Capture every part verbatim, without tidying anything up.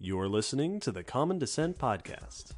You're listening to the Common Descent Podcast.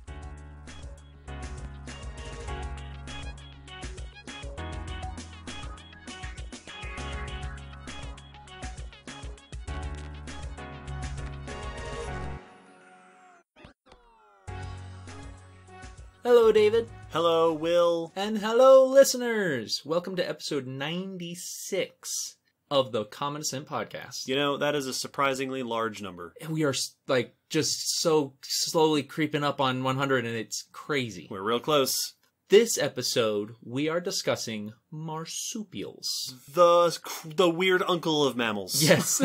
Hello, David. Hello, Will. And hello, listeners. Welcome to episode ninety-six of the Common Descent Podcast. You know, that is a surprisingly large number. We are, like, just so slowly creeping up on one hundred, and it's crazy. We're real close. This episode, we are discussing marsupials. The the weird uncle of mammals. Yes.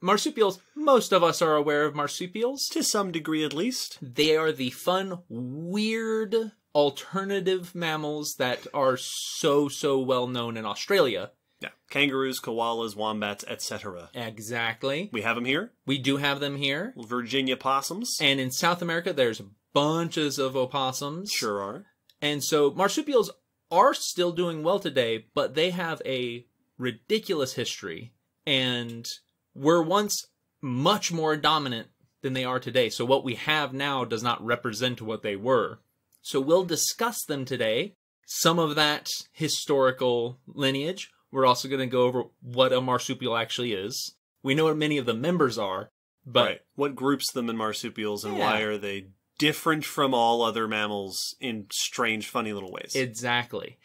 Marsupials. Most of us are aware of marsupials. To some degree, at least. They are the fun, weird, alternative mammals that are so, so well known in Australia. Yeah. Kangaroos, koalas, wombats, et cetera. Exactly. We have them here. We do have them here. Virginia possums. And in South America, there's bunches of opossums. Sure are. And so marsupials are still doing well today, but they have a ridiculous history and were once much more dominant than they are today. So what we have now does not represent what they were. So we'll discuss them today, some of that historical lineage. We're also going to go over what a marsupial actually is. We know what many of the members are, but... Right. What groups them in marsupials and yeah. Why are they different from all other mammals in strange, funny little ways. Exactly.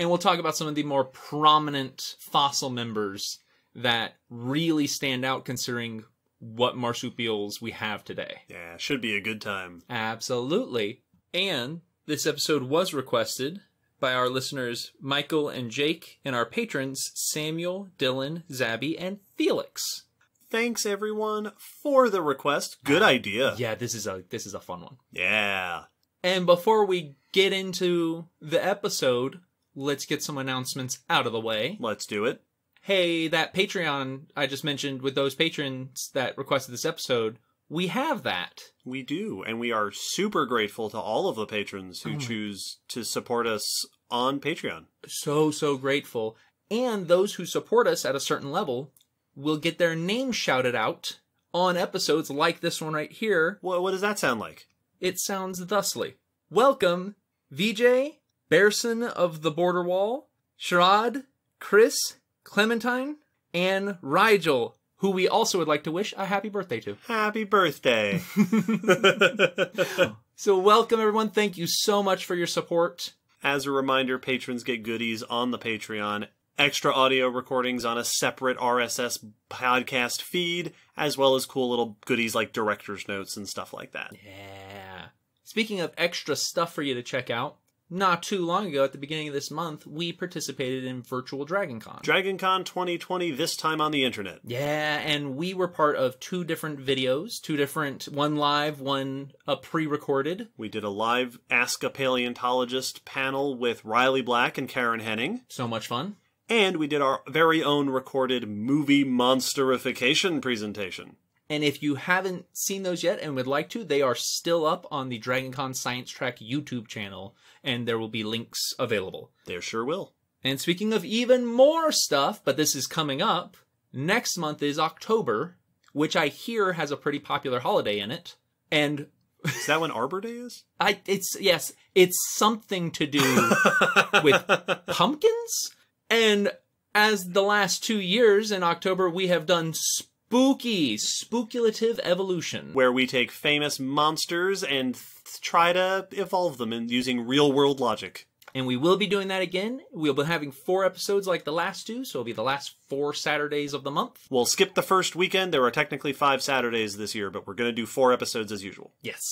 And we'll talk about some of the more prominent fossil members that really stand out considering what marsupials we have today. Yeah, should be a good time. Absolutely. And this episode was requested by our listeners Michael and Jake and our patrons Samuel, Dylan, Zabby, and Felix. Thanks everyone for the request. Good idea. Yeah, this is a this is a fun one. Yeah. And before we get into the episode, let's get some announcements out of the way. Let's do it. Hey, that Patreon I just mentioned with those patrons that requested this episode, we have that. We do, and we are super grateful to all of the patrons who oh. choose to support us on Patreon. So, so grateful. And those who support us at a certain level will get their name shouted out on episodes like this one right here. Well, what does that sound like? It sounds thusly. Welcome, Vijay, Bearson of the Border Wall, Sharad, Chris, Clementine, and Rigel, who we also would like to wish a happy birthday to. Happy birthday. So welcome, everyone. Thank you so much for your support. As a reminder, patrons get goodies on the Patreon, extra audio recordings on a separate R S S podcast feed, as well as cool little goodies like director's notes and stuff like that. Yeah. Speaking of extra stuff for you to check out, not too long ago, at the beginning of this month, we participated in virtual DragonCon. DragonCon twenty twenty, this time on the internet. Yeah, and we were part of two different videos, two different, one live, one uh, pre-recorded. We did a live Ask a Paleontologist panel with Riley Black and Karen Henning. So much fun. And we did our very own recorded movie monsterification presentation. And if you haven't seen those yet and would like to, they are still up on the DragonCon Science Track YouTube channel, and there will be links available. There sure will. And speaking of even more stuff, but this is coming up, next month is October, which I hear has a pretty popular holiday in it. And is that when Arbor Day is? I it's yes, it's something to do with pumpkins? And as the last two years in October, we have done spooky, spookulative evolution. Where we take famous monsters and th try to evolve them in using real-world logic. And we will be doing that again. We'll be having four episodes like the last two, so it'll be the last four Saturdays of the month. We'll skip the first weekend. There are technically five Saturdays this year, but we're going to do four episodes as usual. Yes.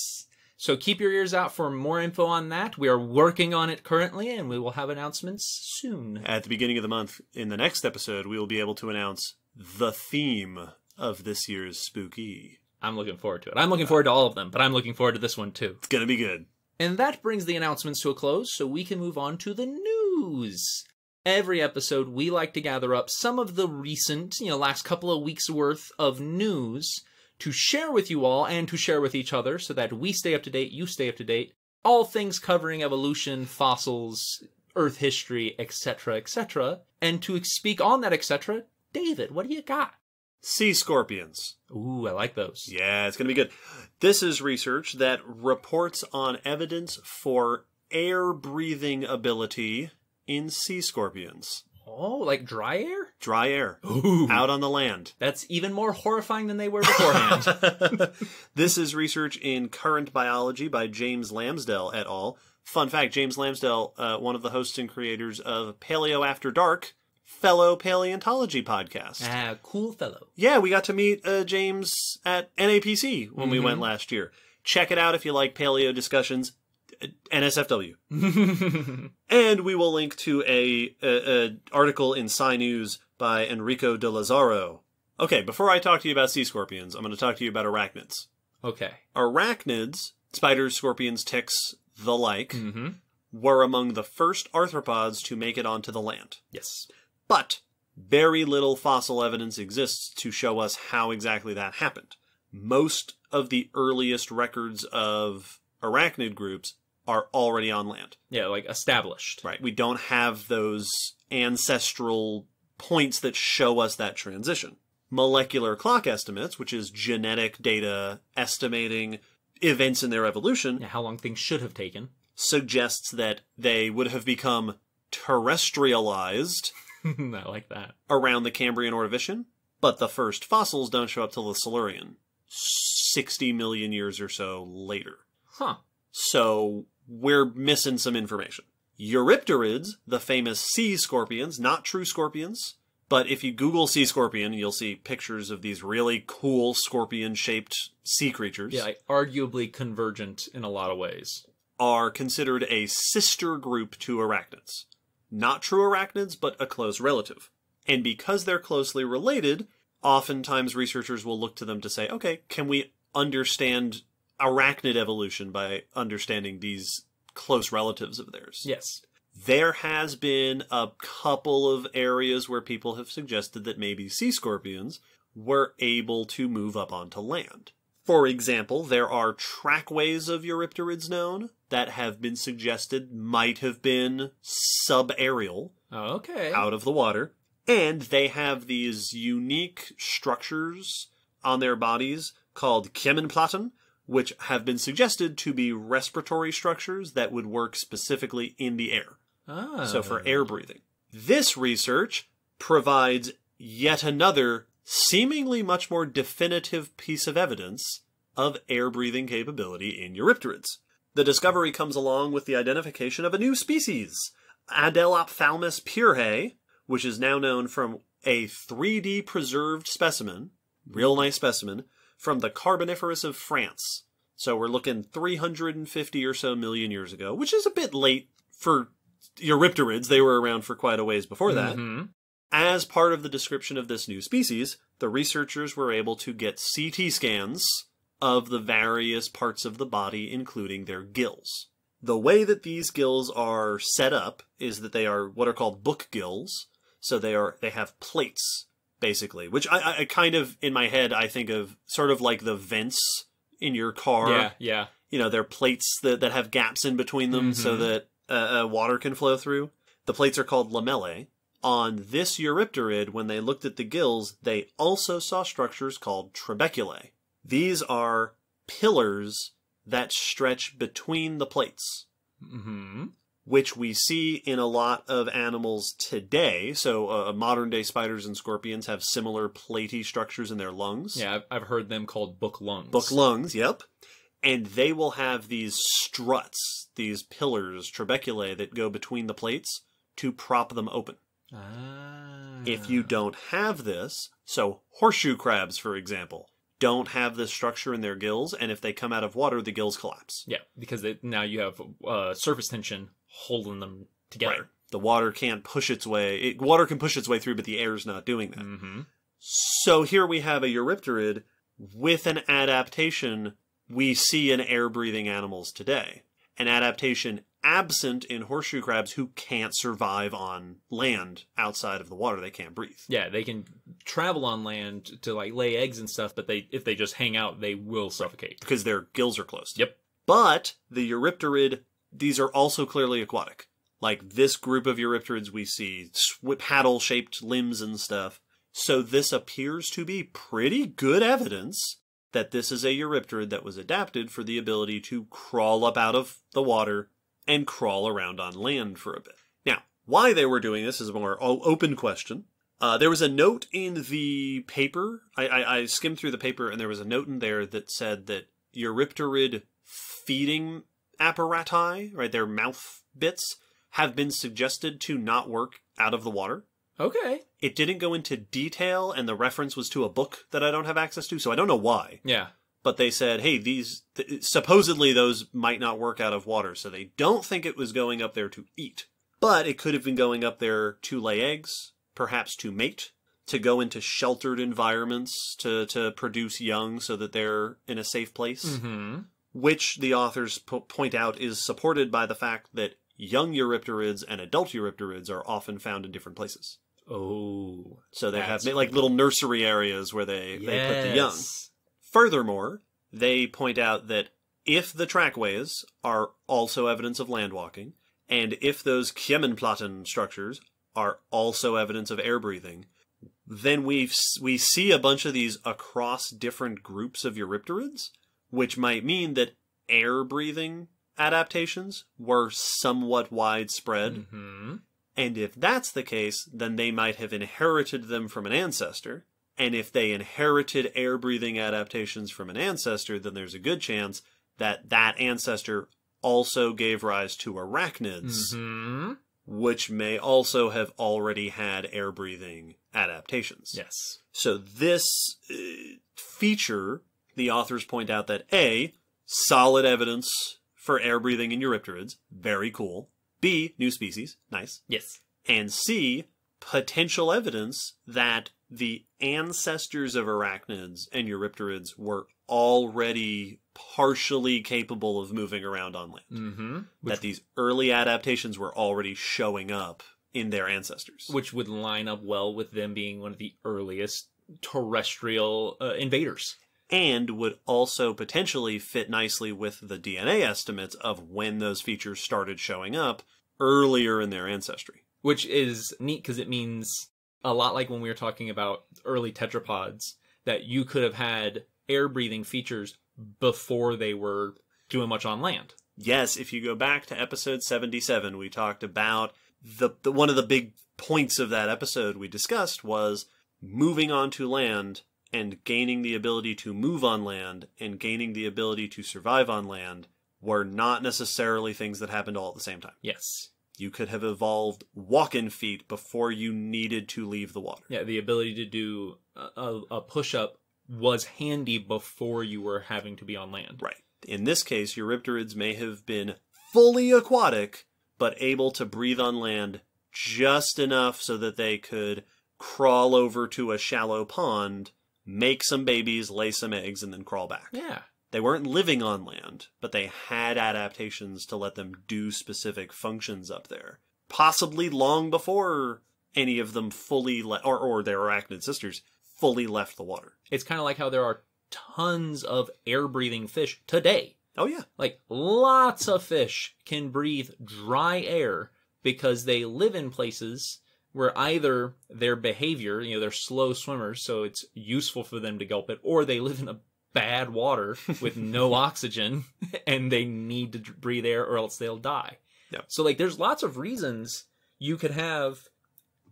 So keep your ears out for more info on that. We are working on it currently, and we will have announcements soon. At the beginning of the month, in the next episode, we will be able to announce the theme of this year's Spooky. I'm looking forward to it. I'm looking forward to all of them, but I'm looking forward to this one, too. It's going to be good. And that brings the announcements to a close, so we can move on to the news. Every episode, we like to gather up some of the recent, you know, last couple of weeks' worth of news to share with you all and to share with each other so that we stay up to date, you stay up to date, all things covering evolution, fossils, Earth history, et cetera, et cetera. And to speak on that, et cetera, David, what do you got? Sea scorpions. Ooh, I like those. Yeah, it's going to be good. This is research that reports on evidence for air-breathing ability in sea scorpions. Oh, like dry air? Dry air. Ooh. Out on the land. That's even more horrifying than they were beforehand. This is research in Current Biology by James Lambsdell et al. Fun fact, James Lambsdell, uh, one of the hosts and creators of Paleo After Dark, fellow paleontology podcast. Ah, cool fellow. Yeah, we got to meet uh, James at N A P C when mm-hmm. we went last year. Check it out if you like paleo discussions. N S F W. And we will link to a, a, a article in Sci News by Enrico DeLazaro. Okay, before I talk to you about sea scorpions, I'm going to talk to you about arachnids. Okay. Arachnids, spiders, scorpions, ticks, the like, mm-hmm. were among the first arthropods to make it onto the land. Yes. But very little fossil evidence exists to show us how exactly that happened. Most of the earliest records of arachnid groups are already on land. Yeah, like established. Right. We don't have those ancestral points that show us that transition. Molecular clock estimates, which is genetic data estimating events in their evolution. Yeah, how long things should have taken. Suggests that they would have become terrestrialized. I like that. Around the Cambrian Ordovician. But the first fossils don't show up till the Silurian. sixty million years or so later. Huh. So we're missing some information. Eurypterids, the famous sea scorpions, not true scorpions, but if you Google sea scorpion, you'll see pictures of these really cool scorpion-shaped sea creatures. Yeah, like arguably convergent in a lot of ways. Are considered a sister group to arachnids. Not true arachnids, but a close relative. And because they're closely related, oftentimes researchers will look to them to say, okay, can we understand arachnid evolution by understanding these close relatives of theirs? Yes. There has been a couple of areas where people have suggested that maybe sea scorpions were able to move up onto land. For example, there are trackways of Eurypterids known that have been suggested might have been subaerial. Oh, okay. Out of the water. And they have these unique structures on their bodies called Kiemenplatten, which have been suggested to be respiratory structures that would work specifically in the air. Oh. So for air breathing. This research provides yet another seemingly much more definitive piece of evidence of air breathing capability in Eurypterids. The discovery comes along with the identification of a new species, Adelophthalmus purhae, which is now known from a three D preserved specimen, real nice specimen, from the Carboniferous of France. So we're looking three hundred fifty or so million years ago, which is a bit late for Eurypterids. They were around for quite a ways before that. Mm-hmm. As part of the description of this new species, the researchers were able to get C T scans of the various parts of the body, including their gills. The way that these gills are set up is that they are what are called book gills. So they are they have plates, basically, which I, I kind of, in my head, I think of sort of like the vents in your car. Yeah, yeah. You know, they're plates that, that have gaps in between them mm-hmm. so that uh, uh, water can flow through. The plates are called lamellae. On this Eurypterid, when they looked at the gills, they also saw structures called trabeculae. These are pillars that stretch between the plates, mm-hmm. which we see in a lot of animals today. So uh, modern-day spiders and scorpions have similar platey structures in their lungs. Yeah, I've, I've heard them called book lungs. Book lungs, yep. And they will have these struts, these pillars, trabeculae, that go between the plates to prop them open. Ah. If you don't have this, so horseshoe crabs, for example, don't have this structure in their gills, and if they come out of water, the gills collapse. Yeah, because they, now you have uh, surface tension holding them together. Right. The water can't push its way. It, water can push its way through, but the air's not doing that. Mm-hmm. So here we have a Eurypterid with an adaptation we see in air-breathing animals today. An adaptation absent in horseshoe crabs who can't survive on land outside of the water. They can't breathe. Yeah, they can travel on land to like lay eggs and stuff, but they if they just hang out, they will suffocate. Right. Because their gills are closed. Yep. But the Eurypterid, these are also clearly aquatic. Like this group of Eurypterids we see, paddle-shaped limbs and stuff. So this appears to be pretty good evidence that this is a Eurypterid that was adapted for the ability to crawl up out of the water and crawl around on land for a bit. Now, why they were doing this is a more open question. Uh, there was a note in the paper. I, I, I skimmed through the paper, and there was a note in there that said that Eurypterid feeding apparati, right, their mouth bits, have been suggested to not work out of the water. Okay. It didn't go into detail, and the reference was to a book that I don't have access to, so I don't know why. Yeah. But they said, hey, these, th supposedly those might not work out of water, so they don't think it was going up there to eat. But it could have been going up there to lay eggs, perhaps to mate, to go into sheltered environments, to, to produce young so that they're in a safe place. Mm-hmm. Which the authors po point out is supported by the fact that young Eurypterids and adult Eurypterids are often found in different places. Oh. So they have like little nursery areas where they, yes. they put the young. Furthermore, they point out that if the trackways are also evidence of land walking, and if those Kiemenplatten structures are also evidence of air breathing, then we we see a bunch of these across different groups of Eurypterids, which might mean that air breathing adaptations were somewhat widespread. Mm-hmm. And if that's the case, then they might have inherited them from an ancestor. And if they inherited air-breathing adaptations from an ancestor, then there's a good chance that that ancestor also gave rise to arachnids, mm-hmm. which may also have already had air-breathing adaptations. Yes. So this uh, feature, the authors point out that A, solid evidence for air-breathing in Eurypterids, very cool. B, new species. Nice. Yes. And C, potential evidence that the ancestors of arachnids and Eurypterids were already partially capable of moving around on land. Mm-hmm. That these early adaptations were already showing up in their ancestors. Which would line up well with them being one of the earliest terrestrial uh, invaders. And would also potentially fit nicely with the D N A estimates of when those features started showing up earlier in their ancestry. Which is neat because it means a lot like when we were talking about early tetrapods, that you could have had air-breathing features before they were doing much on land. Yes, if you go back to episode seventy-seven, we talked about the, the one of the big points of that episode we discussed was moving onto land and gaining the ability to move on land and gaining the ability to survive on land were not necessarily things that happened all at the same time. Yes. You could have evolved walk-in feet before you needed to leave the water. Yeah, the ability to do a, a push-up was handy before you were having to be on land. Right. In this case, Eurypterids may have been fully aquatic, but able to breathe on land just enough so that they could crawl over to a shallow pond, make some babies, lay some eggs, and then crawl back. Yeah. They weren't living on land, but they had adaptations to let them do specific functions up there. Possibly long before any of them fully, le or, or their arachnid sisters, fully left the water. It's kind of like how there are tons of air-breathing fish today. Oh, yeah. Like, lots of fish can breathe dry air because they live in places where either their behavior, you know, they're slow swimmers, so it's useful for them to gulp it, or they live in a bad water with no oxygen, and they need to breathe air or else they'll die. Yeah. So, like, there's lots of reasons you could have,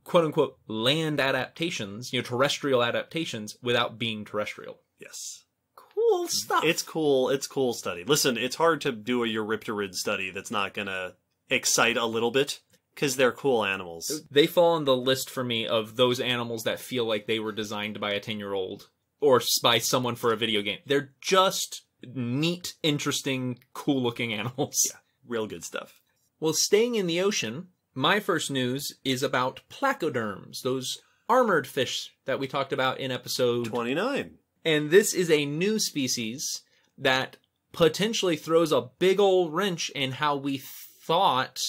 quote-unquote, land adaptations, you know, terrestrial adaptations without being terrestrial. Yes. Cool stuff. It's cool. It's cool study. Listen, it's hard to do a Eurypterid study that's not going to excite a little bit. Because they're cool animals. They fall on the list for me of those animals that feel like they were designed by a ten-year-old or by someone for a video game. They're just neat, interesting, cool-looking animals. Yeah, real good stuff. Well, staying in the ocean, my first news is about placoderms, those armored fish that we talked about in episode twenty-nine. And this is a new species that potentially throws a big old wrench in how we thought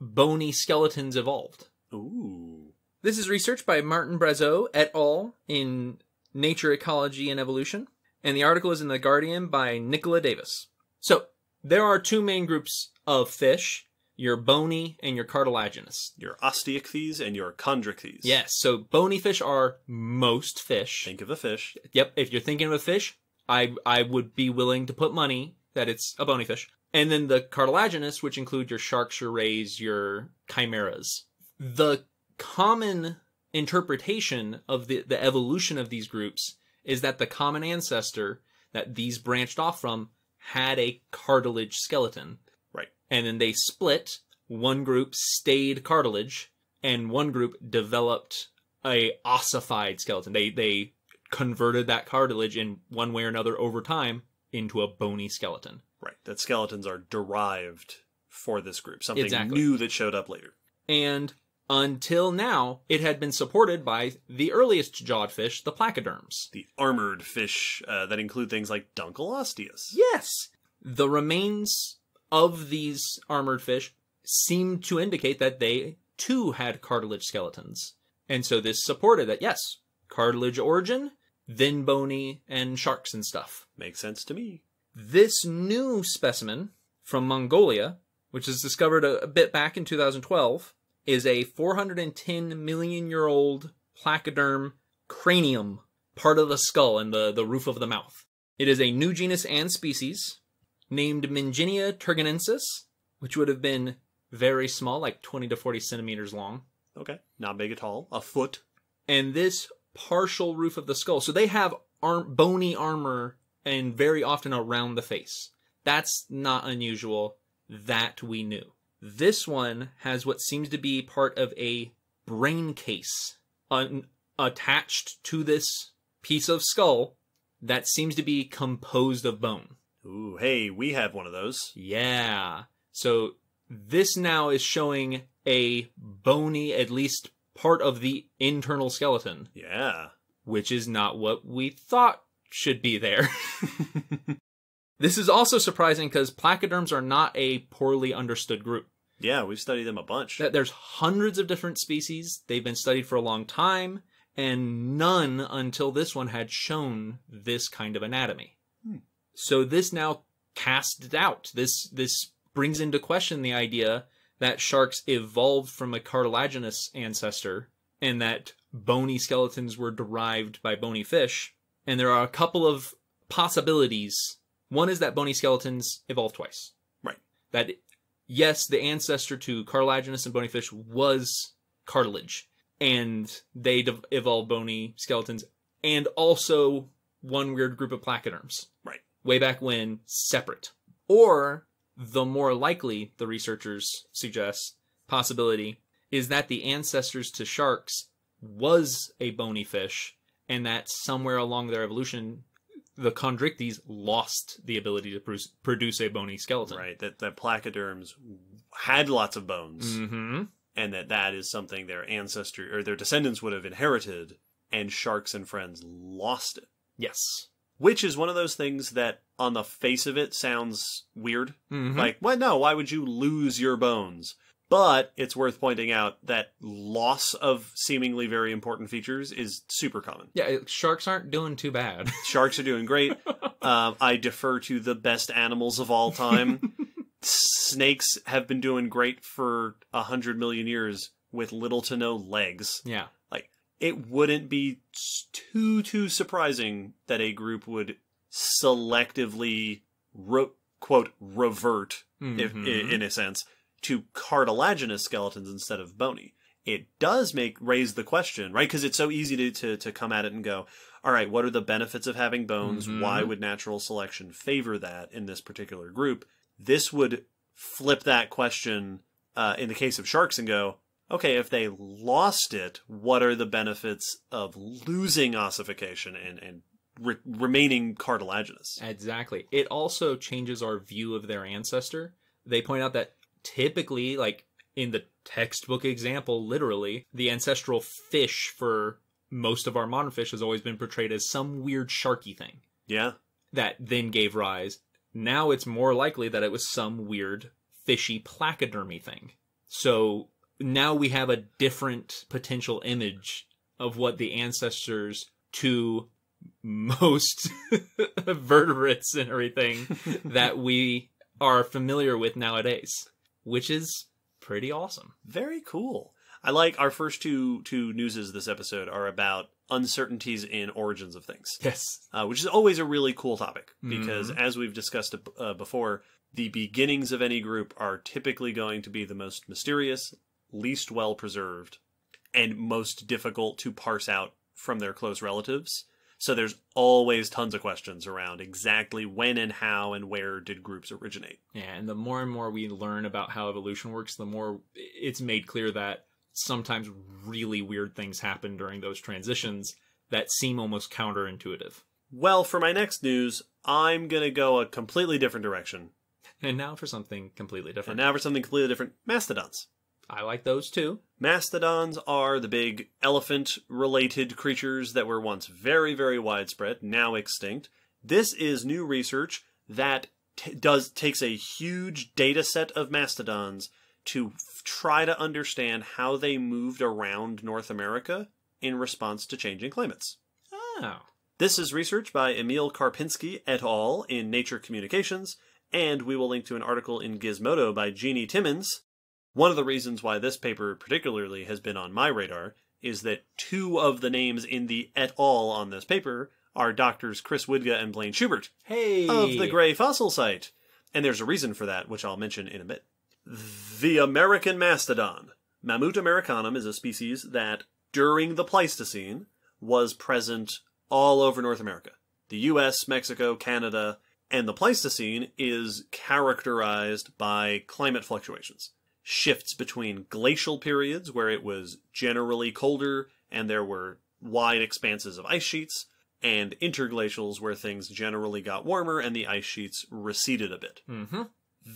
bony skeletons evolved. Ooh. This is research by Martin Brezzo et al. In Nature, Ecology, and Evolution. And the article is in The Guardian by Nicola Davis. So, there are two main groups of fish. your bony, and your cartilaginous. Your osteichthyes and your chondrichthyes. Yes, so bony fish are most fish. Think of a fish. Yep, if you're thinking of a fish, I, I would be willing to put money that it's a bony fish. And then the cartilaginous, which include your sharks, your rays, your chimeras. The common interpretation of the, the evolution of these groups is that the common ancestor that these branched off from had a cartilage skeleton. Right. And then they split. One group stayed cartilage, and one group developed a ossified skeleton. They, they converted that cartilage in one way or another over time into a bony skeleton. Right. That skeletons are derived for this group. Something exactly. new that showed up later. And until now, it had been supported by the earliest jawed fish, the placoderms. The armored fish uh, that include things like Dunkelosteus. Yes! The remains of these armored fish seem to indicate that they, too, had cartilage skeletons. And so this supported that, yes, cartilage origin, then bony, and sharks and stuff. Makes sense to me. This new specimen from Mongolia, which was discovered a, a bit back in two thousand twelve... is a four hundred ten million year old placoderm cranium, part of the skull and the, the roof of the mouth. It is a new genus and species named Mingenia turganensis, which would have been very small, like twenty to forty centimeters long. Okay, not big at all, a foot. And this partial roof of the skull. So they have arm, bony armor and very often around the face. That's not unusual. That we knew. This one has what seems to be part of a brain case un attached to this piece of skull that seems to be composed of bone. Ooh, hey, we have one of those. Yeah. So this now is showing a bony, at least part of the internal skeleton. Yeah. Which is not what we thought should be there. This is also surprising because placoderms are not a poorly understood group. Yeah, we've studied them a bunch. There's hundreds of different species. They've been studied for a long time, and none until this one had shown this kind of anatomy. Hmm. So this now casts doubt. This, this brings into question the idea that sharks evolved from a cartilaginous ancestor and that bony skeletons were derived by bony fish. And there are a couple of possibilities. One is that bony skeletons evolved twice. Right. That, yes, the ancestor to cartilaginous and bony fish was cartilage. And they evolved bony skeletons and also one weird group of placoderms. Right. Way back when, separate. Or, the more likely, the researchers suggest, possibility is that the ancestors to sharks was a bony fish and that somewhere along their evolution, the chondrichthyes lost the ability to produce a bony skeleton. Right, that the placoderms had lots of bones, mm-hmm. and that that is something their ancestry or their descendants would have inherited, and sharks and friends lost it. Yes. Which is one of those things that, on the face of it, sounds weird. Mm-hmm. Like, well, no, why would you lose your bones? But it's worth pointing out that loss of seemingly very important features is super common. Yeah, sharks aren't doing too bad. Sharks are doing great. um, I defer to the best animals of all time. Snakes have been doing great for a hundred million years with little to no legs. Yeah. Like, it wouldn't be too, too surprising that a group would selectively, re quote, revert, mm-hmm. if, in a sense, to cartilaginous skeletons instead of bony. It does make raise the question, right? Because it's so easy to, to, to come at it and go, all right, what are the benefits of having bones? Mm-hmm. Why would natural selection favor that in this particular group? This would flip that question uh, in the case of sharks and go, okay, if they lost it, what are the benefits of losing ossification and, and re remaining cartilaginous? Exactly. It also changes our view of their ancestor. They point out that typically, like in the textbook example, literally, the ancestral fish for most of our modern fish has always been portrayed as some weird sharky thing. Yeah. That then gave rise. Now it's more likely that it was some weird fishy placodermy thing. So now we have a different potential image of what the ancestors to most vertebrates and everything that we are familiar with nowadays. which is pretty awesome. Very cool. I like our first two two newses this episode are about uncertainties in origins of things. Yes. Uh, which is always a really cool topic, because mm-hmm. as we've discussed uh, before, the beginnings of any group are typically going to be the most mysterious, least well-preserved, and most difficult to parse out from their close relatives. So there's always tons of questions around exactly when and how and where did groups originate. Yeah, and the more and more we learn about how evolution works, the more it's made clear that sometimes really weird things happen during those transitions that seem almost counterintuitive. Well, for my next news, I'm going to go a completely different direction. And now for something completely different. And now for something completely different. Mastodons. I like those too. Mastodons are the big elephant-related creatures that were once very, very widespread, now extinct. This is new research that t does takes a huge data set of mastodons to try to understand how they moved around North America in response to changing climates. Oh. This is research by Emil Karpinski et al. In Nature Communications, and we will link to an article in Gizmodo by Jeannie Timmons. One of the reasons why this paper particularly has been on my radar is that two of the names in the et al. On this paper are doctors Chris Widga and Blaine Schubert, hey, of the Gray Fossil Site. And there's a reason for that, which I'll mention in a bit. The American mastodon. Mammut Americanum is a species that, during the Pleistocene, was present all over North America. The U S, Mexico, Canada, and the Pleistocene is characterized by climate fluctuations. Shifts between glacial periods where it was generally colder and there were wide expanses of ice sheets, and interglacials where things generally got warmer and the ice sheets receded a bit. Mm-hmm.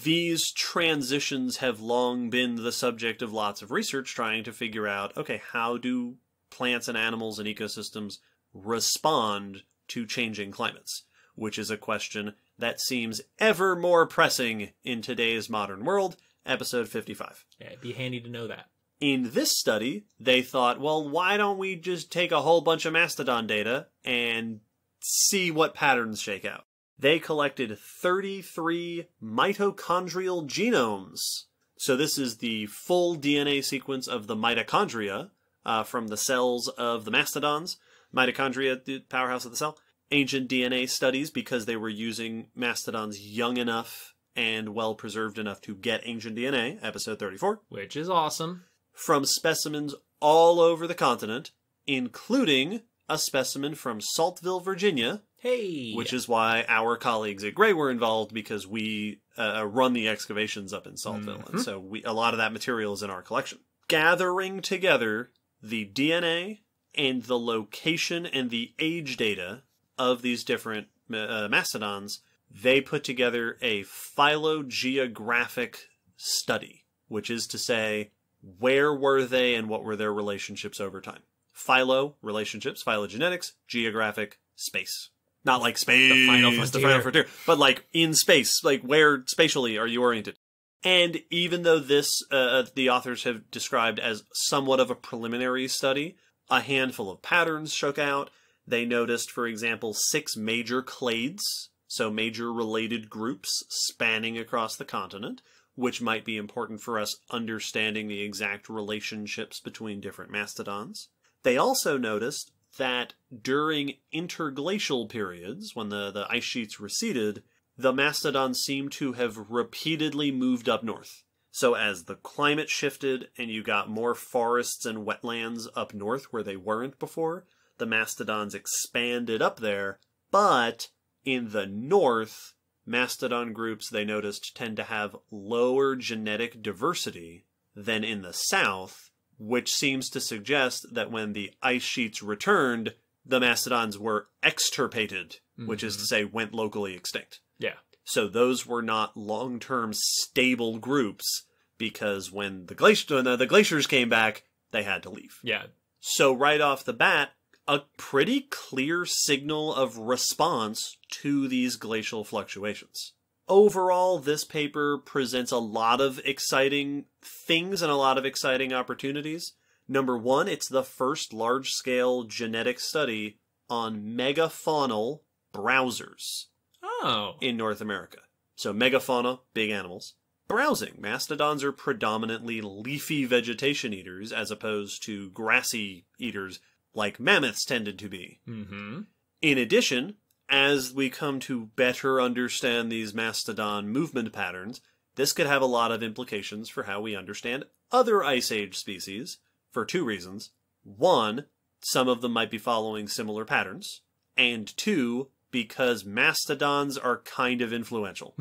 These transitions have long been the subject of lots of research trying to figure out, okay, how do plants and animals and ecosystems respond to changing climates? Which is a question that seems ever more pressing in today's modern world. Episode fifty-five. Yeah, it'd be handy to know that. In this study, they thought, well, why don't we just take a whole bunch of mastodon data and see what patterns shake out? They collected thirty-three mitochondrial genomes. So this is the full D N A sequence of the mitochondria uh, from the cells of the mastodons. Mitochondria, the powerhouse of the cell. Ancient D N A studies, because they were using mastodons young enough and well-preserved enough to get ancient D N A, episode thirty-four. Which is awesome. From specimens all over the continent, including a specimen from Saltville, Virginia. Hey! Which is why our colleagues at Gray were involved, because we uh, run the excavations up in Saltville. Mm-hmm. And so we, a lot of that material is in our collection. Gathering together the D N A and the location and the age data of these different uh, mastodons, they put together a phylogeographic study, which is to say, where were they and what were their relationships over time? Philo, relationships, phylogenetics, geographic, space. Not like space, the final frontier, the final frontier, but like in space, like where spatially are you oriented? And even though this, uh, the authors have described as somewhat of a preliminary study, a handful of patterns shook out. They noticed, for example, six major clades. So major related groups spanning across the continent, which might be important for us understanding the exact relationships between different mastodons. They also noticed that during interglacial periods, when the, the ice sheets receded, the mastodons seemed to have repeatedly moved up north. So as the climate shifted and you got more forests and wetlands up north where they weren't before, the mastodons expanded up there, but in the north, mastodon groups, they noticed, tend to have lower genetic diversity than in the south, which seems to suggest that when the ice sheets returned, the mastodons were extirpated, mm-hmm. which is to say went locally extinct. Yeah. So those were not long-term stable groups, because when the, glacier, the glaciers came back, they had to leave. Yeah. So right off the bat, a pretty clear signal of response to these glacial fluctuations. Overall, this paper presents a lot of exciting things and a lot of exciting opportunities. Number one, it's the first large-scale genetic study on megafaunal browsers oh. in North America. So megafauna, big animals. Browsing. Mastodons are predominantly leafy vegetation eaters as opposed to grassy eaters like mammoths tended to be. Mm-hmm. In addition, as we come to better understand these mastodon movement patterns, this could have a lot of implications for how we understand other Ice Age species for two reasons. One, some of them might be following similar patterns. And two, because mastodons are kind of influential.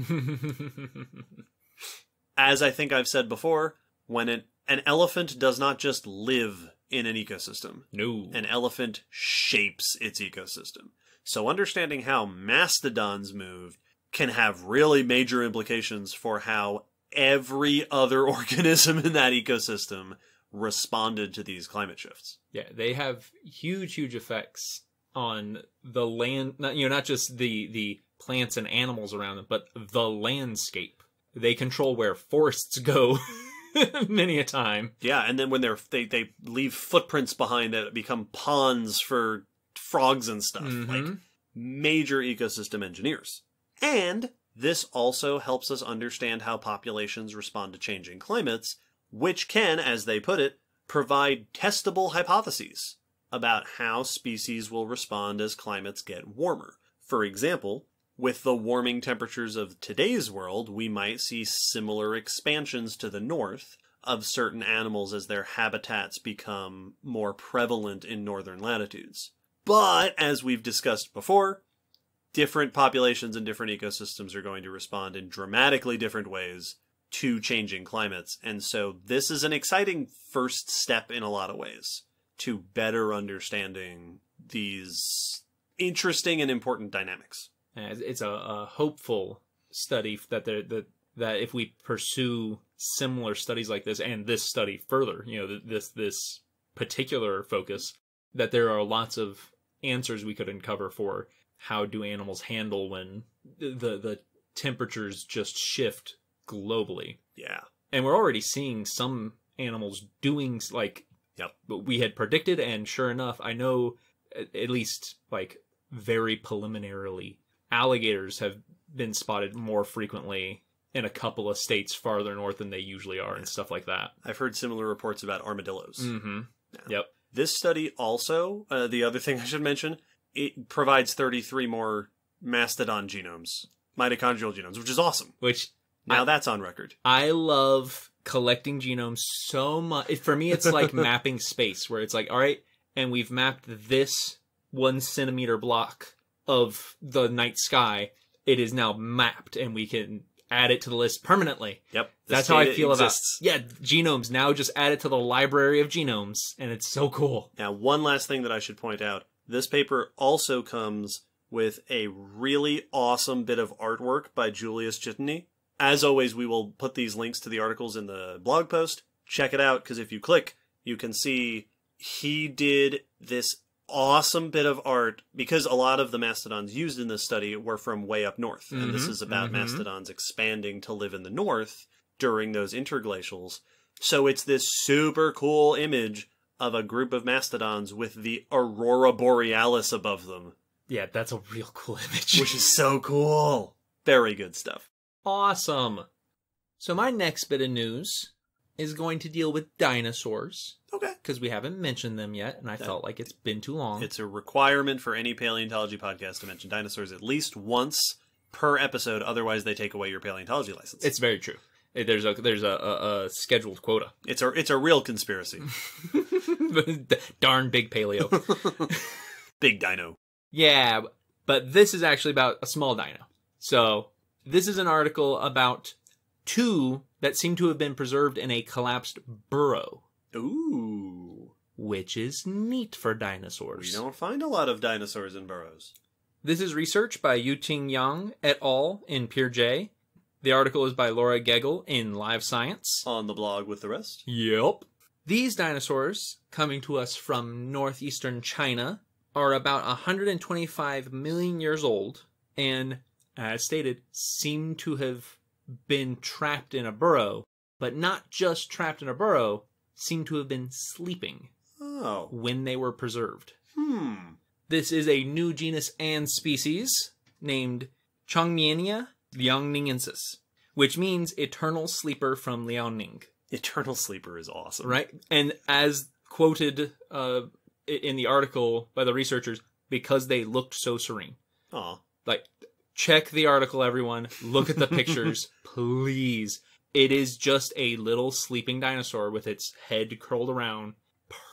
As I think I've said before, when an, an elephant does not just live in an ecosystem. No. An elephant shapes its ecosystem. So understanding how mastodons move can have really major implications for how every other organism in that ecosystem responded to these climate shifts. Yeah, they have huge, huge effects on the land, not, you know, not just the, the plants and animals around them, but the landscape. They control where forests go many a time. Yeah, and then when they're, they, they leave footprints behind that become ponds for frogs and stuff. Mm-hmm. Like, major ecosystem engineers. And this also helps us understand how populations respond to changing climates, which can, as they put it, provide testable hypotheses about how species will respond as climates get warmer. For example, with the warming temperatures of today's world, we might see similar expansions to the north of certain animals as their habitats become more prevalent in northern latitudes. But, as we've discussed before, different populations and different ecosystems are going to respond in dramatically different ways to changing climates. And so this is an exciting first step in a lot of ways to better understanding these interesting and important dynamics. It's a, a hopeful study that, there, that that if we pursue similar studies like this and this study further, you know, this this particular focus, that there are lots of answers we could uncover for how do animals handle when the the temperatures just shift globally. Yeah. And we're already seeing some animals doing, like, yep, what we had predicted, and sure enough, I know, at least, like, very preliminarily, alligators have been spotted more frequently in a couple of states farther north than they usually are, yeah, and stuff like that. I've heard similar reports about armadillos. Mm-hmm. Yeah. Yep. This study also, uh, the other thing I should mention, it provides thirty-three more mastodon genomes, mitochondrial genomes, which is awesome. Which, now I, that's on record. I love collecting genomes so much. For me, it's like mapping space, where it's like, all right, and we've mapped this one centimeter block of the night sky. It is now mapped, and we can add it to the list permanently. Yep. That's how I feel about it. Yeah, genomes. Now just add it to the library of genomes, and it's so cool. Now, one last thing that I should point out. This paper also comes with a really awesome bit of artwork by Julius Chitney. As always, we will put these links to the articles in the blog post. Check it out, because if you click, you can see he did this awesome bit of art, because a lot of the mastodons used in this study were from way up north. Mm-hmm. And this is about mm-hmm. mastodons expanding to live in the north during those interglacials. So it's this super cool image of a group of mastodons with the aurora borealis above them. Yeah, that's a real cool image. Which is so cool. Very good stuff. Awesome. So my next bit of news is going to deal with dinosaurs. Okay. Because we haven't mentioned them yet, and I that, felt like it's been too long. It's a requirement for any paleontology podcast to mention dinosaurs at least once per episode, otherwise they take away your paleontology license. It's very true. There's a there's a, a, a scheduled quota. It's a it's a real conspiracy. Darn big paleo. Big dino. Yeah, but this is actually about a small dino. So this is an article about two that seem to have been preserved in a collapsed burrow. Ooh. Which is neat for dinosaurs. We don't find a lot of dinosaurs in burrows. This is research by Yuting Yang et al. In Peer J. The article is by Laura Geggel in Live Science. On the blog with the rest. Yep. These dinosaurs, coming to us from northeastern China, are about one hundred twenty-five million years old and, as stated, seem to have been trapped in a burrow, but not just trapped in a burrow, seem to have been sleeping oh. when they were preserved. Hmm. This is a new genus and species named Changmiania liaoningensis, which means eternal sleeper from Liaoning. Eternal sleeper is awesome. Right? And as quoted uh, in the article by the researchers, because they looked so serene. Aw. Like, check the article, everyone. Look at the pictures, please. It is just a little sleeping dinosaur with its head curled around,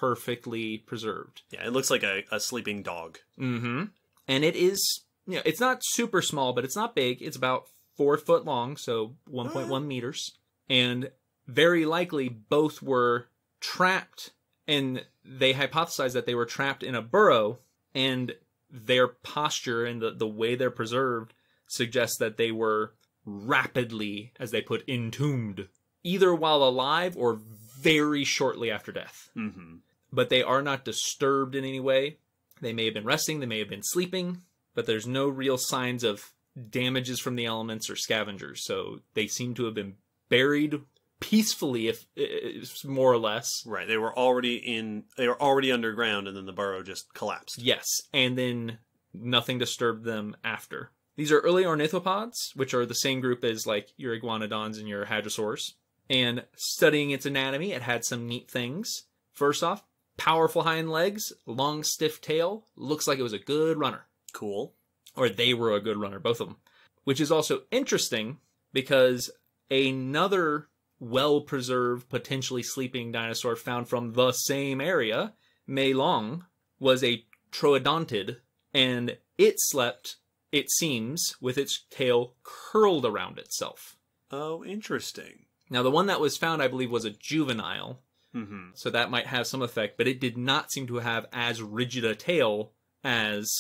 perfectly preserved. Yeah, it looks like a, a sleeping dog. Mm-hmm. And it is, you know, it's not super small, but it's not big. It's about four foot long, so one point one meters. And very likely both were trapped, and they hypothesized that they were trapped in a burrow, and their posture and the, the way they're preserved suggests that they were rapidly, as they put, entombed, either while alive or very shortly after death. Mm-hmm. But they are not disturbed in any way. They may have been resting, they may have been sleeping, but there's no real signs of damages from the elements or scavengers. So they seem to have been buried peacefully, if, if more or less. Right. They were already in, they were already underground, and then the burrow just collapsed. Yes. And then nothing disturbed them after. These are early ornithopods, which are the same group as like your iguanodons and your hadrosaurs. And studying its anatomy, it had some neat things. First off, powerful hind legs, long stiff tail, looks like it was a good runner. Cool. Or they were a good runner, both of them. Which is also interesting because another well-preserved, potentially sleeping dinosaur found from the same area, Mei Long, was a troodontid, and it slept, it seems, with its tail curled around itself. Oh, interesting. Now, the one that was found, I believe, was a juvenile, mm-hmm. so that might have some effect, but it did not seem to have as rigid a tail as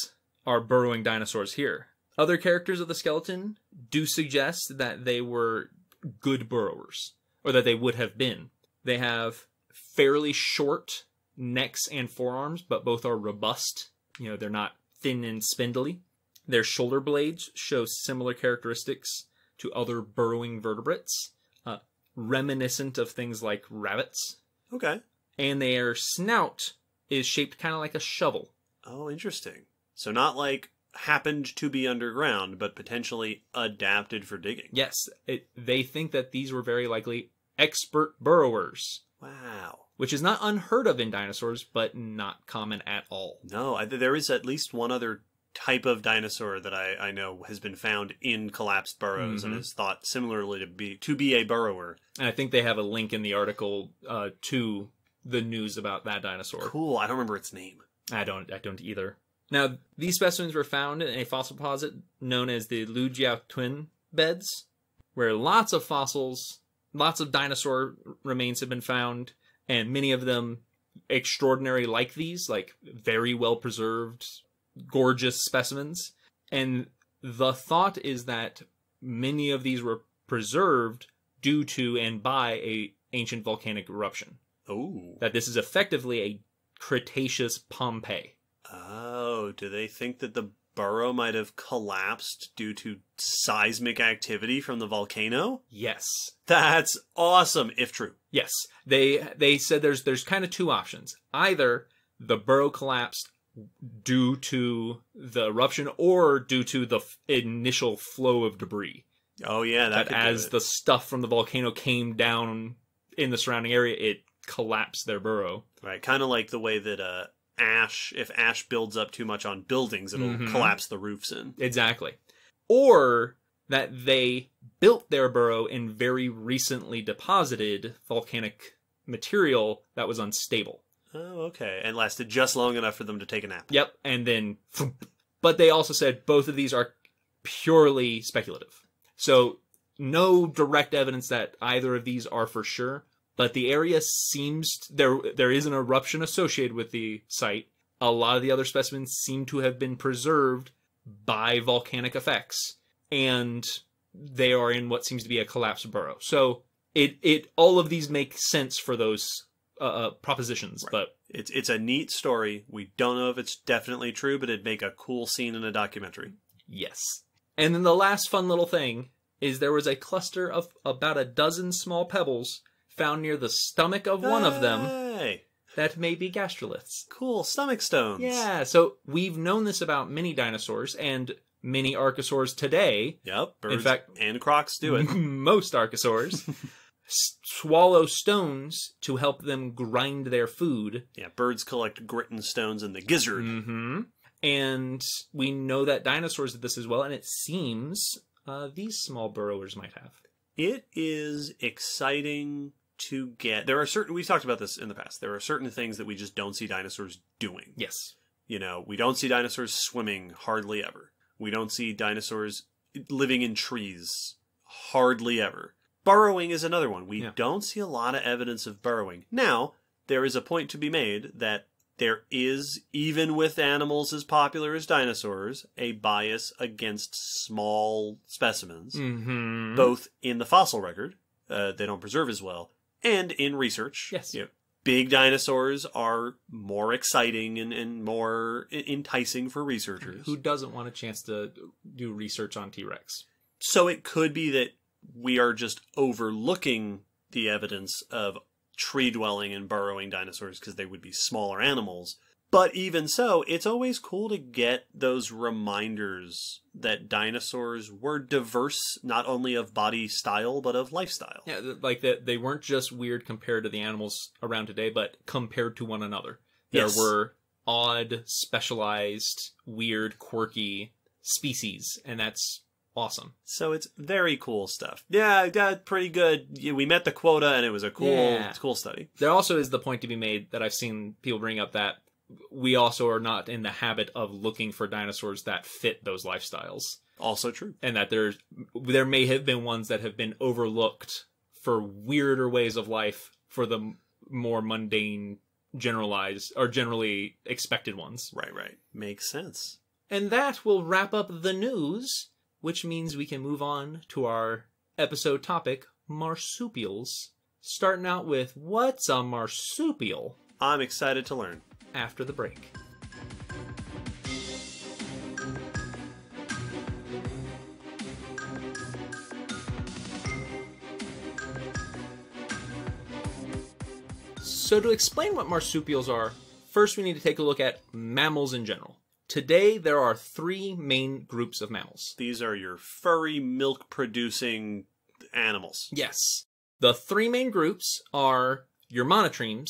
our burrowing dinosaurs here. Other characters of the skeleton do suggest that they were good burrowers, or that they would have been. They have fairly short necks and forearms, but both are robust. You know, they're not thin and spindly. Their shoulder blades show similar characteristics to other burrowing vertebrates, uh, reminiscent of things like rabbits. Okay. And their snout is shaped kind of like a shovel. Oh, interesting. So not like happened to be underground, but potentially adapted for digging. Yes. It, they think that these were very likely expert burrowers. Wow. Which is not unheard of in dinosaurs, but not common at all. No, I, there is at least one other type of dinosaur that I, I know has been found in collapsed burrows, mm-hmm. and is thought similarly to be to be a burrower. And I think they have a link in the article uh, to the news about that dinosaur. Cool. I don't remember its name. I don't. I don't either. Now, these specimens were found in a fossil deposit known as the Lujiao Twin Beds, where lots of fossils, lots of dinosaur remains have been found, and many of them extraordinary like these, like very well-preserved, gorgeous specimens. And the thought is that many of these were preserved due to and by a ancient volcanic eruption. Oh. That this is effectively a Cretaceous Pompeii. Oh, do they think that the burrow might have collapsed due to seismic activity from the volcano? Yes. That's awesome, if true. Yes. They they said there's there's kind of two options. Either the burrow collapsed due to the eruption or due to the f initial flow of debris. Oh, yeah. That, that as the stuff from the volcano came down in the surrounding area, it collapsed their burrow. Right. Kind of like the way that... Uh, ash, if ash builds up too much on buildings, it'll mm-hmm. collapse the roofs in. Exactly. Or that they built their burrow in very recently deposited volcanic material that was unstable. Oh, okay. And lasted just long enough for them to take a nap. Yep. And then, but they also said both of these are purely speculative. So no direct evidence that either of these are for sure. But the area seems, there there is an eruption associated with the site. A lot of the other specimens seem to have been preserved by volcanic effects. And they are in what seems to be a collapsed burrow. So it, it all of these make sense for those uh, propositions. Right. But it's, it's a neat story. We don't know if it's definitely true, but it'd make a cool scene in a documentary. Yes. And then the last fun little thing is there was a cluster of about a dozen small pebbles found near the stomach of one of them hey. that may be gastroliths. Cool, stomach stones. Yeah, so we've known this about many dinosaurs, and many archosaurs today. Yep, birds in fact, and crocs do it. Most archosaurs swallow stones to help them grind their food. Yeah, birds collect grit and stones in the gizzard. Mm-hmm. And we know that dinosaurs did this as well, and it seems uh, these small burrowers might have. It is exciting to get... There are certain... We've talked about this in the past. There are certain things that we just don't see dinosaurs doing. Yes. You know, we don't see dinosaurs swimming hardly ever. We don't see dinosaurs living in trees hardly ever. Burrowing is another one. We yeah. don't see a lot of evidence of burrowing. Now, there is a point to be made that there is, even with animals as popular as dinosaurs, a bias against small specimens, mm-hmm. both in the fossil record, uh, they don't preserve as well, and in research. Yes. You know, big dinosaurs are more exciting and, and more enticing for researchers. Who doesn't want a chance to do research on T-Rex? So it could be that we are just overlooking the evidence of tree-dwelling and burrowing dinosaurs because they would be smaller animals. But even so, it's always cool to get those reminders that dinosaurs were diverse, not only of body style, but of lifestyle. Yeah, like that they weren't just weird compared to the animals around today, but compared to one another. There yes. were odd, specialized, weird, quirky species, and that's awesome. So it's very cool stuff. Yeah, I got pretty good. Yeah, we met the quota and it was a cool, yeah. cool study. There also is the point to be made that I've seen people bring up that we also are not in the habit of looking for dinosaurs that fit those lifestyles. Also true. And that there's, there may have been ones that have been overlooked for weirder ways of life for the more mundane, generalized, or generally expected ones. Right, right. Makes sense. And that will wrap up the news. Which means we can move on to our episode topic, marsupials. Starting out with, what's a marsupial? I'm excited to learn. After the break. So to explain what marsupials are, first we need to take a look at mammals in general. Today, there are three main groups of mammals. These are your furry, milk-producing animals. Yes. The three main groups are your monotremes,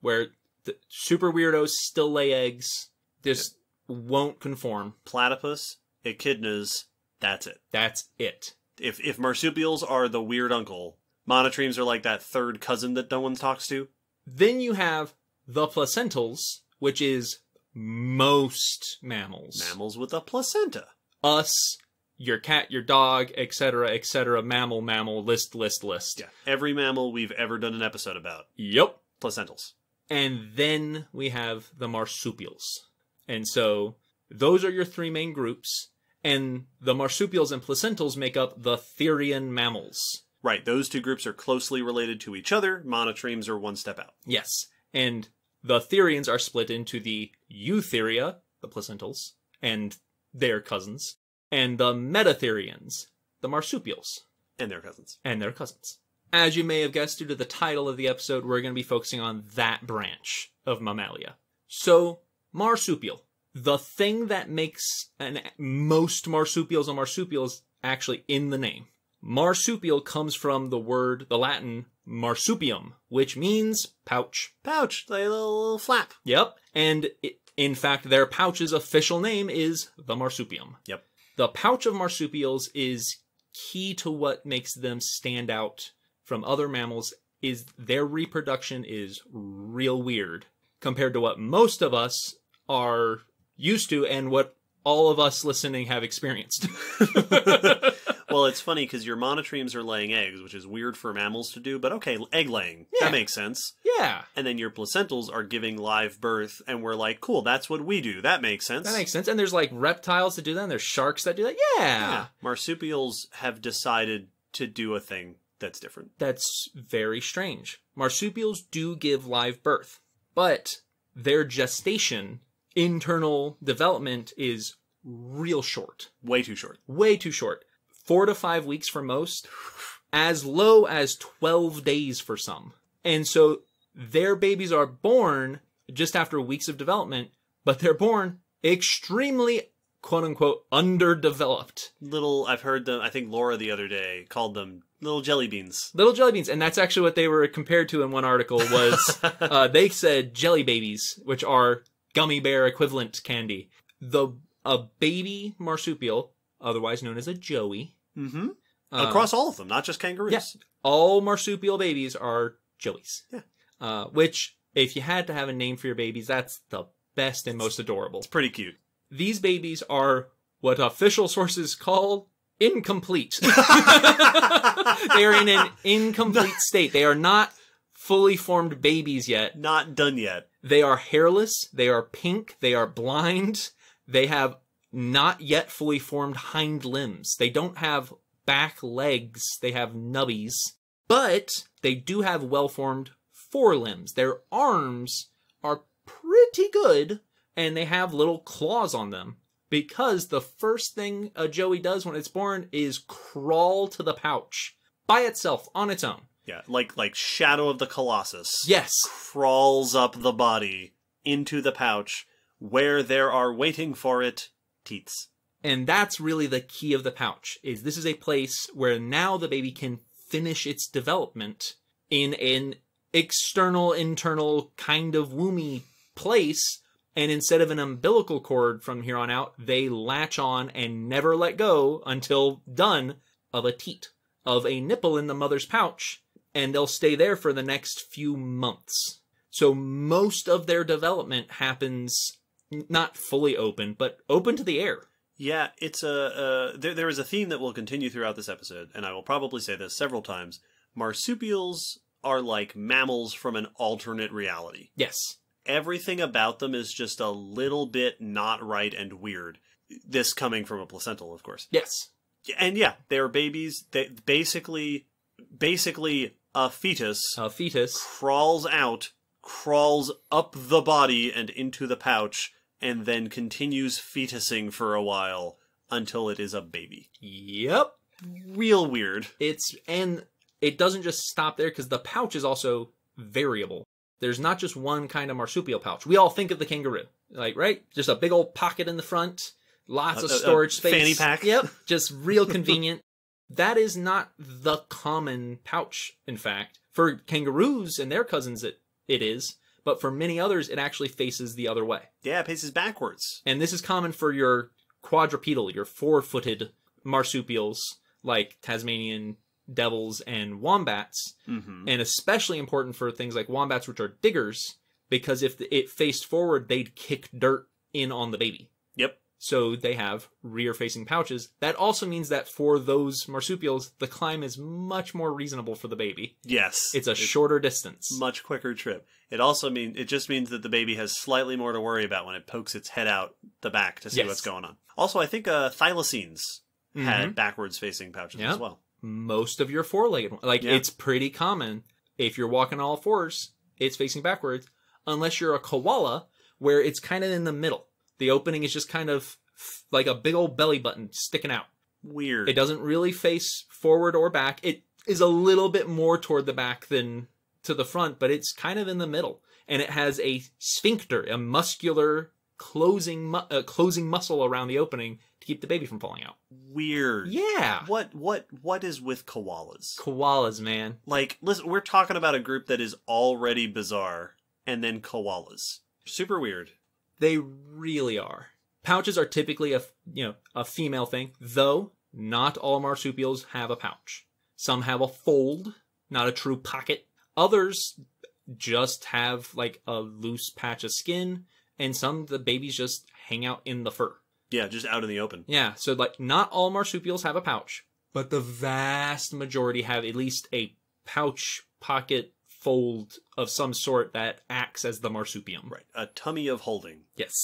where the super weirdos still lay eggs, just yeah. won't conform. Platypus, echidnas, that's it. That's it. If, if marsupials are the weird uncle, monotremes are like that third cousin that no one talks to. Then you have the placentals, which is... most mammals. Mammals with a placenta. Us, your cat, your dog, et cetera, et cetera. Mammal, mammal, list, list, list. Yeah. Every mammal we've ever done an episode about. Yep. Placentals. And then we have the marsupials. And so those are your three main groups. And the marsupials and placentals make up the Therian mammals. Right. Those two groups are closely related to each other. Monotremes are one step out. Yes. And... the Therians are split into the Eutheria, the placentals, and their cousins, and the Metatherians, the marsupials. And their cousins. And their cousins. As you may have guessed, due to the title of the episode, we're going to be focusing on that branch of Mammalia. So, marsupial. The thing that makes an, most marsupials and marsupials actually in the name. Marsupial comes from the word, the Latin, marsupium, which means pouch. Pouch, like a little, little flap. Yep. And it, in fact, their pouch's official name is the marsupium. Yep. The pouch of marsupials is key to what makes them stand out from other mammals, is their reproduction is real weird compared to what most of us are used to and what all of us listening have experienced. Well, it's funny because your monotremes are laying eggs, which is weird for mammals to do, but okay, egg laying. Yeah. That makes sense. Yeah. And then your placentals are giving live birth, and we're like, cool, that's what we do. That makes sense. That makes sense. And there's like reptiles that do that, and there's sharks that do that. Yeah. yeah. Marsupials have decided to do a thing that's different. That's very strange. Marsupials do give live birth, but their gestation, internal development, is real short. Way too short. Way too short. Four to five weeks for most, as low as twelve days for some. And so their babies are born just after weeks of development, but they're born extremely quote-unquote underdeveloped. Little, I've heard them, I think Laura the other day called them little jelly beans. Little jelly beans, and that's actually what they were compared to in one article was, uh, they said jelly babies, which are gummy bear equivalent candy. The a baby marsupial, otherwise known as a joey. Mm-hmm. Uh, Across all of them, not just kangaroos. Yeah, all marsupial babies are joeys. Yeah. Uh, which, if you had to have a name for your babies, that's the best and most adorable. It's pretty cute. These babies are what official sources call incomplete. They are in an incomplete state. They are not fully formed babies yet. Not done yet. They are hairless. They are pink. They are blind. They have not yet fully formed hind limbs. They don't have back legs. They have nubbies. But they do have well-formed forelimbs. Their arms are pretty good. And they have little claws on them, because the first thing a joey does when it's born is crawl to the pouch by itself, on its own. Yeah, like like Shadow of the Colossus. Yes. Crawls up the body into the pouch where there are waiting for it teats. And that's really the key of the pouch, is this is a place where now the baby can finish its development in an external, internal kind of womby place. And instead of an umbilical cord from here on out, they latch on and never let go until done of a teat, of a nipple in the mother's pouch, and they'll stay there for the next few months. So most of their development happens not fully open, but open to the air. Yeah, it's a uh, there, there is a theme that will continue throughout this episode, and I will probably say this several times. Marsupials are like mammals from an alternate reality. Yes. Everything about them is just a little bit not right and weird. This coming from a placental, of course. Yes. And yeah, they're babies. They basically, basically a fetus. A fetus. Crawls out, crawls up the body and into the pouch, and then continues fetusing for a while until it is a baby. Yep. Real weird. It's, and it doesn't just stop there, because the pouch is also variable. There's not just one kind of marsupial pouch. We all think of the kangaroo, like, right? Just a big old pocket in the front, lots a, of storage a, a space. Fanny pack. Yep, just real convenient. That is not the common pouch, in fact. For kangaroos and their cousins, it, it is. But for many others, it actually faces the other way. Yeah, it faces backwards. And this is common for your quadrupedal, your four-footed marsupials, like Tasmanian devils and wombats, mm-hmm. and especially important for things like wombats, which are diggers, because if it faced forward, they'd kick dirt in on the baby. Yep. So they have rear-facing pouches. That also means that for those marsupials, the climb is much more reasonable for the baby. Yes. It's a it's shorter distance. Much quicker trip. It also means, it just means that the baby has slightly more to worry about when it pokes its head out the back to see yes. what's going on. Also, I think uh, thylacines mm-hmm. had backwards-facing pouches yep. as well. Most of your four-legged ones. Like, yeah. It's pretty common. If you're walking on all fours, it's facing backwards. Unless you're a koala, where it's kind of in the middle. The opening is just kind of like a big old belly button sticking out. Weird. It doesn't really face forward or back. It is a little bit more toward the back than to the front, but it's kind of in the middle. And it has a sphincter, a muscular closing mu uh, closing muscle around the opening to keep the baby from falling out. Weird. Yeah. What what what is with koalas? Koalas, man. Like, listen, we're talking about a group that is already bizarre, and then koalas. Super weird. They really are. Pouches are typically a, you know, a female thing, though not all marsupials have a pouch. Some have a fold, not a true pocket. Others just have like a loose patch of skin. And some, the babies just hang out in the fur. Yeah, just out in the open. Yeah, so like not all marsupials have a pouch, but the vast majority have at least a pouch pocket fold of some sort that acts as the marsupium. Right, a tummy of holding. Yes.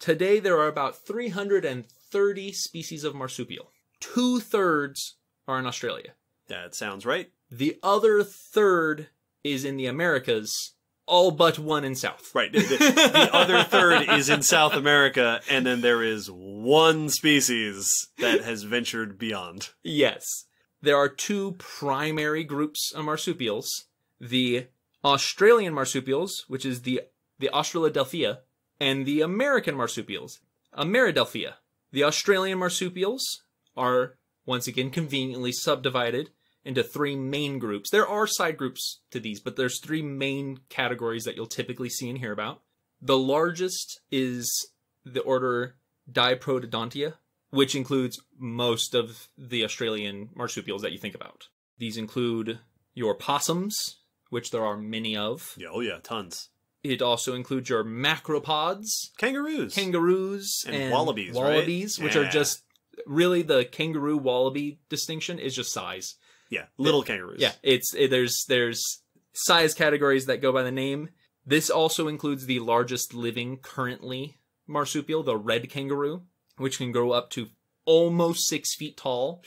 Today there are about three hundred thirty species of marsupial. two-thirds are in Australia. That sounds right. The other third is in the Americas. All but one in South. Right. The, the, the other third is in South America, and then there is one species that has ventured beyond. Yes. There are two primary groups of marsupials. The Australian marsupials, which is the, the Australidelphia, and the American marsupials, Ameridelphia, The Australian marsupials are once again conveniently subdivided into three main groups. There are side groups to these, but there's three main categories that you'll typically see and hear about. The largest is the order Diprotodontia, which includes most of the Australian marsupials that you think about. These include your possums, which there are many of. Yeah, oh yeah, tons. It also includes your macropods. Kangaroos. Kangaroos. And, and wallabies, Wallabies, right? which yeah. are just... Really, the kangaroo-wallaby distinction is just size. Yeah, little kangaroos. Yeah, it's it, there's there's size categories that go by the name. This also includes the largest living currently marsupial, the red kangaroo, which can grow up to almost six feet tall.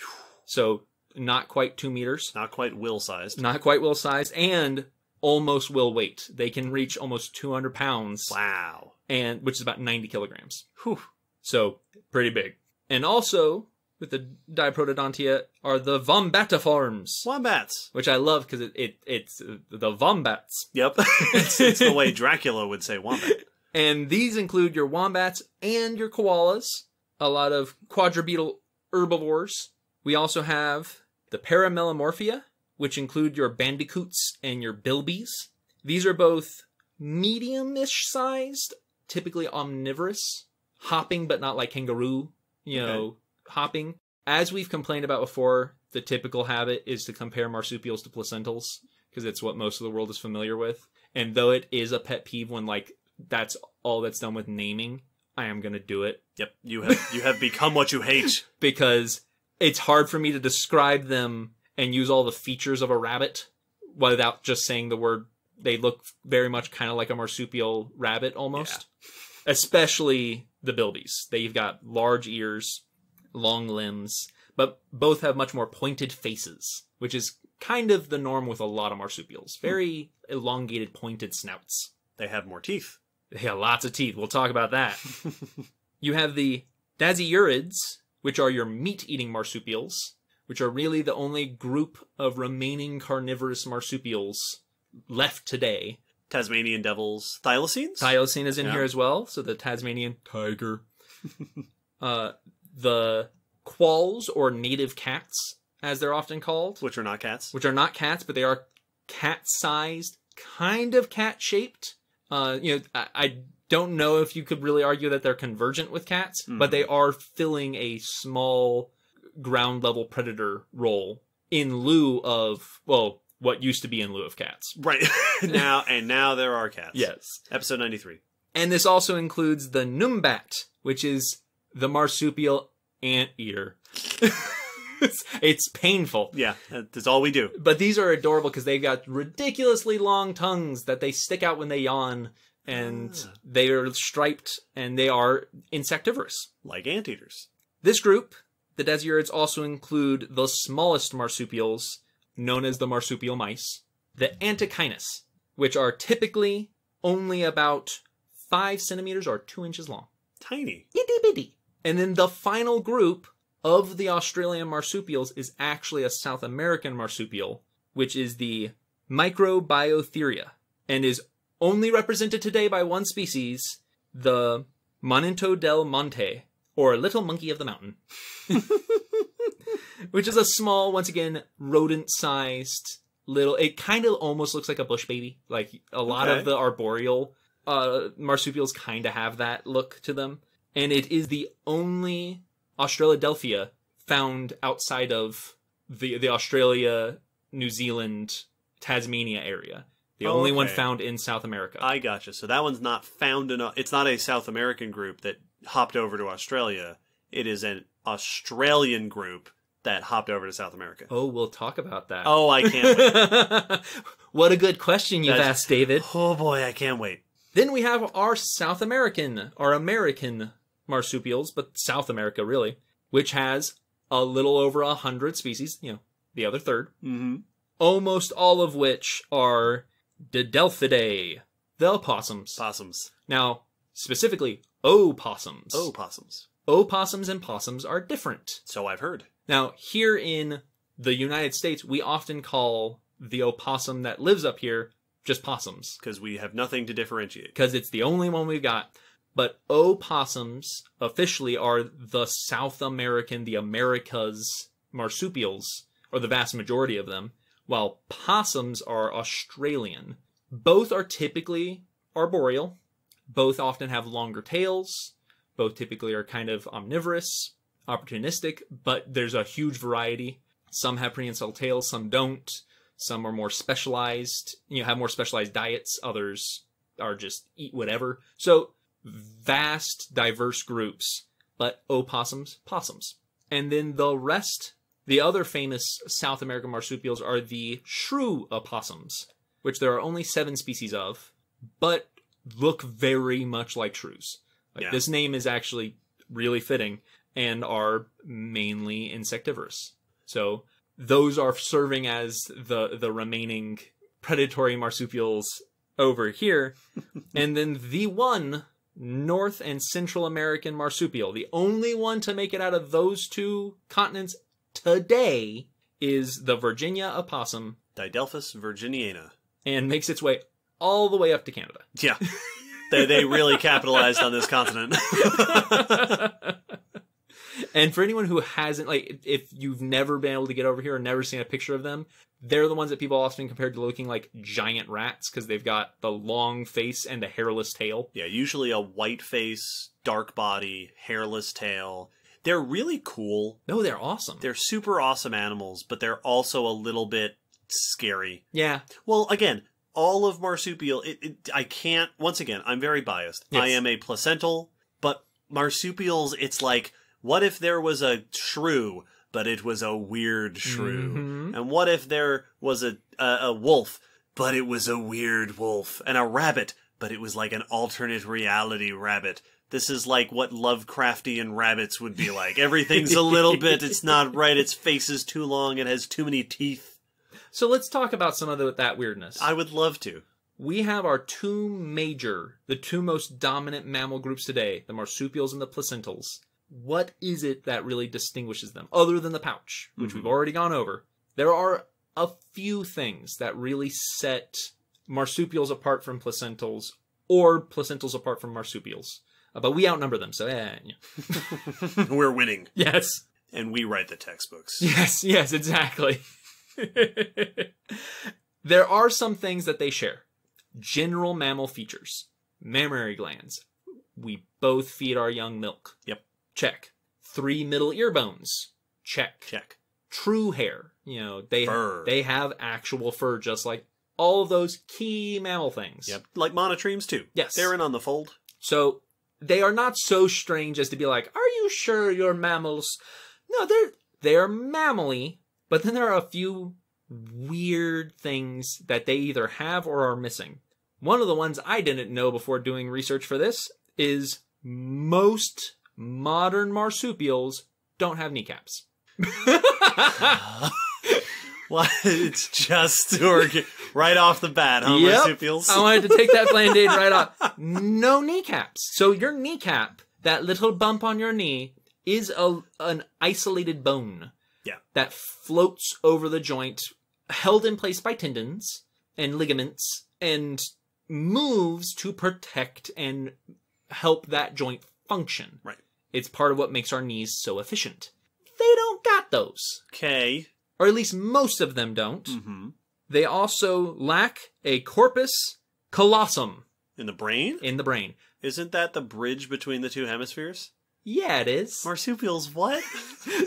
So not quite two meters. Not quite whale-sized. Not quite whale-sized, and almost whale weight. They can reach almost two hundred pounds. Wow. And which is about ninety kilograms. Whew. So pretty big. And also, with the Diprotodontia, are the vombatiforms. Wombats. Which I love because it, it it's the wombats. Yep. it's, it's the way Dracula would say wombat. And these include your wombats and your koalas, a lot of quadrupedal herbivores. We also have the Paramelomorphia, which include your bandicoots and your bilbies. These are both medium-ish sized, typically omnivorous, hopping but not like kangaroo. You know, okay. hopping. As we've complained about before, the typical habit is to compare marsupials to placentals because it's what most of the world is familiar with. And though it is a pet peeve when, like, that's all that's done with naming, I am going to do it. Yep. You have, you have become what you hate. Because it's hard for me to describe them and use all the features of a rabbit without just saying the word. They look very much kind of like a marsupial rabbit almost. Yeah. Especially... the bilbies. They've got large ears, long limbs, but both have much more pointed faces, which is kind of the norm with a lot of marsupials. Very hmm. elongated, pointed snouts. They have more teeth. They have lots of teeth. We'll talk about that. You have the Dasyurids, which are your meat-eating marsupials, which are really the only group of remaining carnivorous marsupials left today. Tasmanian devils, thylacines? Thylacine is in yeah. here as well. So the Tasmanian tiger. uh, the quolls, or native cats, as they're often called. Which are not cats. Which are not cats, but they are cat-sized, kind of cat-shaped. Uh, you know, I, I don't know if you could really argue that they're convergent with cats, mm. but they are filling a small ground-level predator role in lieu of, well... what used to be in lieu of cats. Right. now And now there are cats. Yes. Episode ninety-three. And this also includes the numbat, which is the marsupial anteater. it's, it's painful. Yeah, that's all we do. But these are adorable because they've got ridiculously long tongues that they stick out when they yawn. And ah. they are striped and they are insectivorous. Like anteaters. This group, the Dasyurids, also include the smallest marsupials, known as the marsupial mice, the antechinus, which are typically only about five centimeters or two inches long. Tiny. Itty bitty. And then the final group of the Australian marsupials is actually a South American marsupial, which is the Microbiotheria, and is only represented today by one species, the Monito del Monte, or Little Monkey of the Mountain. Which is a small, once again, rodent-sized little... It kind of almost looks like a bush baby. Like, a lot okay. of the arboreal uh, marsupials kind of have that look to them. And it is the only Australidelphia found outside of the, the Australia, New Zealand, Tasmania area. The only okay. one found in South America. I gotcha. So that one's not found in... A, it's not a South American group that hopped over to Australia. It is an Australian group that hopped over to South America. Oh, we'll talk about that. Oh, I can't wait. What a good question you've That's, asked, David. Oh boy, I can't wait. Then we have our South American, our American marsupials, but South America really, which has a little over a hundred species, you know, the other third, mm-hmm. almost all of which are Didelphidae, the possums. Possums. Now, specifically, opossums. Opossums. Opossums and possums are different. So I've heard. Now, here in the United States, we often call the opossum that lives up here just possums. Because we have nothing to differentiate. Because it's the only one we've got. But opossums officially are the South American, the Americas marsupials, or the vast majority of them, while possums are Australian. Both are typically arboreal. Both often have longer tails. Both typically are kind of omnivorous, opportunistic, but there's a huge variety. Some have prehensile tails, some don't. Some are more specialized, you know, have more specialized diets. Others are just eat whatever. So vast, diverse groups, but opossums, possums. And then the rest, the other famous South American marsupials are the shrew opossums, which there are only seven species of, but look very much like shrews. Like, yeah. This name is actually really fitting, and are mainly insectivorous. So those are serving as the, the remaining predatory marsupials over here. And then the one North and Central American marsupial, the only one to make it out of those two continents today, is the Virginia opossum, Didelphis virginiana, and makes its way all the way up to Canada. Yeah. They, they really capitalized on this continent. And for anyone who hasn't, like, if you've never been able to get over here or never seen a picture of them, they're the ones that people often compare to looking like giant rats, because they've got the long face and the hairless tail. Yeah, usually a white face, dark body, hairless tail. They're really cool. No, they're awesome. They're super awesome animals, but they're also a little bit scary. Yeah. Well, again, all of marsupial, it, it, I can't, once again, I'm very biased. Yes. I am a placental, but marsupials, it's like, what if there was a shrew, but it was a weird shrew? Mm-hmm. And what if there was a, a a wolf, but it was a weird wolf? And a rabbit, but it was like an alternate reality rabbit. This is like what Lovecraftian rabbits would be like. Everything's a little bit, it's not right, its face is too long, it has too many teeth. So let's talk about some of the, that weirdness. I would love to. We have our two major, the two most dominant mammal groups today, the marsupials and the placentals. What is it that really distinguishes them? Other than the pouch, which mm-hmm. we've already gone over, there are a few things that really set marsupials apart from placentals, or placentals apart from marsupials. Uh, but we outnumber them, so eh, yeah. We're winning. Yes. And we write the textbooks. Yes, yes, exactly. There are some things that they share. General mammal features. Mammary glands. We both feed our young milk. Yep. Check. Three middle ear bones. Check. Check. True hair. You know, they fur. They have actual fur, just like all of those key mammal things. Yep. Like monotremes too. Yes. They're in on the fold. So they are not so strange as to be like, are you sure you're mammals? No, they're they're mammally, but then there are a few weird things that they either have or are missing. One of the ones I didn't know before doing research for this is most modern marsupials don't have kneecaps. Well, it's just right off the bat, huh, yep. Marsupials? I wanted to take that Band-Aid right off. No kneecaps. So your kneecap, that little bump on your knee, is a, an isolated bone yeah. that floats over the joint, held in place by tendons and ligaments, and moves to protect and help that joint function. Right. It's part of what makes our knees so efficient. They don't got those. Okay. Or at least most of them don't. Mm-hmm. They also lack a corpus callosum. In the brain? In the brain. Isn't that the bridge between the two hemispheres? Yeah, it is. Marsupials, what?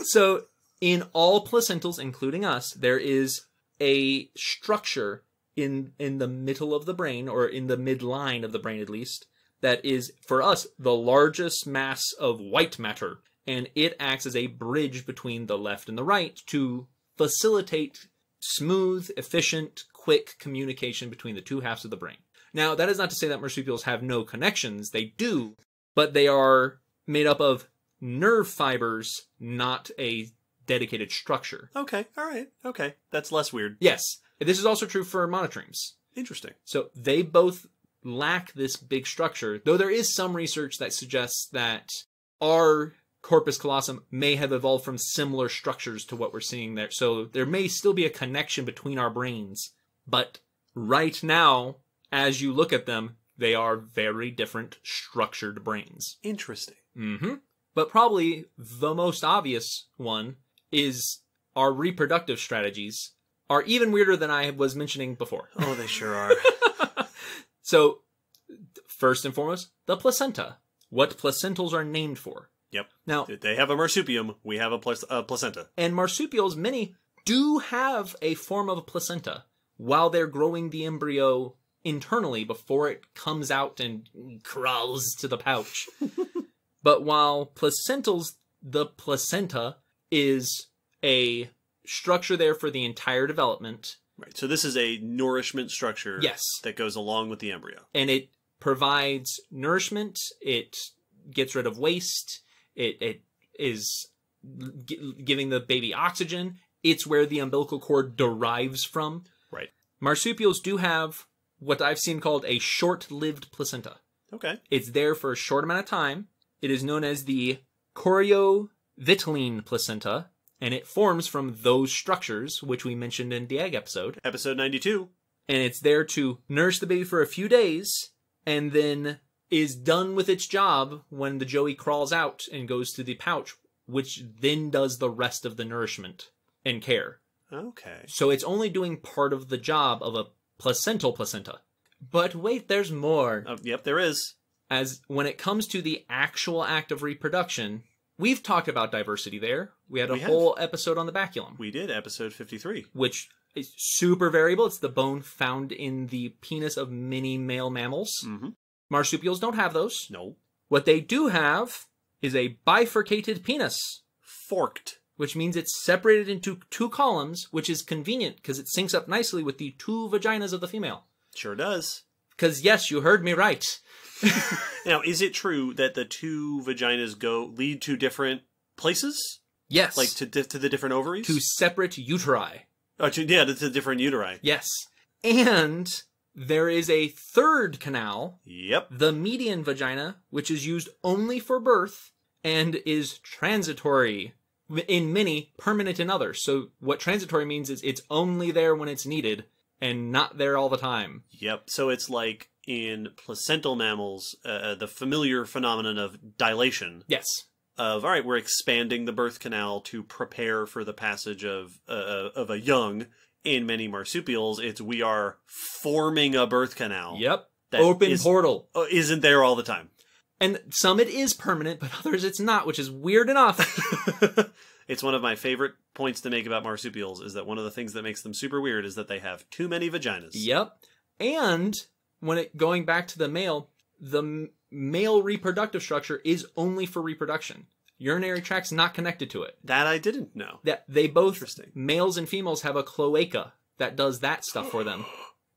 So, in all placentals, including us, there is a structure in, in the middle of the brain, or in the midline of the brain at least, that is, for us, the largest mass of white matter. And it acts as a bridge between the left and the right to facilitate smooth, efficient, quick communication between the two halves of the brain. Now, that is not to say that marsupials have no connections. They do, but they are made up of nerve fibers, not a dedicated structure. Okay, all right, okay. That's less weird. Yes. This is also true for monotremes. Interesting. So they both lack this big structure, though there is some research that suggests that our corpus callosum may have evolved from similar structures to what we're seeing there. So there may still be a connection between our brains, but right now, as you look at them, They are very different structured brains. Interesting. Mm-hmm. But probably the most obvious one is our reproductive strategies are even weirder than I was mentioning before. Oh, they sure are. So, first and foremost, the placenta. What placentals are named for. Yep. Now, they have a marsupium. We have a, pl a placenta. And marsupials, many, do have a form of a placenta while they're growing the embryo internally before it comes out and crawls to the pouch. But while placentals, the placenta is a structure there for the entire development. Right. So this is a nourishment structure. Yes. That goes along with the embryo. And it provides nourishment. It gets rid of waste. It, it is gi giving the baby oxygen. It's where the umbilical cord derives from. Right. Marsupials do have what I've seen called a short-lived placenta. Okay. It's there for a short amount of time. It is known as the choriovitelline placenta, and it forms from those structures, which we mentioned in the egg episode. Episode ninety-two. And it's there to nurse the baby for a few days, and then is done with its job when the joey crawls out and goes to the pouch, which then does the rest of the nourishment and care. Okay. So it's only doing part of the job of a placental placenta. But wait, there's more. Uh, yep, there is. As when it comes to the actual act of reproduction, we've talked about diversity there. We had a we whole episode on the baculum. We did, episode fifty-three. Which is super variable. It's the bone found in the penis of many male mammals. Mm-hmm. Marsupials don't have those. No. What they do have is a bifurcated penis. Forked. Which means it's separated into two columns, which is convenient because it syncs up nicely with the two vaginas of the female. Sure does. Because, yes, you heard me right. Now, is it true that the two vaginas go lead to different places? Yes. Like to, to the different ovaries? To separate uteri. Oh, to, yeah, to the different uteri. Yes. And there is a third canal. Yep. The median vagina, which is used only for birth and is transitory in many, permanent in others. So what transitory means is it's only there when it's needed and not there all the time. Yep. So it's like in placental mammals, uh, the familiar phenomenon of dilation. Yes. Of, all right, we're expanding the birth canal to prepare for the passage of uh, of a young. In many marsupials, it's we are forming a birth canal. Yep. That open is, portal. Isn't there all the time. And some it is permanent, but others it's not, which is weird enough. It's one of my favorite points to make about marsupials is that one of the things that makes them super weird is that they have too many vaginas. Yep. And when it going back to the male, the male reproductive structure is only for reproduction. Urinary tract's not connected to it. That I didn't know. That they both, males and females, have a cloaca that does that stuff for them.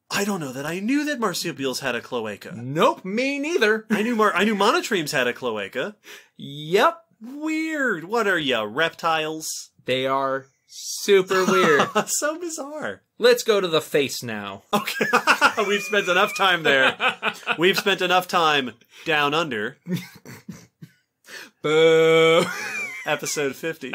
I don't know that I knew that marsupials had a cloaca. Nope, me neither. I knew mar I knew monotremes had a cloaca. Yep. Weird. What are you, reptiles? They are super weird. So bizarre. Let's go to the face now. Okay. We've spent enough time there. We've spent enough time down under. Boo. Episode fifty.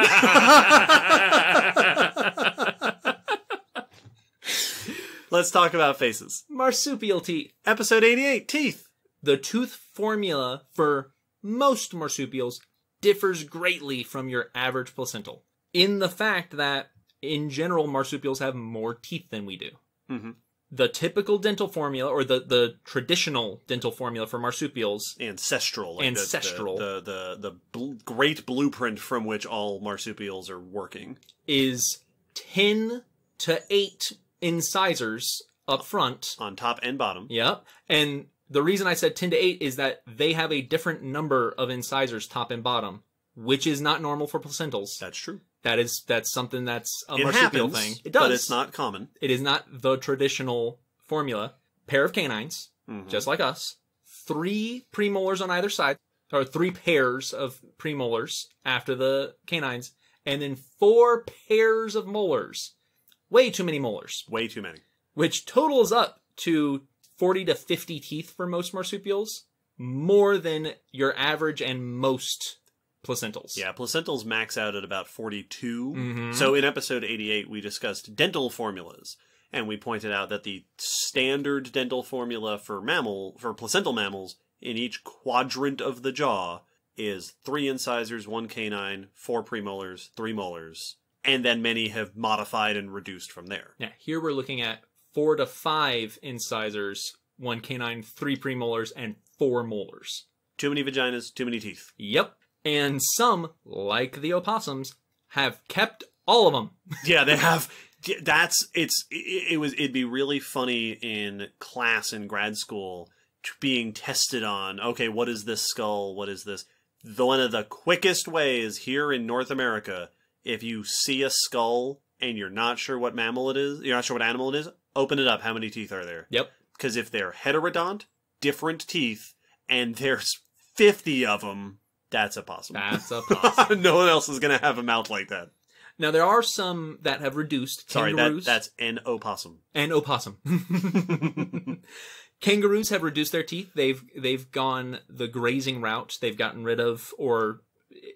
Let's talk about faces. Marsupial teeth. Episode eighty-eight, teeth. The tooth formula for most marsupials differs greatly from your average placental in the fact that, in general, marsupials have more teeth than we do. Mm-hmm. The typical dental formula, or the, the traditional dental formula for marsupials. Ancestral. Like ancestral. The, the, the, the bl- great blueprint from which all marsupials are working. Is ten to eight incisors up front. On top and bottom. Yep. And the reason I said ten to eight is that they have a different number of incisors top and bottom, which is not normal for placentals. That's true. That is, that's something that's a it marsupial happens, thing. It does. But it's not common. It is not the traditional formula. Pair of canines, mm-hmm. just like us. Three premolars on either side, or three pairs of premolars after the canines, and then four pairs of molars. Way too many molars. Way too many. Which totals up to forty to fifty teeth for most marsupials. More than your average and most placentals. Yeah, placentals max out at about forty-two. Mm-hmm. So in episode eighty-eight, we discussed dental formulas. and we pointed out that the standard dental formula for mammal for placental mammals in each quadrant of the jaw is three incisors, one canine, four premolars, three molars, and then many have modified and reduced from there. Yeah, here we're looking at four to five incisors, one canine, three premolars, and four molars. Too many vaginas, too many teeth. Yep. And some, like the opossums, have kept all of them. Yeah, they have. That's, it's, it, it was, it'd be really funny in class in grad school being tested on, okay, what is this skull? What is this? The, one of the quickest ways here in North America, if you see a skull and you're not sure what mammal it is, you're not sure what animal it is, open it up. How many teeth are there? Yep. Because if they're heterodont, different teeth, and there's fifty of them, that's opossum. That's opossum. No one else is going to have a mouth like that. Now, there are some that have reduced. Sorry, that, that's an opossum. An opossum. Kangaroos have reduced their teeth. They've they've gone the grazing route. They've gotten rid of or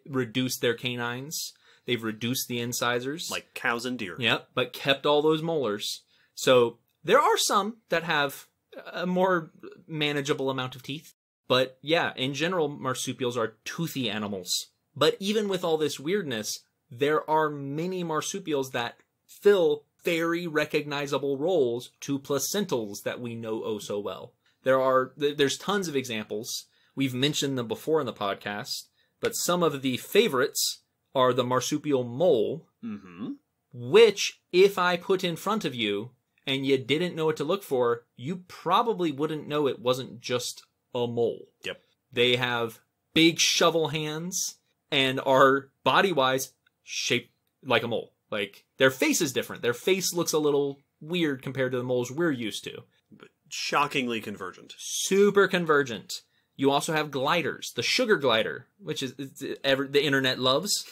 reduced their canines. They've reduced the incisors. Like cows and deer. Yep, but kept all those molars. So there are some that have a more manageable amount of teeth. But yeah, in general, marsupials are toothy animals. But even with all this weirdness, there are many marsupials that fill very recognizable roles to placentals that we know oh so well. There are, there's tons of examples. We've mentioned them before in the podcast, but some of the favorites are the marsupial mole, mm-hmm. which if I put in front of you and you didn't know what to look for, you probably wouldn't know it wasn't just a mole. Yep. They have big shovel hands and are body-wise shaped like a mole. Like, their face is different. Their face looks a little weird compared to the moles we're used to. But shockingly convergent. Super convergent. You also have gliders. The sugar glider, which is the internet loves,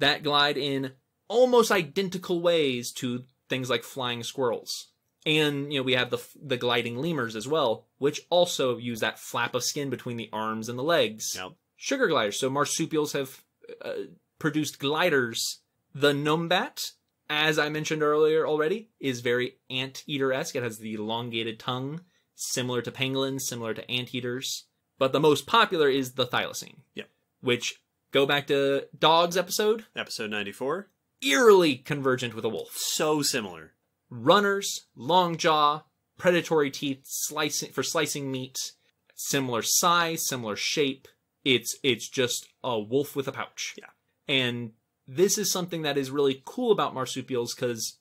that glide in almost identical ways to things like flying squirrels. And, you know, we have the the gliding lemurs as well, which also use that flap of skin between the arms and the legs. Yep. Sugar gliders. So marsupials have uh, produced gliders. The numbat, as I mentioned earlier already, is very anteater-esque. It has the elongated tongue, similar to pangolins, similar to anteaters. But the most popular is the thylacine. Yep. Which, go back to Dog's episode. Episode ninety-four. Eerily convergent with a wolf. So similar. Runners, long jaw, predatory teeth slicing for slicing meat, similar size, similar shape. It's it's just a wolf with a pouch. Yeah. And this is something that is really cool about marsupials because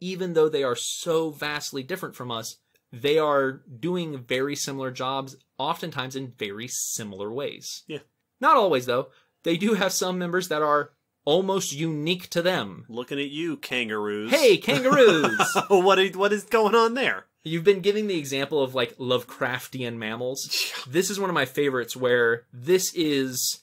even though they are so vastly different from us, they are doing very similar jobs, oftentimes in very similar ways. Yeah. Not always, though. They do have some members that are almost unique to them. Looking at you, kangaroos. Hey, kangaroos! What is, what is going on there? You've been giving the example of, like, Lovecraftian mammals. This is one of my favorites where this is...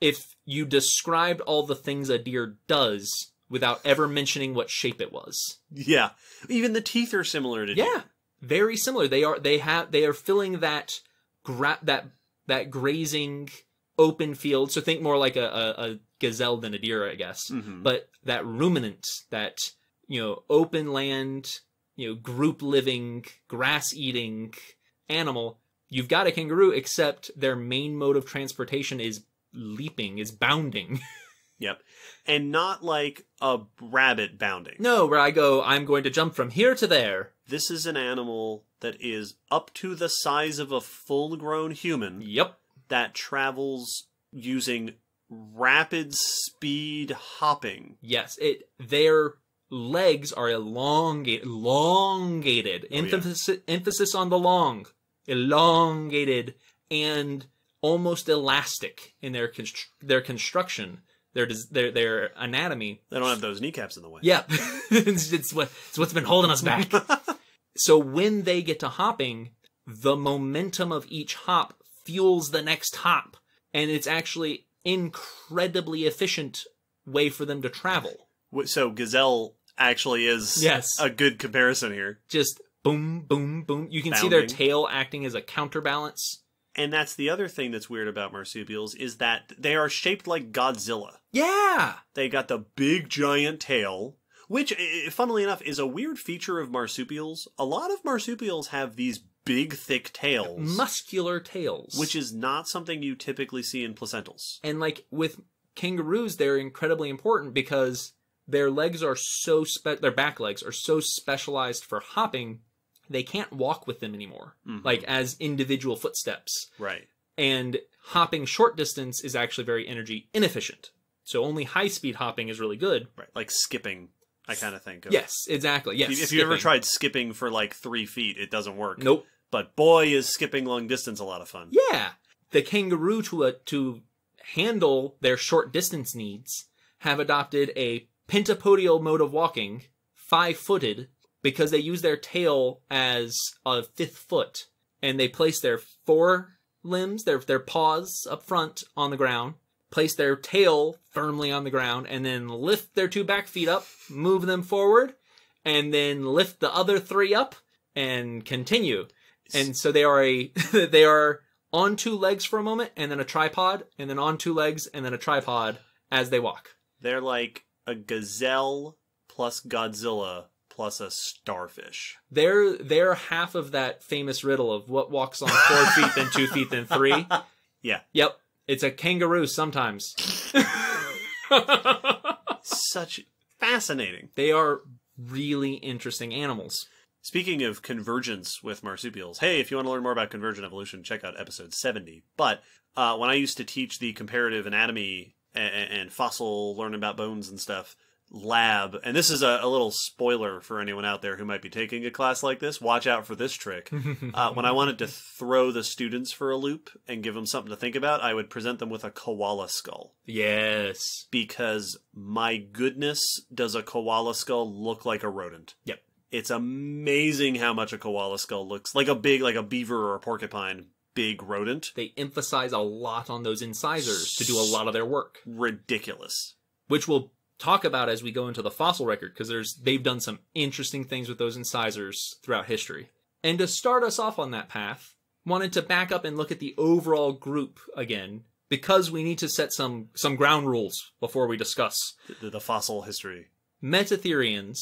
If you described all the things a deer does without ever mentioning what shape it was. Yeah. Even the teeth are similar to deer. Yeah. Very similar. They are they have they are filling that gra that that grazing open field. So think more like a, a, a gazelle than a deer, I guess. Mm-hmm. But that ruminant, that, you know, open land, you know, group living, grass eating animal. You've got a kangaroo, except their main mode of transportation is leaping, is bounding. Yep. And not like a rabbit bounding. No, where I go, I'm going to jump from here to there. This is an animal that is up to the size of a full-grown human. Yep. That travels using rapid speed hopping. Yes. It, their legs are elongate, elongated. Oh, emphasis, yeah. Emphasis on the long. Elongated and almost elastic in their const their construction, their their their anatomy. They don't have those kneecaps in the way. Yeah, it's, it's what it's what's been holding us back. So when they get to hopping, the momentum of each hop fuels the next hop, and it's actually incredibly efficient way for them to travel. So gazelle actually is yes. a good comparison here. Just boom, boom, boom. You can Bounding. see their tail acting as a counterbalance. And that's the other thing that's weird about marsupials is that they are shaped like Godzilla. Yeah! They got the big giant tail, which, funnily enough, is a weird feature of marsupials. A lot of marsupials have these big, thick tails. Muscular tails. Which is not something you typically see in placentals. And, like, with kangaroos, they're incredibly important because their legs are so... Spe their back legs are so specialized for hopping, they can't walk with them anymore. Mm-hmm. Like, as individual footsteps. Right. And hopping short distance is actually very energy inefficient. So only high-speed hopping is really good. Right. Like skipping, I kind of think. Of. Yes, exactly. Yes. If you, if you ever tried skipping for like three feet, it doesn't work. Nope. But boy, is skipping long distance a lot of fun. Yeah. The kangaroo, to a, to handle their short distance needs, have adopted a pentapodial mode of walking, five-footed, because they use their tail as a fifth foot, and they place their four limbs, their their paws up front on the ground, place their tail firmly on the ground, and then lift their two back feet up, move them forward, and then lift the other three up, and continue. And so they are a they are on two legs for a moment, and then a tripod, and then on two legs, and then a tripod as they walk. They're like a gazelle plus Godzilla plus a starfish. They're they're half of that famous riddle of what walks on four feet, then two feet, then three. Yeah. Yep. It's a kangaroo sometimes. Such fascinating. They are really interesting animals. Speaking of convergence with marsupials, hey, if you want to learn more about convergent evolution, check out episode seventy. But uh, when I used to teach the comparative anatomy and, and fossil, learn about bones and stuff, lab, and this is a, a little spoiler for anyone out there who might be taking a class like this, watch out for this trick. Uh, when I wanted to throw the students for a loop and give them something to think about, I would present them with a koala skull. Yes. Because, my goodness, does a koala skull look like a rodent. Yep. It's amazing how much a koala skull looks like a big, like a beaver or a porcupine. Big rodent. They emphasize a lot on those incisors to do a lot of their work. Ridiculous. Which will talk about as we go into the fossil record, because there's they've done some interesting things with those incisors throughout history. And to start us off on that path, wanted to back up and look at the overall group again, because we need to set some some ground rules before we discuss the, the fossil history. Metatherians,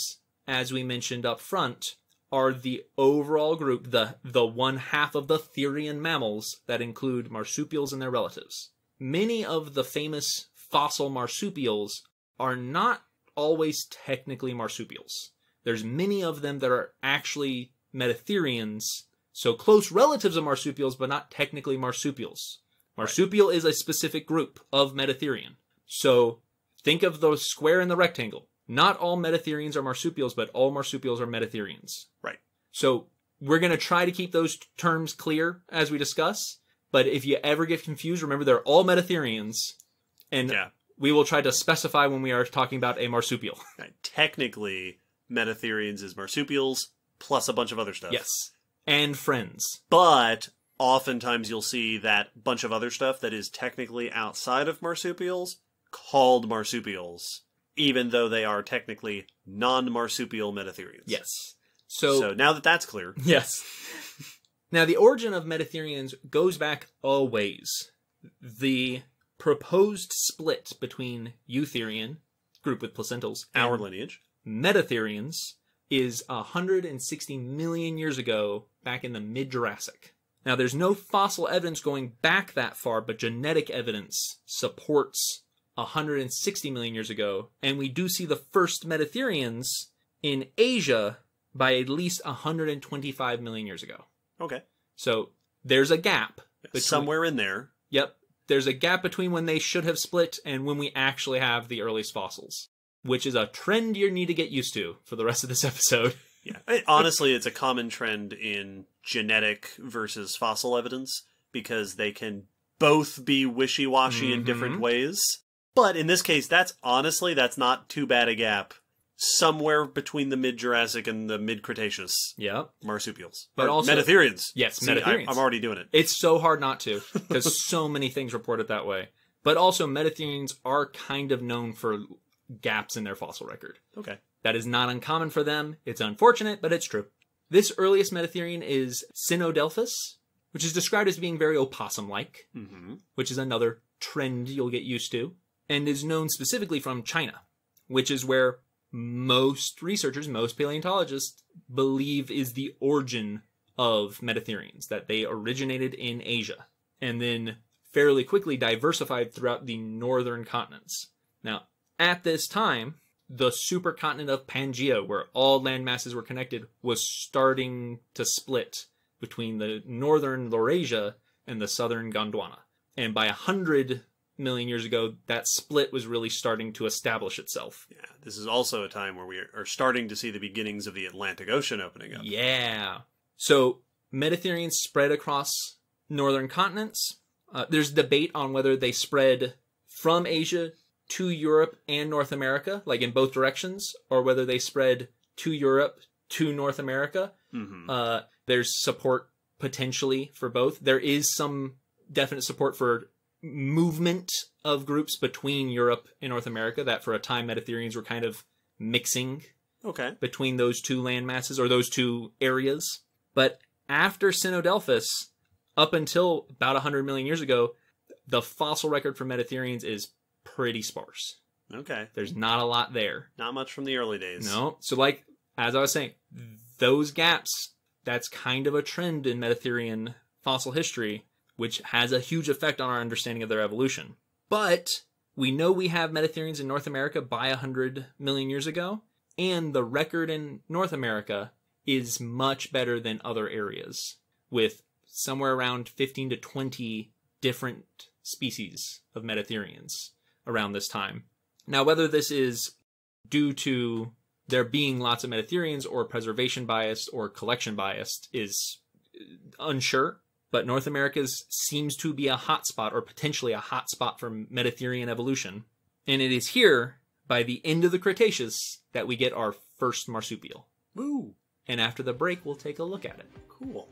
as we mentioned up front, are the overall group, the the one half of the therian mammals that include marsupials and their relatives. Many of the famous fossil marsupials are not always technically marsupials. There's many of them that are actually metatherians, so close relatives of marsupials, but not technically marsupials. Marsupial right. is a specific group of metatherian. So think of the square and the rectangle. Not all metatherians are marsupials, but all marsupials are metatherians. Right. So we're going to try to keep those terms clear as we discuss, but if you ever get confused, remember they're all metatherians, and... Yeah. We will try to specify when we are talking about a marsupial. Technically, metatherians is marsupials, plus a bunch of other stuff. Yes. And friends. But oftentimes you'll see that bunch of other stuff that is technically outside of marsupials called marsupials, even though they are technically non-marsupial metatherians. Yes. So, so now that that's clear. Yes. Now, the origin of metatherians goes back a ways. The... proposed split between eutherian, group with placentals, our lineage, metatherians is one hundred sixty million years ago, back in the mid-Jurassic. Now, there's no fossil evidence going back that far, but genetic evidence supports one hundred sixty million years ago, and we do see the first metatherians in Asia by at least one hundred twenty-five million years ago. Okay. So there's a gap. Between, somewhere in there. Yep. There's a gap between when they should have split and when we actually have the earliest fossils, which is a trend you need to get used to for the rest of this episode. Yeah, honestly, it's a common trend in genetic versus fossil evidence because they can both be wishy-washy mm-hmm. in different ways. But in this case, that's honestly, that's not too bad a gap. Somewhere between the mid-Jurassic and the mid-Cretaceous. Yeah. Marsupials. But or also... Metatherians. Yes, See, Metatherians. I, I'm already doing it. It's so hard not to, because so many things report it that way. But also, Metatherians are kind of known for gaps in their fossil record. Okay. That is not uncommon for them. It's unfortunate, but it's true. This earliest Metatherian is Cynodelphis, which is described as being very opossum-like, mm-hmm. which is another trend you'll get used to, and is known specifically from China, which is where... most researchers, most paleontologists believe is the origin of metatherians, that they originated in Asia and then fairly quickly diversified throughout the northern continents. Now, at this time, the supercontinent of Pangaea, where all land masses were connected, was starting to split between the northern Laurasia and the southern Gondwana. And by one hundred million years ago, that split was really starting to establish itself. Yeah, this is also a time where we are starting to see the beginnings of the Atlantic Ocean opening up. Yeah. So metatherians spread across northern continents. Uh, there's debate on whether they spread from Asia to Europe and North America, like in both directions, or whether they spread to Europe to North America. Mm-hmm. Uh, there's support potentially for both. There is some definite support for movement of groups between Europe and North America, that for a time metatherians were kind of mixing okay. between those two land masses or those two areas. But after Cynodelphis, up until about one hundred million years ago, the fossil record for metatherians is pretty sparse. Okay. There's not a lot there. Not much from the early days. No. So like, as I was saying, those gaps, that's kind of a trend in metatherian fossil history, which has a huge effect on our understanding of their evolution. But we know we have metatherians in North America by one hundred million years ago, and the record in North America is much better than other areas, with somewhere around fifteen to twenty different species of metatherians around this time. Now, whether this is due to there being lots of metatherians or preservation bias or collection bias is unsure, but North America seems to be a hotspot or potentially a hotspot for metatherian evolution. And it is here, by the end of the Cretaceous, that we get our first marsupial. Woo! And after the break, we'll take a look at it. Cool.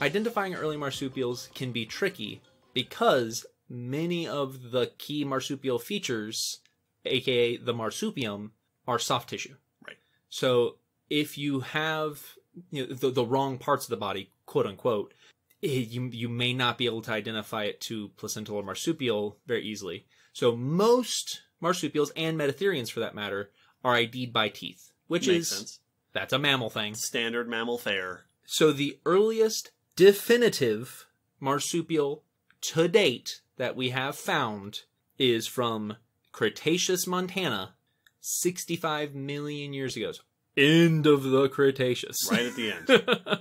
Identifying early marsupials can be tricky because many of the key marsupial features, aka the marsupium, are soft tissue. Right. So if you have you know, the, the wrong parts of the body, quote unquote, it, you, you may not be able to identify it to placental or marsupial very easily. So most marsupials and metatherians, for that matter, are ID'd by teeth, which Makes is, sense. That's a mammal thing. Standard mammal fare. So the earliest definitive marsupial to date that we have found is from Cretaceous Montana, sixty-five million years ago. So end of the Cretaceous. Right at the end.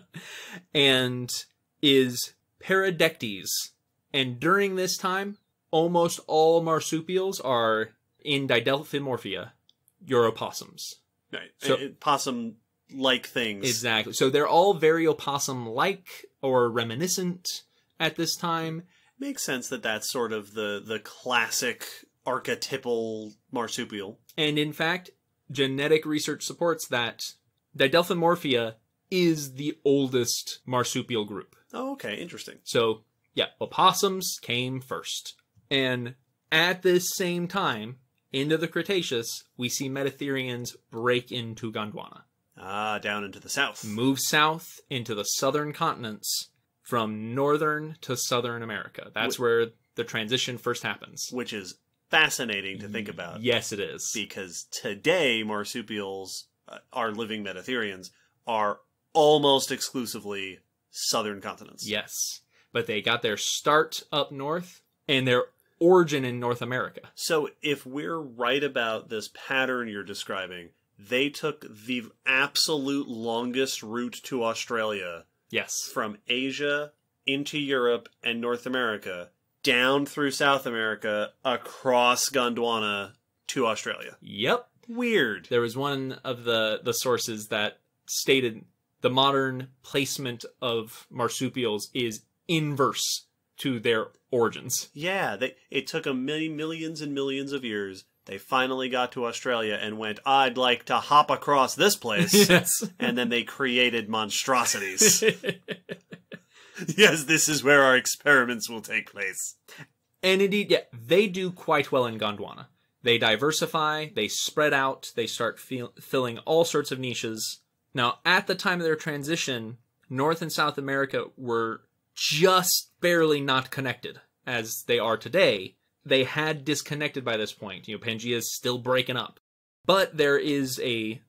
And is Peridectes. And during this time, almost all marsupials are in Didelphimorphia, uropossums. Right. So, it, it, possum... like things. Exactly. So they're all very opossum-like or reminiscent at this time. Makes sense that that's sort of the, the classic archetypal marsupial. And in fact, genetic research supports that Didelphimorphia is the oldest marsupial group. Oh, okay. Interesting. So, yeah, opossums came first. And at this same time, into the Cretaceous, we see metatherians break into Gondwana. Ah, down into the south. Move south into the southern continents from northern to southern America. That's Wh where the transition first happens. Which is fascinating to think about. Yes, it is. Because today, marsupials, uh, our living metatherians, are almost exclusively southern continents. Yes, but they got their start up north and their origin in North America. So if we're right about this pattern you're describing, they took the absolute longest route to Australia. Yes. From Asia into Europe and North America, down through South America, across Gondwana to Australia. Yep. Weird. There was one of the, the sources that stated the modern placement of marsupials is inverse to their origins. Yeah. They, it took a million, millions and millions of years. They finally got to Australia and went, I'd like to hop across this place. Yes. And then they created monstrosities. Yes, this is where our experiments will take place. And indeed, yeah, they do quite well in Gondwana. They diversify, they spread out, they start feel, filling all sorts of niches. Now, at the time of their transition, North and South America were just barely not connected as they are today. They had disconnected by this point. You know, Pangea is still breaking up. But there is a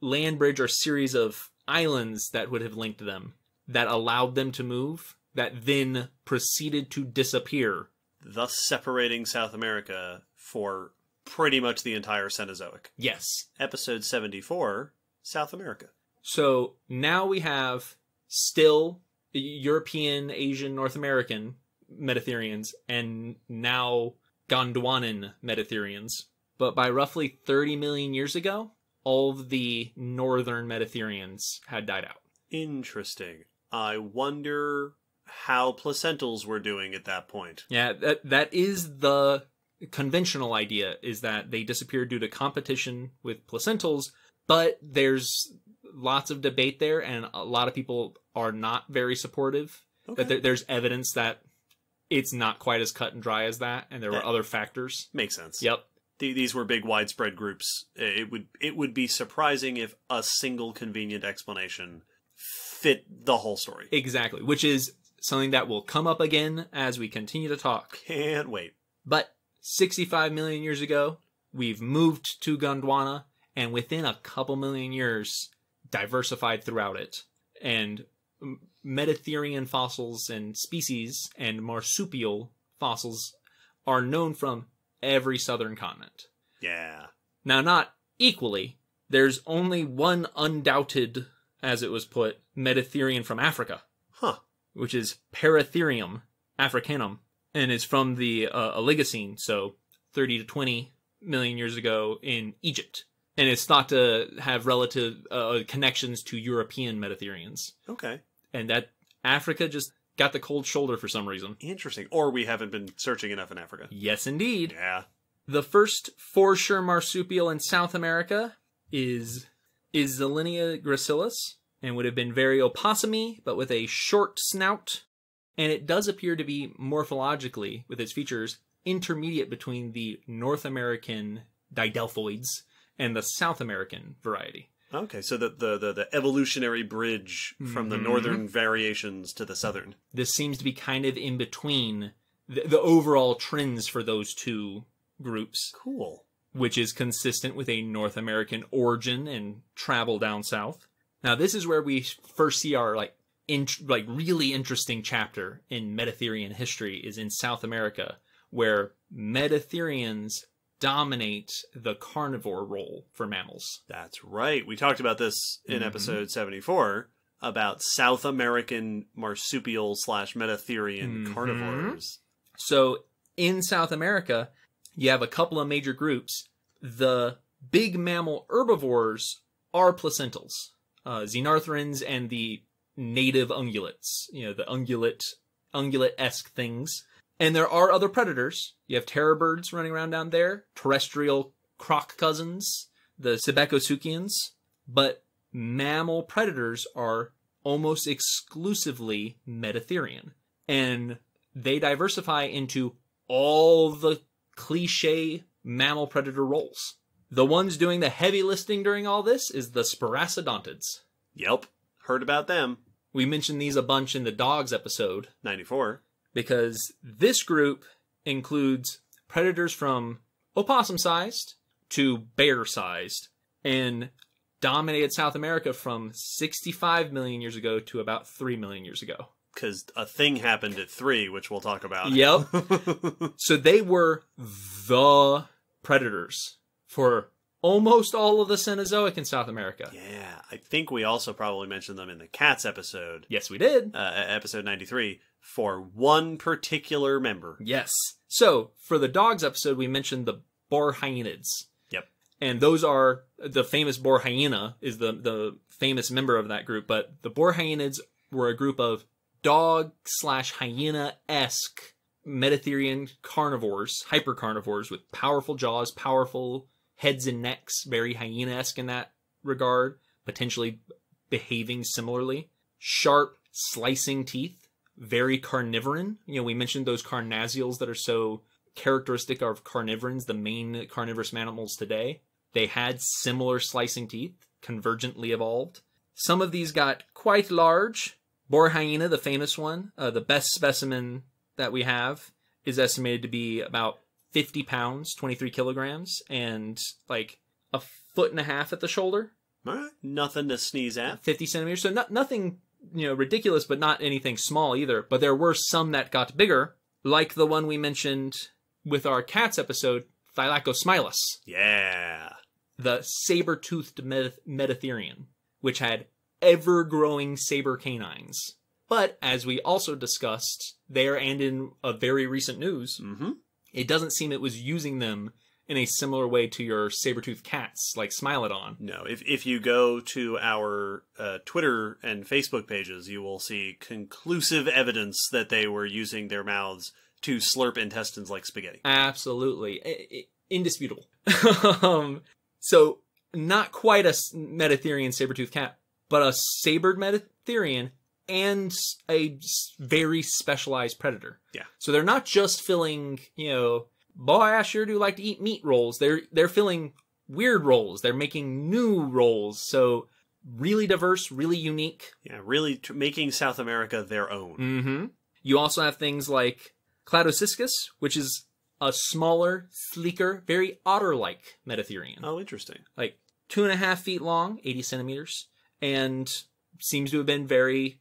land bridge or series of islands that would have linked them that allowed them to move, that then proceeded to disappear. Thus separating South America for pretty much the entire Cenozoic. Yes. Episode seventy-four, South America. So now we have still European, Asian, North American Metatherians, and now Gondwanan Metatherians. But by roughly thirty million years ago, all of the northern Metatherians had died out. Interesting. I wonder how placentals were doing at that point. Yeah, that that is the conventional idea, is that they disappeared due to competition with placentals, but there's lots of debate there, and a lot of people are not very supportive. Okay. That there's evidence that it's not quite as cut and dry as that, and there that were other factors. Makes sense. Yep. These were big, widespread groups. It would it would be surprising if a single convenient explanation fit the whole story. Exactly, which is something that will come up again as we continue to talk. Can't wait. But sixty-five million years ago, we've moved to Gondwana, and within a couple million years, diversified throughout it. And Metatherian fossils and species and marsupial fossils are known from every southern continent. Yeah. Now, not equally. There's only one undoubted, as it was put, Metatherian from Africa. Huh. Which is Paratherium Africanum, and is from the uh, Oligocene, so thirty to twenty million years ago in Egypt. And it's thought to have relative uh, connections to European Metatherians. Okay. And that Africa just got the cold shoulder for some reason. Interesting. Or we haven't been searching enough in Africa. Yes, indeed. Yeah. The first for sure marsupial in South America is Zelinia gracilis, and would have been very opossum-y, but with a short snout. And it does appear to be morphologically, with its features, intermediate between the North American didelphoids and the South American variety. Okay, so the, the, the, the evolutionary bridge from mm-hmm. the northern variations to the southern. This seems to be kind of in between the, the overall trends for those two groups. Cool. Which is consistent with a North American origin and travel down south. Now, this is where we first see our like in, like really interesting chapter in Metatherian history, is in South America, where Metatherians dominate the carnivore role for mammals. That's right. We talked about this in mm-hmm. episode seventy-four about South American marsupial slash Metatherian mm-hmm. carnivores. So in South America, you have a couple of major groups. The big mammal herbivores are placentals, uh, Xenarthrans and the native ungulates, you know, the ungulate, ungulate-esque things. And there are other predators. You have terror birds running around down there, terrestrial croc cousins, the Sebecosuchians. But mammal predators are almost exclusively Metatherian. And they diversify into all the cliche mammal predator roles. The ones doing the heavy lifting during all this is the Sparasodontids. Yep. Heard about them. We mentioned these a bunch in the dogs episode. ninety-four. Because this group includes predators from opossum-sized to bear-sized, and dominated South America from sixty-five million years ago to about three million years ago. Because a thing happened at three, which we'll talk about. Yep. So they were the predators for almost all of the Cenozoic in South America. Yeah, I think we also probably mentioned them in the cats episode. Yes, we did. Uh, episode ninety-three. For one particular member. Yes. So, for the dogs episode, we mentioned the Borhyaenids. Yep. And those are, the famous Borhyaena is the, the famous member of that group, but the Borhyaenids were a group of dog slash hyena-esque Metatherian carnivores, hypercarnivores, with powerful jaws, powerful heads and necks, very hyena-esque in that regard, potentially behaving similarly. Sharp, slicing teeth. Very carnivoran. You know, we mentioned those carnassials that are so characteristic of carnivorans, the main carnivorous mammals today. They had similar slicing teeth, convergently evolved. Some of these got quite large. Borhyaena, the famous one, uh, the best specimen that we have, is estimated to be about fifty pounds, twenty-three kilograms, and like a foot and a half at the shoulder. All right. Nothing to sneeze at. fifty centimeters. So not, nothing, you know, ridiculous, but not anything small either. But there were some that got bigger, like the one we mentioned with our cats episode, Thylacosmilus. Yeah. The saber-toothed metatherian, which had ever-growing saber canines. But as we also discussed there and in a very recent news, mm-hmm. it doesn't seem it was using them in a similar way to your saber-toothed cats, like Smilodon. No, if, if you go to our uh, Twitter and Facebook pages, you will see conclusive evidence that they were using their mouths to slurp intestines like spaghetti. Absolutely. It, it, indisputable. um, so not quite a metatherian saber-toothed cat, but a sabered metatherian and a very specialized predator. Yeah. So they're not just filling, you know, boy, I sure do like to eat meat rolls. They're they're filling weird roles. They're making new roles. So really diverse, really unique. Yeah, really tr making South America their own. Mm-hmm. You also have things like Cladocyscus, which is a smaller, sleeker, very otter-like metatherian. Oh, interesting. Like two and a half feet long, eighty centimeters, and seems to have been very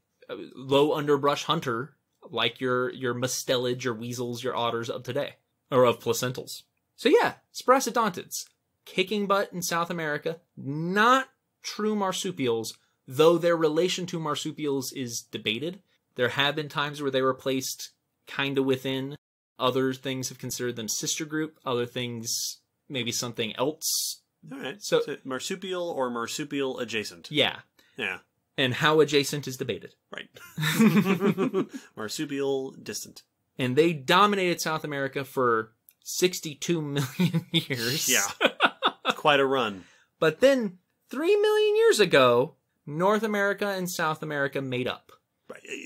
low underbrush hunter, like your your mustelid, your weasels, your otters of today. Or of placentals. So yeah, Sparasodontids. Kicking butt in South America. Not true marsupials, though their relation to marsupials is debated. There have been times where they were placed kind of within. Other things have considered them sister group. Other things, maybe something else. All right. So, so marsupial or marsupial adjacent. Yeah. Yeah. And how adjacent is debated. Right. Marsupial distant. And they dominated South America for sixty-two million years. Yeah. Quite a run. But then three million years ago, North America and South America made up.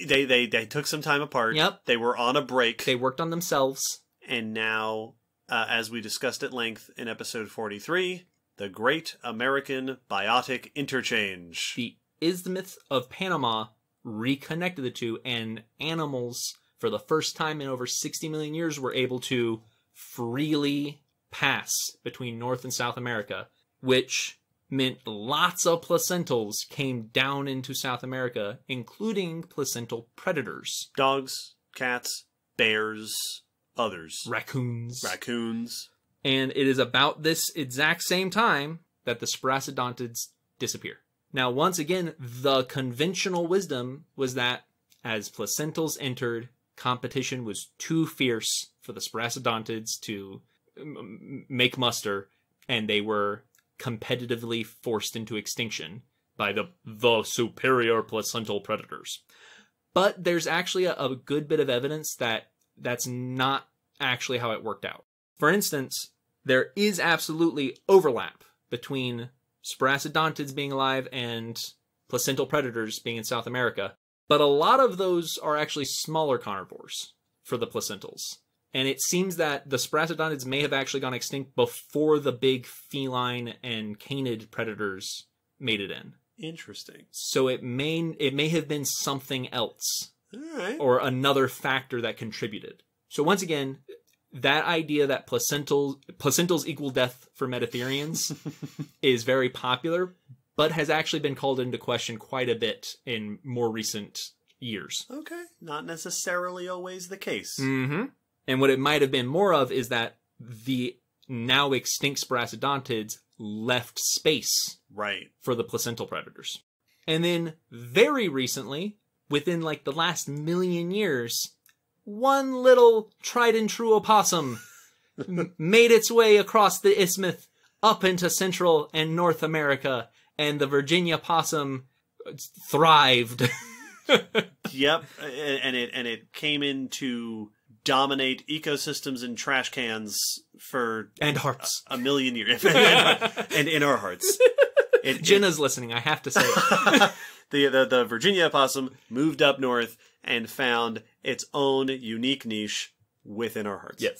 They, they, they took some time apart. Yep. They were on a break. They worked on themselves. And now, uh, as we discussed at length in episode forty-three, the Great American Biotic Interchange. The Isthmus of Panama reconnected the two, and animals, for the first time in over sixty million years, were able to freely pass between North and South America, which meant lots of placentals came down into South America, including placental predators. Dogs, cats, bears, others. Raccoons. Raccoons. And it is about this exact same time that the Sparasodontids disappear. Now, once again, the conventional wisdom was that as placentals entered, competition was too fierce for the Sparasodontids to m make muster, and they were competitively forced into extinction by the, the superior placental predators. But there's actually a, a good bit of evidence that that's not actually how it worked out. For instance, there is absolutely overlap between Sparasodontids being alive and placental predators being in South America. But a lot of those are actually smaller carnivores for the placentals. And it seems that the Sparasodontids may have actually gone extinct before the big feline and canid predators made it in. Interesting. So it may, it may have been something else. All right. Or another factor that contributed. So once again, that idea that placentals, placentals equal death for metatherians is very popular, but has actually been called into question quite a bit in more recent years. Okay. Not necessarily always the case. Mm-hmm. And what it might have been more of is that the now extinct Sparasodontids left space right for the placental predators. And then very recently, within like the last million years, one little tried and true opossum made its way across the isthmus up into Central and North America, and the Virginia possum thrived. Yep, and it and it came in to dominate ecosystems in trash cans for and hearts a, a million years, and in our hearts. It, Jenna's it, listening. I have to say, it. the, the the Virginia possum moved up north and found its own unique niche within our hearts. Yes.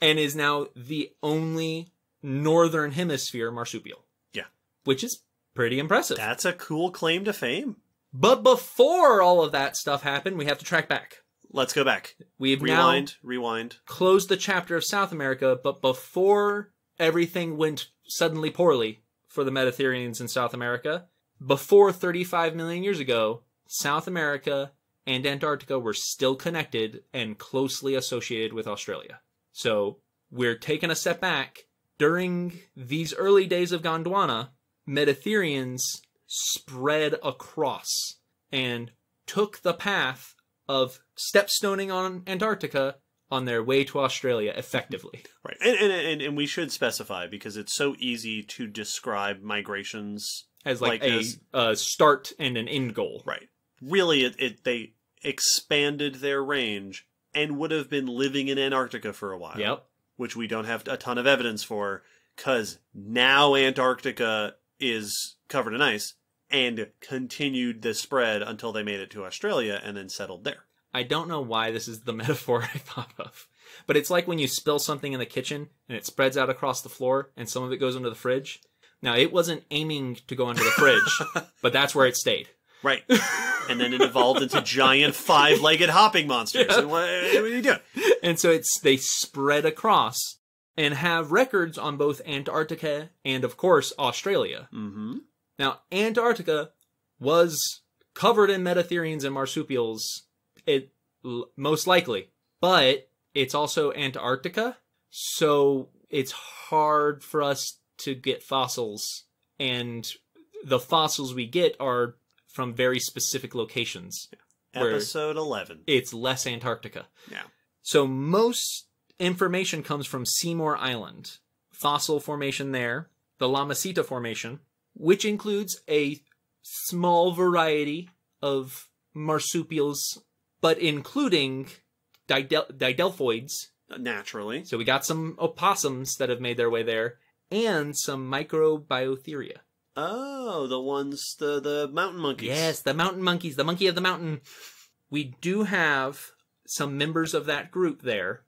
and is now the only Northern Hemisphere marsupial. Yeah. Which is pretty impressive. That's a cool claim to fame. But before all of that stuff happened, we have to track back. Let's go back. We've rewind, now rewind. Closed the chapter of South America, but before everything went suddenly poorly for the Metatherians in South America, before thirty-five million years ago, South America and Antarctica were still connected and closely associated with Australia. So we're taking a step back. During these early days of Gondwana, Metatherians spread across and took the path of stepstoning on Antarctica on their way to Australia, effectively. Right. And, and, and, and we should specify, because it's so easy to describe migrations as like, like a this. Uh, start and an end goal. Right. Really, it, it they expanded their range and would have been living in Antarctica for a while. Yep. Which we don't have a ton of evidence for, because now Antarctica is covered in ice, and continued the spread until they made it to Australia and then settled there. I don't know why this is the metaphor I thought of, but it's like when you spill something in the kitchen and it spreads out across the floor and some of it goes into the fridge. Now, it wasn't aiming to go into the fridge, but that's where it stayed. Right. And then it evolved into giant five-legged hopping monsters. Yeah. And what, what are you doing? And so it's they spread across and have records on both Antarctica and, of course, Australia. Mm-hmm. Now, Antarctica was covered in Metatherians and marsupials, it most likely, but it's also Antarctica, so it's hard for us to get fossils, and the fossils we get are from very specific locations. Yeah. Episode eleven. It's less Antarctica. Yeah. So most information comes from Seymour Island, fossil formation there, the Lamacita formation, which includes a small variety of marsupials, but including didel didelphoids. Naturally. So we got some opossums that have made their way there, and some Microbiotheria. Oh, the ones, the, the mountain monkeys. Yes, the mountain monkeys, the monkey of the mountain. We do have some members of that group there,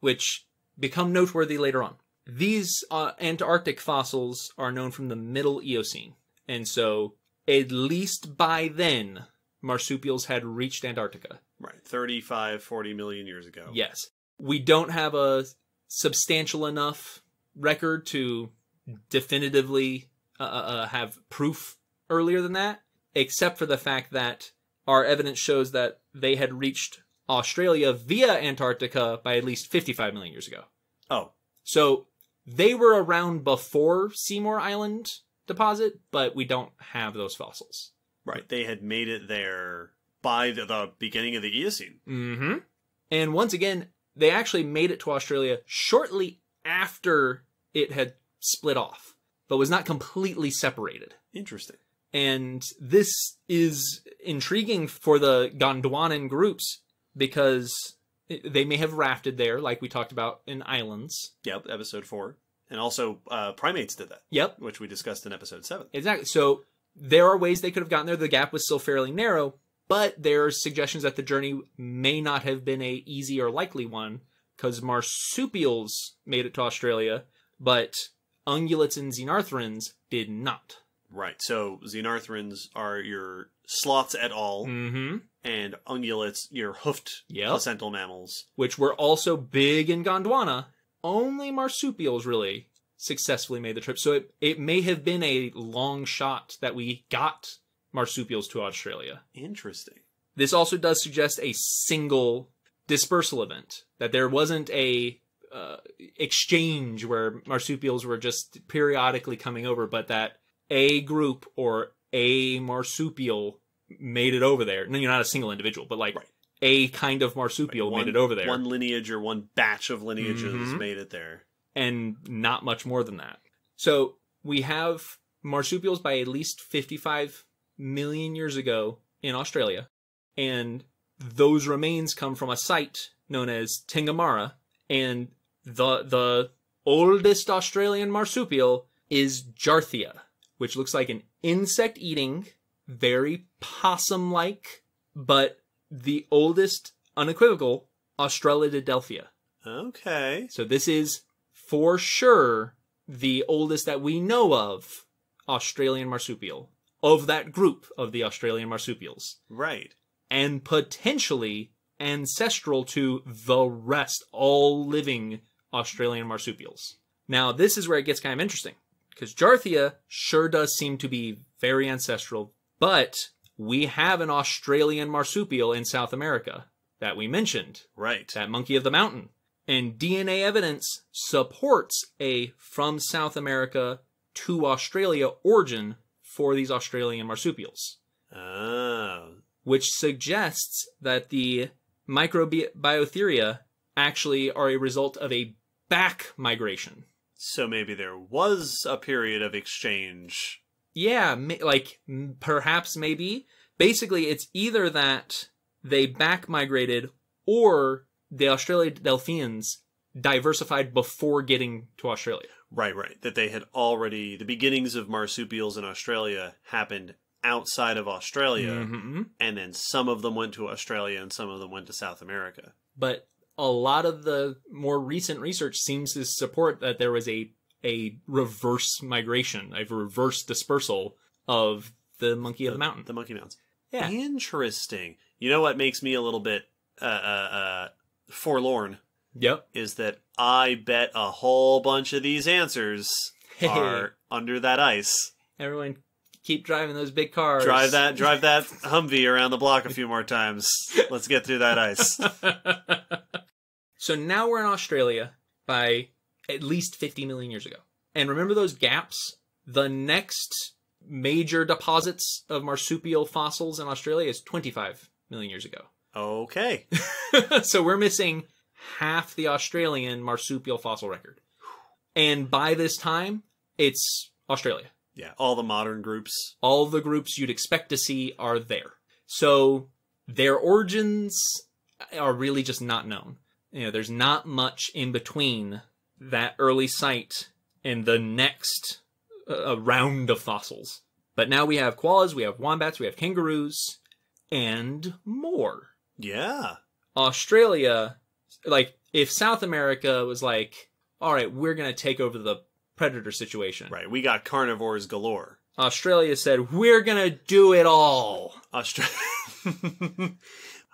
which become noteworthy later on. These uh, Antarctic fossils are known from the Middle Eocene, and so at least by then, marsupials had reached Antarctica. Right, thirty-five, forty million years ago. Yes. We don't have a substantial enough record to definitively uh, uh, have proof earlier than that, except for the fact that our evidence shows that they had reached Australia via Antarctica by at least fifty-five million years ago. Oh. So they were around before Seymour Island deposit, but we don't have those fossils. Right. They had made it there by the, the beginning of the Eocene. Mm-hmm. And once again, they actually made it to Australia shortly after it had split off, but was not completely separated. Interesting. And this is intriguing for the Gondwanan groups because they may have rafted there, like we talked about in islands. Yep, episode four. And also uh, primates did that. Yep. Which we discussed in episode seven. Exactly. So there are ways they could have gotten there. The gap was still fairly narrow, but there are suggestions that the journey may not have been a easy or likely one because marsupials made it to Australia, but ungulates and xenarthrans did not. Right. So xenarthrans are your sloths at all. Mm-hmm. And ungulates, your hoofed yep. placental mammals. Which were also big in Gondwana. Only marsupials really successfully made the trip. So it, it may have been a long shot that we got marsupials to Australia. Interesting. This also does suggest a single dispersal event. That there wasn't a uh, exchange where marsupials were just periodically coming over, but that a group or a marsupial made it over there. No, you're not a single individual, but like right. a kind of marsupial right. one, made it over there. One lineage or one batch of lineages mm-hmm. made it there. And not much more than that. So we have marsupials by at least fifty-five million years ago in Australia. And those remains come from a site known as Tingamarra. And the, the oldest Australian marsupial is Jarthia, which looks like an insect-eating, very possum-like, but the oldest unequivocal Australidelphia. Okay. So this is for sure the oldest that we know of Australian marsupial, of that group of the Australian marsupials. Right. And potentially ancestral to the rest, all living Australian marsupials. Now, this is where it gets kind of interesting, because Jarthia sure does seem to be very ancestral, but we have an Australian marsupial in South America that we mentioned. Right. That monkey of the mountain. And D N A evidence supports a from South America to Australia origin for these Australian marsupials. Oh. Which suggests that the Microbiotheria actually are a result of a back migration. So maybe there was a period of exchange. Yeah, like perhaps maybe. Basically, it's either that they back migrated or the Australidelphians diversified before getting to Australia. Right, right. That they had already, the beginnings of marsupials in Australia happened outside of Australia, mm-hmm. and then some of them went to Australia and some of them went to South America. But a lot of the more recent research seems to support that there was a, a reverse migration, a reverse dispersal of the monkey of the, the mountain. The monkey mountains. Yeah. Interesting. You know what makes me a little bit uh, uh, uh, forlorn? Yep. Is that I bet a whole bunch of these answers are under that ice. Everyone keep driving those big cars. Drive that drive that Humvee around the block a few more times. Let's get through that ice. So now we're in Australia by at least fifty million years ago. And remember those gaps? The next major deposits of marsupial fossils in Australia is twenty-five million years ago. Okay. So we're missing half the Australian marsupial fossil record. And by this time, it's Australia. Yeah, all the modern groups. All the groups you'd expect to see are there. So their origins are really just not known. You know, there's not much in between that early site and the next uh, round of fossils. But now we have koalas, we have wombats, we have kangaroos, and more. Yeah. Australia, like, if South America was like, all right, we're going to take over the predator situation. Right, we got carnivores galore. Australia said, we're gonna do it all. Austra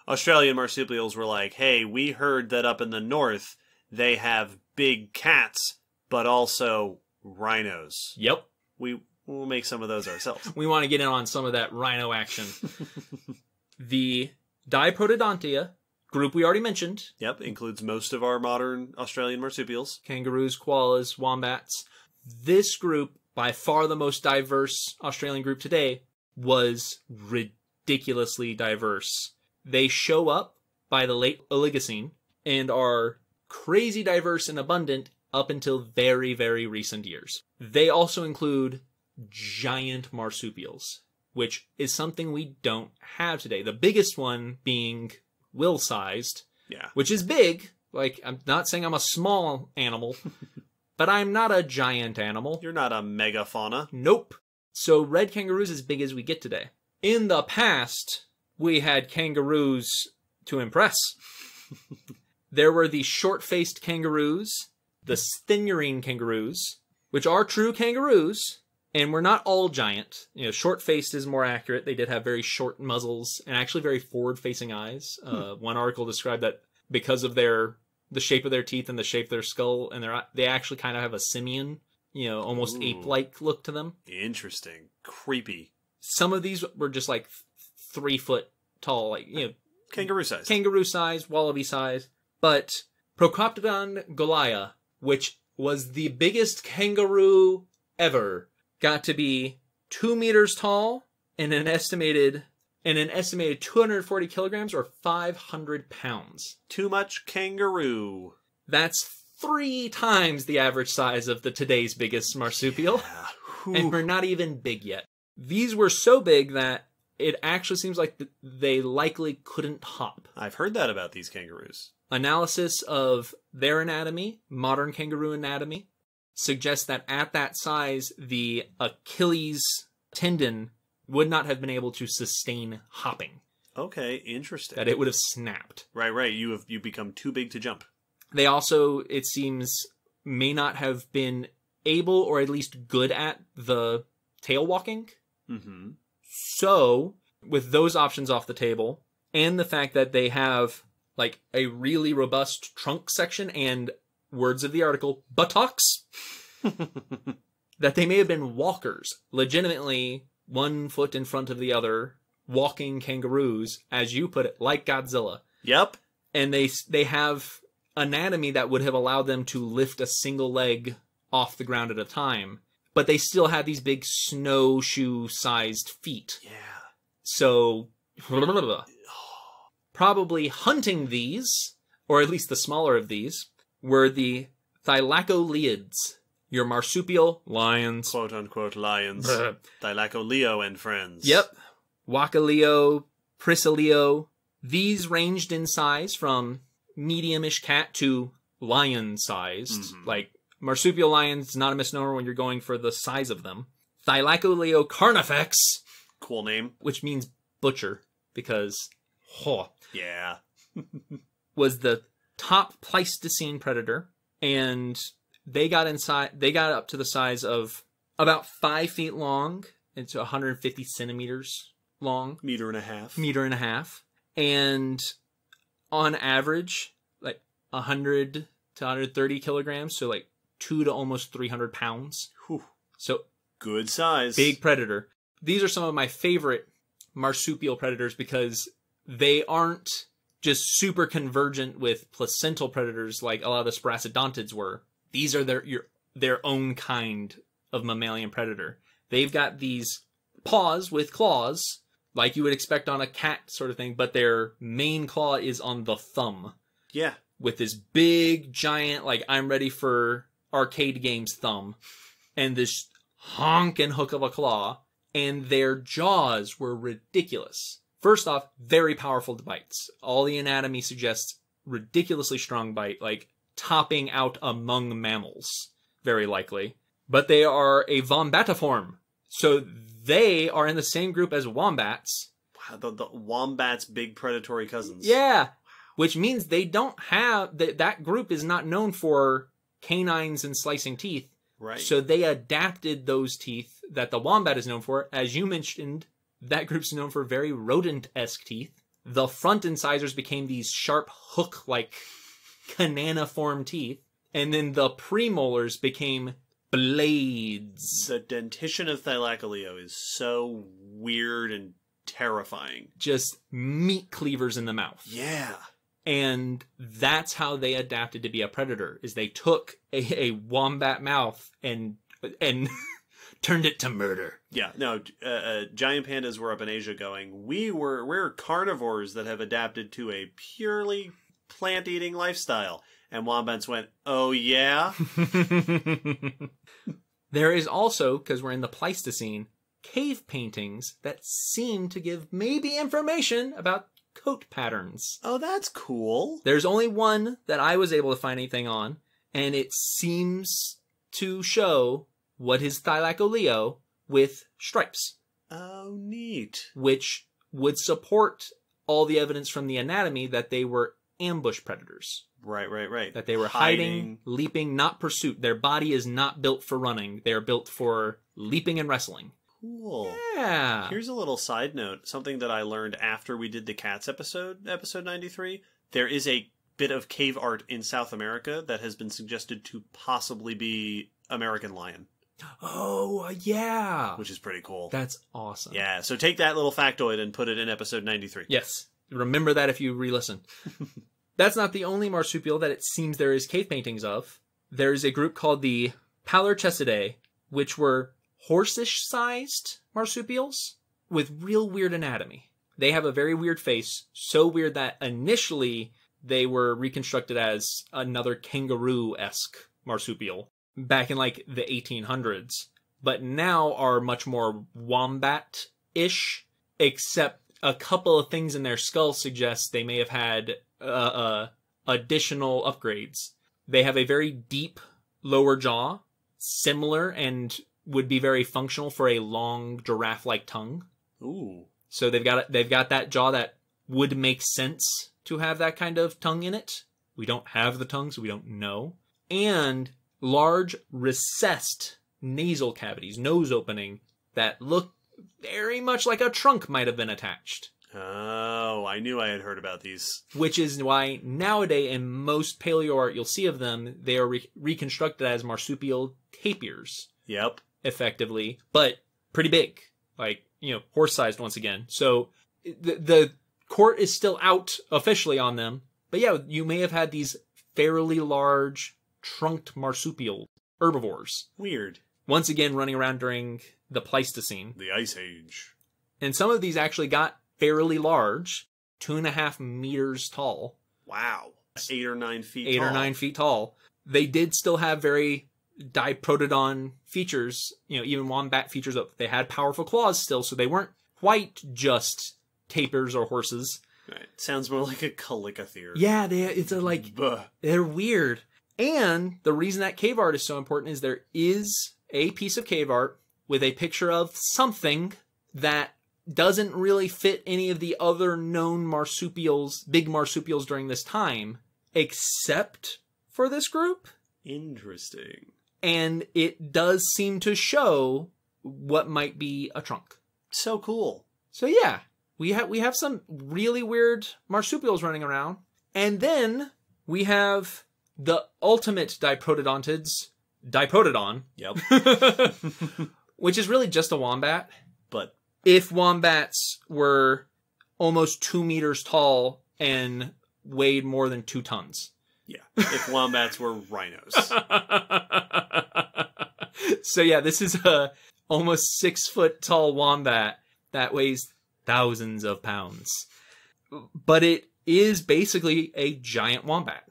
Australian marsupials were like, hey, we heard that up in the north, they have big cats, but also rhinos. Yep. We, we'll make some of those ourselves. We want to get in on some of that rhino action. The Diprotodontia group we already mentioned. Yep, includes most of our modern Australian marsupials. Kangaroos, koalas, wombats. This group, by far the most diverse Australian group today, was ridiculously diverse. They show up by the late Oligocene and are crazy diverse and abundant up until very, very recent years. They also include giant marsupials, which is something we don't have today. The biggest one being whale-sized, yeah, which is big. Like, I'm not saying I'm a small animal, but I'm not a giant animal. You're not a megafauna. Nope. So red kangaroos as big as we get today. In the past, we had kangaroos to impress. There were the short-faced kangaroos, the sthenurine kangaroos, which are true kangaroos, and we're not all giant. You know, short-faced is more accurate. They did have very short muzzles and actually very forward-facing eyes. Hmm. Uh, one article described that because of their the shape of their teeth and the shape of their skull, and their they actually kind of have a simian, you know, almost ape-like look to them. Interesting. Creepy. Some of these were just like three foot tall, like, you know, kangaroo size, kangaroo size, wallaby size. But Procoptodon goliath, which was the biggest kangaroo ever, got to be two meters tall and an estimated and an estimated two hundred forty kilograms or five hundred pounds. Too much kangaroo. That's three times the average size of the today's biggest marsupial. Yeah. And we're not even big yet. These were so big that it actually seems like they likely couldn't hop. I've heard that about these kangaroos. Analysis of their anatomy, modern kangaroo anatomy, suggests that at that size, the Achilles tendon would not have been able to sustain hopping. Okay, interesting. That it would have snapped. Right, right. You have you become too big to jump. They also, it seems, may not have been able or at least good at the tail walking. Mm-hmm. So with those options off the table and the fact that they have like a really robust trunk section and, words of the article, buttocks, that they may have been walkers, legitimately one foot in front of the other, walking kangaroos, as you put it, like Godzilla. Yep. And they they have anatomy that would have allowed them to lift a single leg off the ground at a time, but they still had these big snowshoe-sized feet. Yeah. So, blah, blah, blah. Probably hunting these, or at least the smaller of these, were the Thylacoliids, your marsupial lions. Quote unquote lions. Thylacoleo and friends. Yep. Wacoleo, Prisoleo. These ranged in size from medium-ish cat to lion-sized. Mm-hmm. Like, marsupial lions, not a misnomer when you're going for the size of them. Thylacoleo carnifex. Cool name. Which means butcher, because, oh, yeah. was the top Pleistocene predator, and they got inside. They got up to the size of about five feet long, and to one hundred fifty centimeters long, meter and a half, meter and a half, and on average, like one hundred to one hundred thirty kilograms, so like two to almost three hundred pounds. Whew. So good size, big predator. These are some of my favorite marsupial predators because they aren't just super convergent with placental predators like a lot of the Sparasodontids were. These are their your, their own kind of mammalian predator. They've got these paws with claws, like you would expect on a cat sort of thing, but their main claw is on the thumb. Yeah. With this big, giant, like, I'm ready for arcade games thumb, and this honk and hook of a claw, and their jaws were ridiculous. First off, very powerful bites. All the anatomy suggests ridiculously strong bite, like topping out among mammals, very likely. But they are a vombatiform. So they are in the same group as wombats. Wow, the, the wombats' big predatory cousins. Yeah, wow. Which means they don't have, that, that group is not known for canines and slicing teeth. Right. So they adapted those teeth that the wombat is known for, as you mentioned. That group's known for very rodent-esque teeth. The front incisors became these sharp hook-like cananiform teeth. And then the premolars became blades. The dentition of Thylacoleo is so weird and terrifying. Just meat cleavers in the mouth. Yeah. And that's how they adapted to be a predator, is they took a, a wombat mouth and and... turned it to murder. Yeah, no, uh, uh, giant pandas were up in Asia going, we were, we're carnivores that have adapted to a purely plant-eating lifestyle. And wombats went, oh yeah? There is also, because we're in the Pleistocene, cave paintings that seem to give maybe information about coat patterns. Oh, that's cool. There's only one that I was able to find anything on, and it seems to show... what is Thylacoleo with stripes? Oh, neat. Which would support all the evidence from the anatomy that they were ambush predators. Right, right, right. That they were hiding, hiding leaping, not pursuit. Their body is not built for running. They are built for leaping and wrestling. Cool. Yeah. Here's a little side note. Something that I learned after we did the cats episode, episode ninety-three. There is a bit of cave art in South America that has been suggested to possibly be American lion. Oh, yeah. Which is pretty cool. That's awesome. Yeah, so take that little factoid and put it in episode ninety-three. Yes. Remember that if you re-listen. That's not the only marsupial that it seems there is cave paintings of. There is a group called the Palarchesidae, which were horsish-sized marsupials with real weird anatomy. They have a very weird face, so weird that initially they were reconstructed as another kangaroo-esque marsupial back in like the eighteen hundreds, but now are much more wombat-ish, except a couple of things in their skull suggest they may have had uh, uh, additional upgrades. They have a very deep lower jaw, similar and would be very functional for a long giraffe-like tongue. Ooh! So they've got they've got that jaw that would make sense to have that kind of tongue in it. We don't have the tongue, so we don't know. And large recessed nasal cavities, nose opening, that look very much like a trunk might have been attached. Oh, I knew I had heard about these. Which is why nowadays in most paleo art you'll see of them, they are re reconstructed as marsupial tapirs. Yep. Effectively, but pretty big. Like, you know, horse-sized once again. So the, the court is still out officially on them. But yeah, you may have had these fairly large trunked marsupial herbivores. Weird. Once again, running around during the Pleistocene. The Ice Age. And some of these actually got fairly large, two and a half meters tall. Wow. Eight or nine feet Eight tall. Eight or nine feet tall. They did still have very diprotodon features, you know, even wombat features. Up. They had powerful claws still, so they weren't quite just tapirs or horses. Right. Sounds more like a calicothere. Yeah, they, it's a like, Buh. They're weird. And the reason that cave art is so important is there is a piece of cave art with a picture of something that doesn't really fit any of the other known marsupials, big marsupials during this time, except for this group. Interesting. And it does seem to show what might be a trunk. So cool. So yeah, we have we have some really weird marsupials running around. And then we have the ultimate diprotodontids, Diprotodon. Yep. Which is really just a wombat. But if wombats were almost two meters tall and weighed more than two tons. Yeah, if wombats were rhinos. So yeah, this is a almost six foot tall wombat that weighs thousands of pounds. But it is basically a giant wombat.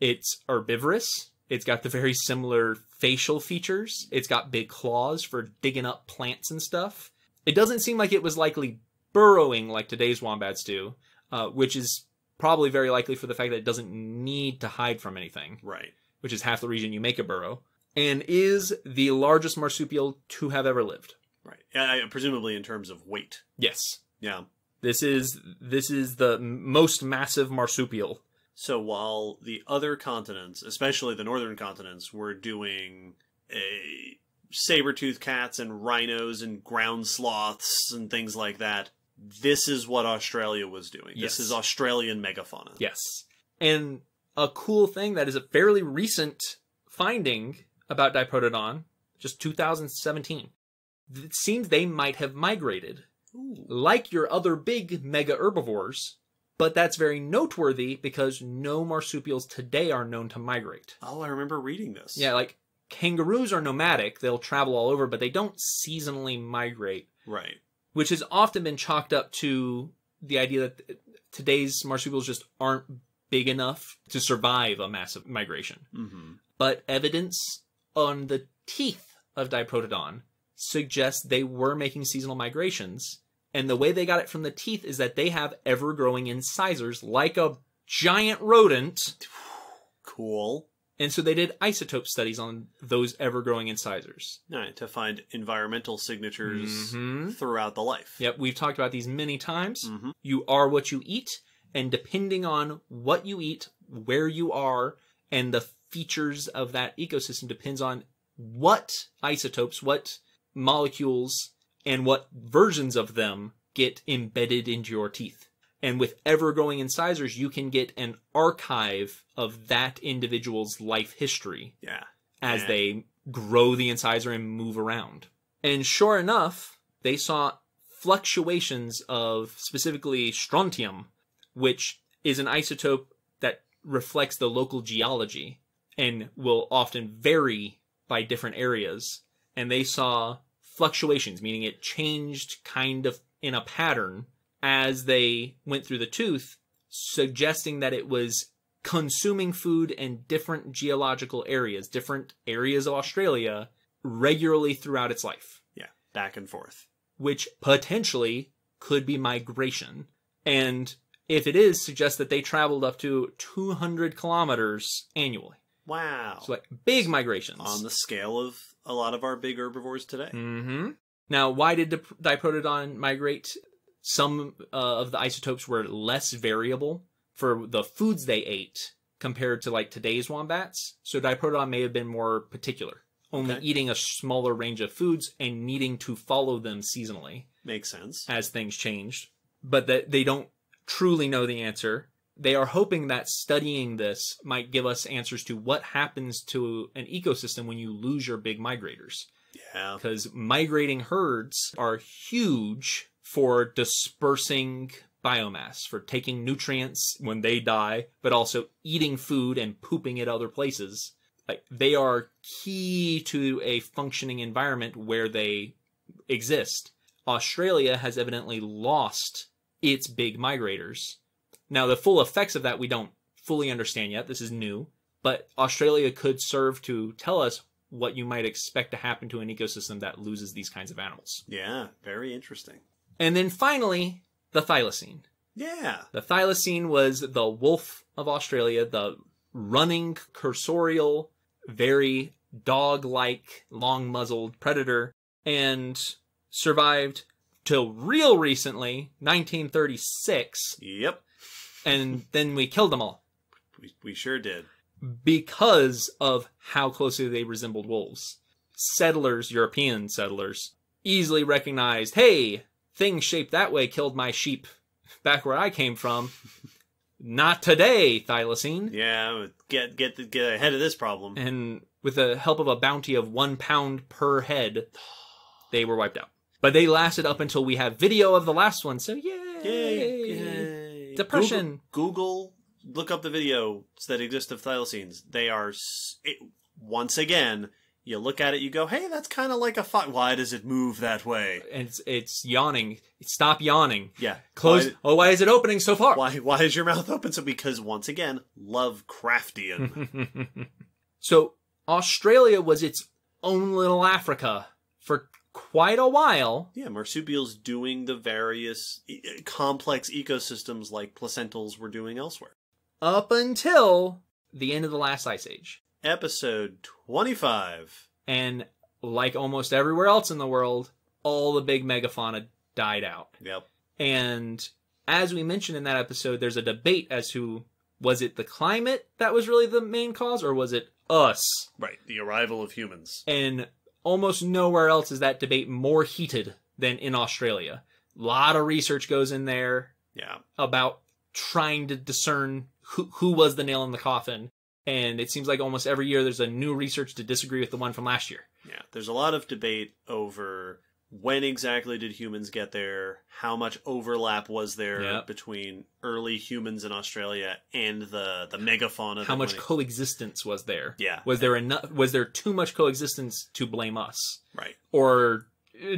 It's herbivorous. It's got the very similar facial features. It's got big claws for digging up plants and stuff. It doesn't seem like it was likely burrowing like today's wombats do, uh, which is probably very likely for the fact that it doesn't need to hide from anything. Right. Which is half the reason you make a burrow. And is the largest marsupial to have ever lived. Right. Uh, presumably in terms of weight. Yes. Yeah. This is, this is the most massive marsupial. So while the other continents, especially the northern continents, were doing a saber-toothed cats and rhinos and ground sloths and things like that, this is what Australia was doing. Yes. This is Australian megafauna. Yes. And a cool thing that is a fairly recent finding about Diprotodon, just two thousand seventeen, it seems they might have migrated. Ooh. Like your other big mega herbivores, but that's very noteworthy because no marsupials today are known to migrate. Oh, I remember reading this. Yeah, like kangaroos are nomadic. They'll travel all over, but they don't seasonally migrate. Right. Which has often been chalked up to the idea that today's marsupials just aren't big enough to survive a massive migration. Mm-hmm. But evidence on the teeth of Diprotodon suggests they were making seasonal migrations. And the way they got it from the teeth is that they have ever-growing incisors like a giant rodent. Cool. And so they did isotope studies on those ever-growing incisors. Right, to find environmental signatures mm-hmm. throughout the life. Yep, we've talked about these many times. Mm-hmm. You are what you eat, and depending on what you eat, where you are, and the features of that ecosystem depends on what isotopes, what molecules, and what versions of them get embedded into your teeth. And with ever-growing incisors, you can get an archive of that individual's life history. Yeah. As Man. They grow the incisor and move around. And sure enough, they saw fluctuations of specifically strontium, which is an isotope that reflects the local geology and will often vary by different areas. And they saw fluctuations, meaning it changed kind of in a pattern as they went through the tooth, suggesting that it was consuming food in different geological areas, different areas of Australia, regularly throughout its life. Yeah, back and forth. Which potentially could be migration. And if it is, suggests that they traveled up to two hundred kilometers annually. Wow. So like big migrations. On the scale of a lot of our big herbivores today. Mm-hmm. Now, why did Dip- Diprotodon migrate? Some uh, of the isotopes were less variable for the foods they ate compared to like today's wombats. So Diprotodon may have been more particular, only okay. eating a smaller range of foods and needing to follow them seasonally. Makes sense. As things changed. But that they don't truly know the answer. They are hoping that studying this might give us answers to what happens to an ecosystem when you lose your big migrators. Yeah. Because migrating herds are huge for dispersing biomass, for taking nutrients when they die, but also eating food and pooping at other places. Like, they are key to a functioning environment where they exist. Australia has evidently lost its big migrators. Now, the full effects of that we don't fully understand yet. This is new. But Australia could serve to tell us what you might expect to happen to an ecosystem that loses these kinds of animals. Yeah, very interesting. And then finally, the thylacine. Yeah. The thylacine was the wolf of Australia, the running, cursorial, very dog-like, long-muzzled predator, and survived till real recently, nineteen thirty-six. Yep. And then we killed them all. We, we sure did. Because of how closely they resembled wolves. Settlers, European settlers, easily recognized, hey, things shaped that way killed my sheep back where I came from. Not today, thylacine. Yeah, get, get, get ahead of this problem. And with the help of a bounty of one pound per head, they were wiped out. But they lasted up until we have video of the last one, so yay! Yay! Yay. Depression! Google, Google, look up the videos that exist of thylacines. They are, it, once again, you look at it, you go, hey, that's kind of like a fight. Why does it move that way? And it's, it's yawning. Stop yawning. Yeah. Close. Why, oh, why is it opening so far? Why Why is your mouth open? So because, once again, Lovecraftian. So Australia was its own little Africa for quite a while. Yeah, marsupials doing the various e complex ecosystems like placentals were doing elsewhere. Up until the end of the last ice age. Episode twenty-five. And like almost everywhere else in the world, all the big megafauna died out. Yep. And as we mentioned in that episode, there's a debate as to, was it the climate that was really the main cause, or was it us? Right, the arrival of humans. And almost nowhere else is that debate more heated than in Australia. A lot of research goes in there. Yeah. About trying to discern who, who was the nail in the coffin. And it seems like almost every year there's a new research to disagree with the one from last year. Yeah, there's a lot of debate over when exactly did humans get there, how much overlap was there yep. between early humans in Australia and the, the megafauna. How much coexistence was there? Yeah. Was there enough? Was there too much coexistence to blame us? Right. Or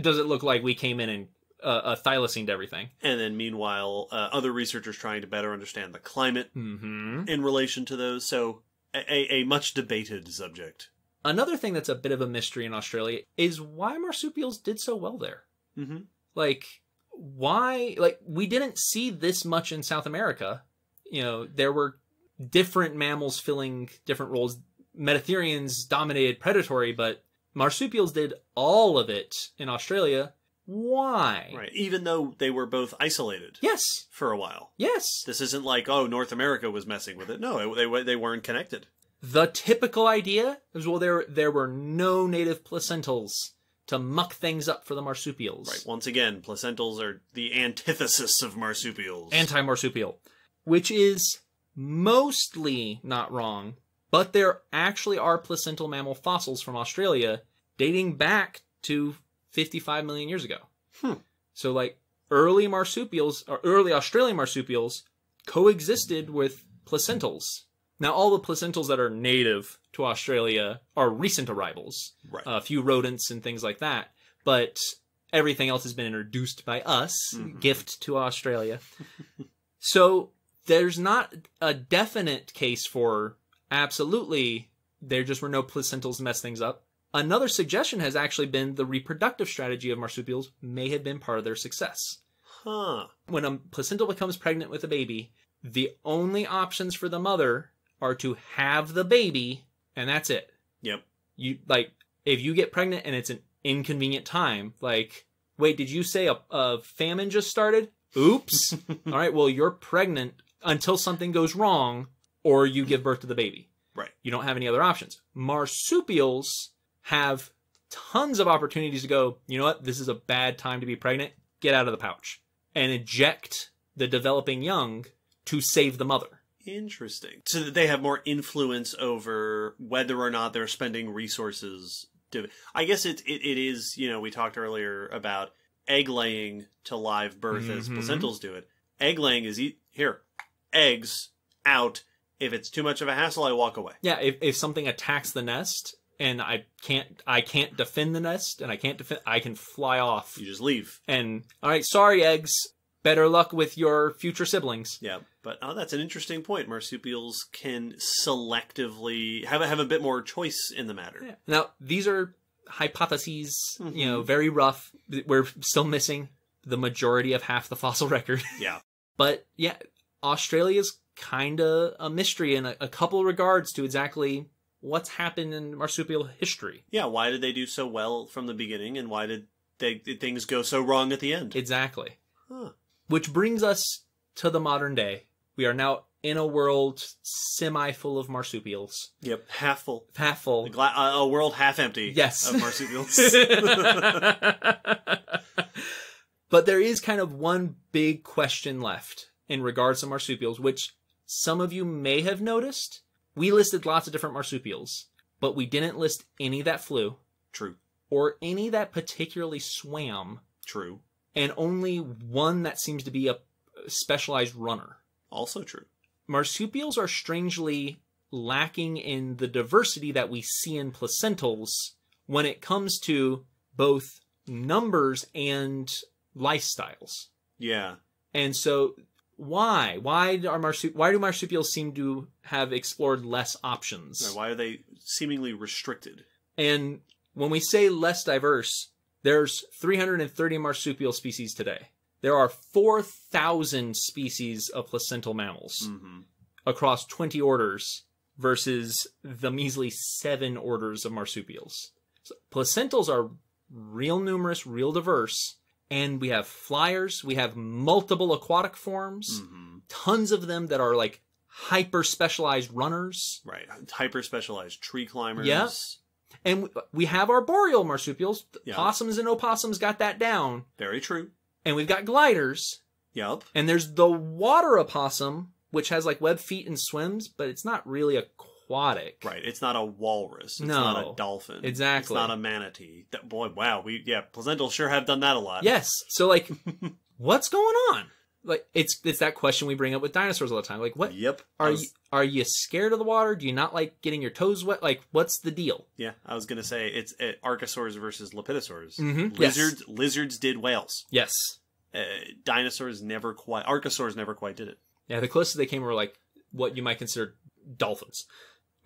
does it look like we came in and Uh, a thylacine to everything? And then meanwhile, uh, other researchers trying to better understand the climate mm-hmm. in relation to those. So a, a much debated subject. Another thing that's a bit of a mystery in Australia is why marsupials did so well there. Mm-hmm. Like, why? Like, we didn't see this much in South America. You know, there were different mammals filling different roles. Metatherians dominated predatory, but marsupials did all of it in Australia. Why? Right. Even though they were both isolated. Yes. For a while. Yes. This isn't like, oh, North America was messing with it. No, they, they weren't connected. The typical idea is, well, there, there were no native placentals to muck things up for the marsupials. Right. Once again, placentals are the antithesis of marsupials. Anti-marsupial. Which is mostly not wrong, but there actually are placental mammal fossils from Australia dating back to fifty-five million years ago. Hmm. So like early marsupials or early Australian marsupials coexisted with placentals. Now all the placentals that are native to Australia are recent arrivals. Right. A few rodents and things like that. But everything else has been introduced by us. Mm-hmm. Gift to Australia. So there's not a definite case for absolutely there just were no placentals to mess things up. Another suggestion has actually been the reproductive strategy of marsupials may have been part of their success. Huh. When a placental becomes pregnant with a baby, the only options for the mother are to have the baby, and that's it. Yep. You like, if you get pregnant and it's an inconvenient time, like, wait, did you say a, a famine just started? Oops. All right, well, you're pregnant until something goes wrong. or you give birth to the baby. Right. You don't have any other options. Marsupials have tons of opportunities to go, you know what, this is a bad time to be pregnant. Get out of the pouch. And eject the developing young to save the mother. Interesting. So that they have more influence over whether or not they're spending resources. To, I guess it, it it is, you know, we talked earlier about egg laying to live birth mm-hmm. as placentals do it. Egg laying is, e here, eggs out. If it's too much of a hassle, I walk away. Yeah, if, if something attacks the nest and I can't I can't defend the nest and I can't defend, I can fly off. You just leave. And, all right, sorry, eggs. Better luck with your future siblings. Yeah, but oh, that's an interesting point. Marsupials can selectively have, have a bit more choice in the matter. Yeah. Now, these are hypotheses, mm-hmm. you know, very rough. We're still missing the majority of half the fossil record. Yeah. But, yeah, Australia's kind of a mystery in a, a couple regards to exactly what's happened in marsupial history. Yeah, why did they do so well from the beginning, and why did, they, did things go so wrong at the end? Exactly. Huh. Which brings us to the modern day. We are now in a world semi-full of marsupials. Yep, half full. Half full. A, uh, a world half empty. Yes. Of marsupials. But there is kind of one big question left in regards to marsupials, which some of you may have noticed. We listed lots of different marsupials, but we didn't list any that flew. True. Or any that particularly swam. True. And only one that seems to be a specialized runner. Also true. Marsupials are strangely lacking in the diversity that we see in placentals when it comes to both numbers and lifestyles. Yeah. And so why? Why are marsup why do marsupials seem to have explored less options? Why are they seemingly restricted? And when we say less diverse, there's three hundred thirty marsupial species today. There are four thousand species of placental mammals mm-hmm. across twenty orders versus the measly seven orders of marsupials. So placentals are real numerous, real diverse, and we have flyers. We have multiple aquatic forms, mm-hmm. tons of them that are like hyper-specialized runners. Right, hyper-specialized tree climbers. Yes. Yeah. And we have our boreal marsupials. Yep. Possums and opossums got that down. Very true. And we've got gliders. Yep. And there's the water opossum, which has like webbed feet and swims, but it's not really aquatic. Right. It's not a walrus. It's no. not a dolphin. Exactly. It's not a manatee. That, boy, wow. We yeah, placentals sure have done that a lot. Yes. So like, what's going on? Like it's it's that question we bring up with dinosaurs all the time. Like what? Yep. Are was... you are you scared of the water? Do you not like getting your toes wet? Like what's the deal? Yeah, I was gonna say it's uh, archosaurs versus lepidosaurs. Mm-hmm. Lizards yes. lizards did whales. Yes. Uh, dinosaurs never quite. Archosaurs never quite did it. Yeah, the closest they came were like what you might consider dolphins,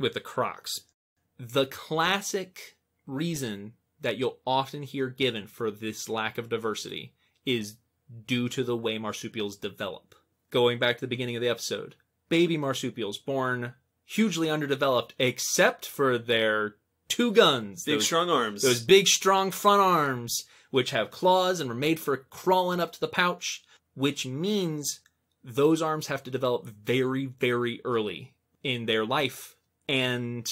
with the crocs. The classic reason that you'll often hear given for this lack of diversity is due to the way marsupials develop. Going back to the beginning of the episode, baby marsupials born hugely underdeveloped except for their two guns. Big those, strong arms. Those big strong front arms, which have claws and were made for crawling up to the pouch, which means those arms have to develop very, very early in their life and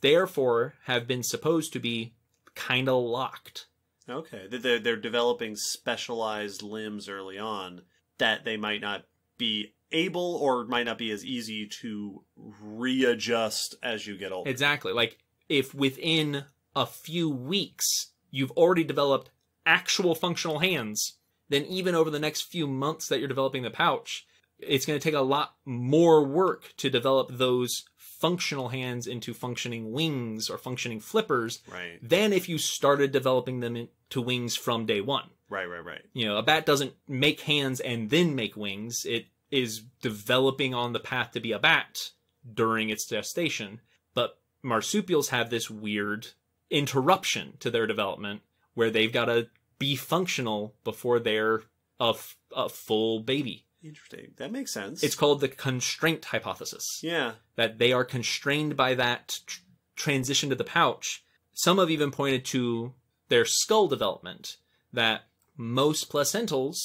therefore have been supposed to be kind of locked. Okay, they're, they're developing specialized limbs early on that they might not be able or might not be as easy to readjust as you get older. Exactly. Like if within a few weeks you've already developed actual functional hands, then even over the next few months that you're developing the pouch, it's going to take a lot more work to develop those functional hands into functioning wings or functioning flippers right. than if you started developing them into wings from day one. Right, right, right. You know, a bat doesn't make hands and then make wings. It is developing on the path to be a bat during its gestation. But marsupials have this weird interruption to their development where they've got to be functional before they're a, a full baby. Interesting. That makes sense. It's called the constraint hypothesis. Yeah. That they are constrained by that tr transition to the pouch. Some have even pointed to their skull development, that most placentals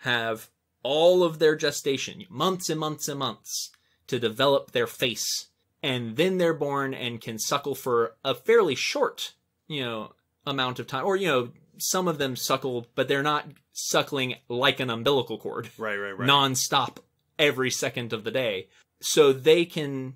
have all of their gestation, months and months and months. to develop their face. And then they're born and can suckle for a fairly short, you know, amount of time. Or, you know, some of them suckle, but they're not suckling like an umbilical cord. Right, right, right. Non-stop every second of the day. So they can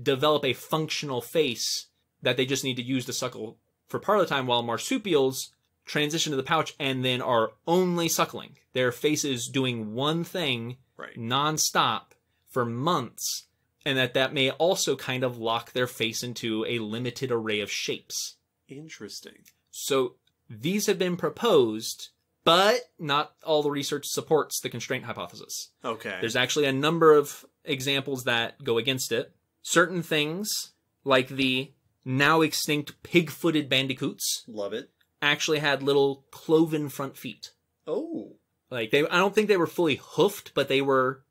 develop a functional face that they just need to use to suckle for part of the time, while marsupials transition to the pouch and then are only suckling. Their face is doing one thing right. non-stop for months, and that that may also kind of lock their face into a limited array of shapes. Interesting. So these have been proposed, but not all the research supports the constraint hypothesis. Okay. There's actually a number of examples that go against it. Certain things, like the now extinct pig-footed bandicoots. Love it. Actually had little cloven front feet. Oh. Like, they, I don't think they were fully hoofed, but they were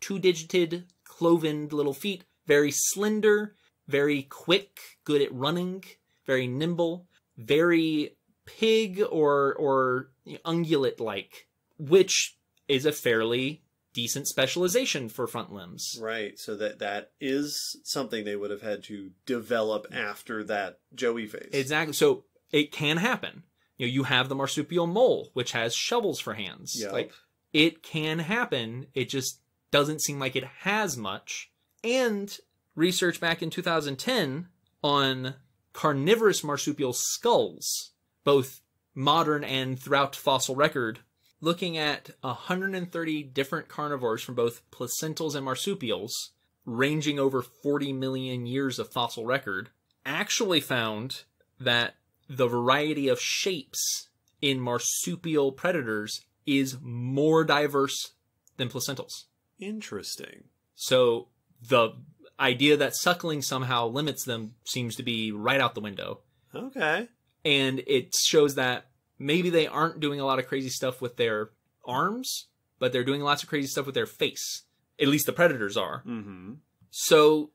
two-digited, cloven little feet. Very slender, very quick, good at running, very nimble, very pig or or ungulate-like, which is a fairly decent specialization for front limbs. Right, so that that is something they would have had to develop after that Joey phase. Exactly. So it can happen. You know, you have the marsupial mole, which has shovels for hands. Yep. Like, it can happen. It just doesn't seem like it has much. And research back in two thousand ten on carnivorous marsupial skulls, both modern and throughout fossil record, looking at one hundred thirty different carnivores from both placentals and marsupials, ranging over forty million years of fossil record, actually found that the variety of shapes in marsupial predators is more diverse than placentals. Interesting. So the idea that suckling somehow limits them seems to be right out the window. Okay. And it shows that maybe they aren't doing a lot of crazy stuff with their arms, but they're doing lots of crazy stuff with their face. At least the predators are. Mm-hmm. So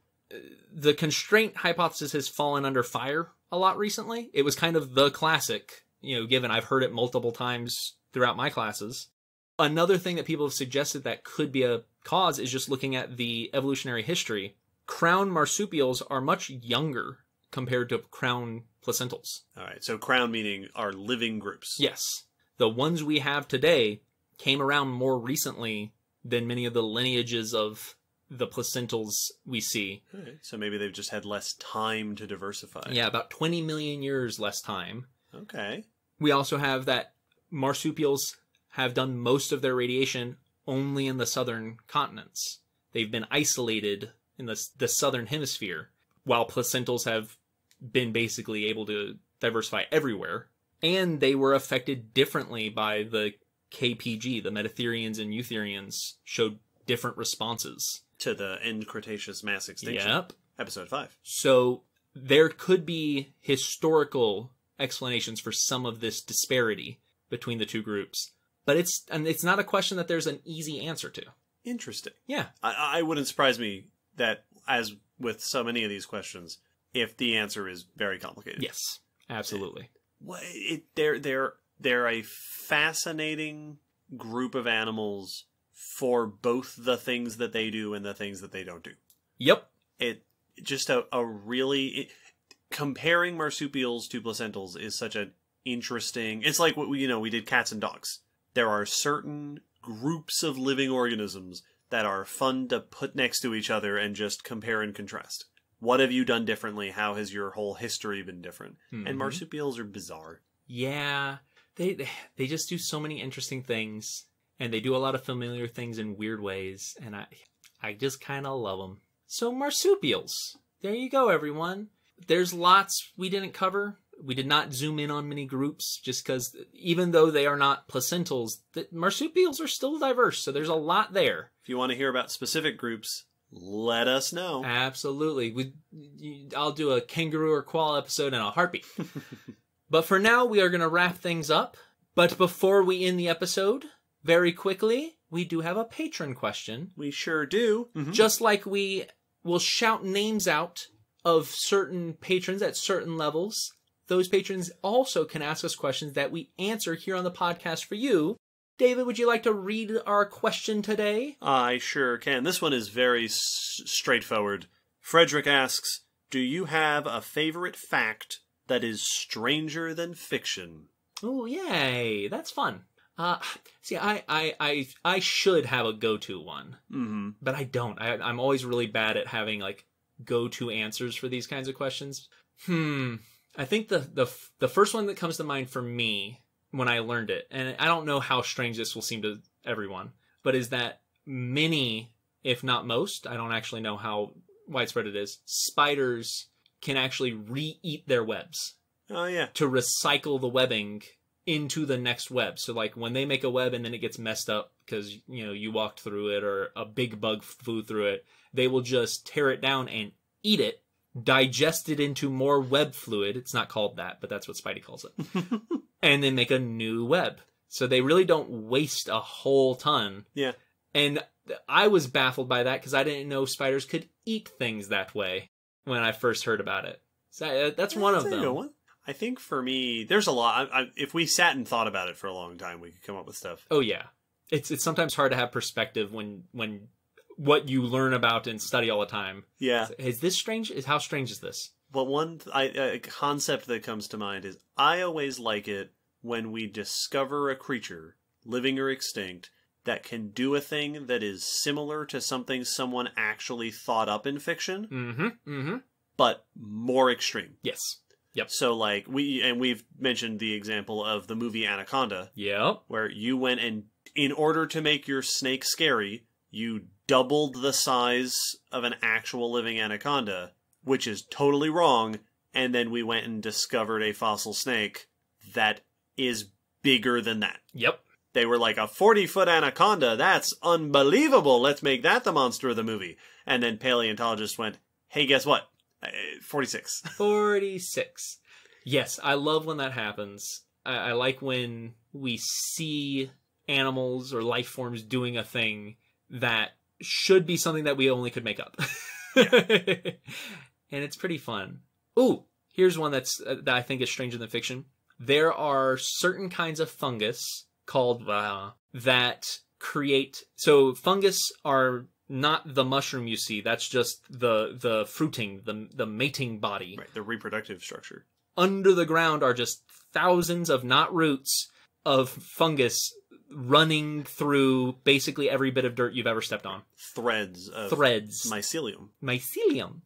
the constraint hypothesis has fallen under fire a lot recently. It was kind of the classic, you know, given. I've heard it multiple times throughout my classes. Another thing that people have suggested that could be a cause is just looking at the evolutionary history. Crown marsupials are much younger compared to crown placentals. All right, so crown meaning our living groups. Yes. The ones we have today came around more recently than many of the lineages of the placentals we see. All right, so maybe they've just had less time to diversify. Yeah, about twenty million years less time. Okay. We also have that marsupials have done most of their radiation only in the southern continents. They've been isolated in the, the southern hemisphere, while placentals have been basically able to diversify everywhere. And they were affected differently by the K P G. The Metatherians and Eutherians showed different responses. To the end Cretaceous mass extinction. Yep. Episode five. So there could be historical explanations for some of this disparity between the two groups. But it's and it's not a question that there's an easy answer to. Interesting. Yeah. I, I wouldn't surprise me that, as with so many of these questions, if the answer is very complicated. Yes, absolutely. It, it, they're, they're, they're a fascinating group of animals for both the things that they do and the things that they don't do. Yep. It just a, a really... It, comparing marsupials to placentals is such an interesting... It's like, what we, you know, we did cats and dogs. There are certain groups of living organisms that are fun to put next to each other and just compare and contrast. What have you done differently? How has your whole history been different? Mm-hmm. And marsupials are bizarre. Yeah. They they just do so many interesting things. And they do a lot of familiar things in weird ways. And I, I just kind of love them. So marsupials. There you go, everyone. There's lots we didn't cover. We did not zoom in on many groups just because, even though they are not placentals, the marsupials are still diverse. So there's a lot there. If you want to hear about specific groups, let us know. Absolutely. We, I'll do a kangaroo or koala episode in a heartbeat. But for now, we are going to wrap things up. But before we end the episode, very quickly, we do have a patron question. We sure do. Mm-hmm. Just like we will shout names out of certain patrons at certain levels, those patrons also can ask us questions that we answer here on the podcast for you. David, would you like to read our question today? I sure can. This one is very s straightforward. Frederick asks, do you have a favorite fact that is stranger than fiction? Oh, yay. That's fun. Uh, see, I, I, I, I should have a go-to one, mm-hmm. but I don't. I, I'm always really bad at having, like, go-to answers for these kinds of questions. Hmm. I think the, the, the first one that comes to mind for me when I learned it, and I don't know how strange this will seem to everyone, but is that many, if not most, I don't actually know how widespread it is, spiders can actually re-eat their webs. Oh, yeah. To recycle the webbing into the next web. So, like, when they make a web and then it gets messed up because, you know, you walked through it or a big bug flew through it, they will just tear it down and eat it, digest it into more web fluid. It's not called that, but that's what Spidey calls it. And then make a new web. So they really don't waste a whole ton. Yeah. And I was baffled by that because I didn't know spiders could eat things that way when I first heard about it. So that's one of them. I think for me, there's a lot. I, I, if we sat and thought about it for a long time, we could come up with stuff. Oh, yeah. It's it's sometimes hard to have perspective when when what you learn about and study all the time. Yeah. Is, is this strange? Is, how strange is this? But one I, a concept that comes to mind is I always like it when we discover a creature, living or extinct, that can do a thing that is similar to something someone actually thought up in fiction. Mm-hmm. Mm-hmm. But more extreme. Yes. Yep. So, like, we, and we've mentioned the example of the movie Anaconda. Yeah. Where you went and, in order to make your snake scary, you doubled the size of an actual living anaconda, which is totally wrong. And then we went and discovered a fossil snake that is bigger than that. Yep. They were like, a forty foot anaconda. That's unbelievable. Let's make that the monster of the movie. And then paleontologists went, hey, guess what? forty-six. forty-six. Yes, I love when that happens. I, I like when we see animals or life forms doing a thing that should be something that we only could make up. Yeah. And it's pretty fun. Ooh, here's one that's uh, that I think is stranger than fiction. There are certain kinds of fungus called uh, that create... So fungus are... not the mushroom you see. That's just the the fruiting, the the mating body. Right, the reproductive structure. Under the ground are just thousands of not roots of fungus running through basically every bit of dirt you've ever stepped on. Threads of threads. Mycelium. Mycelium.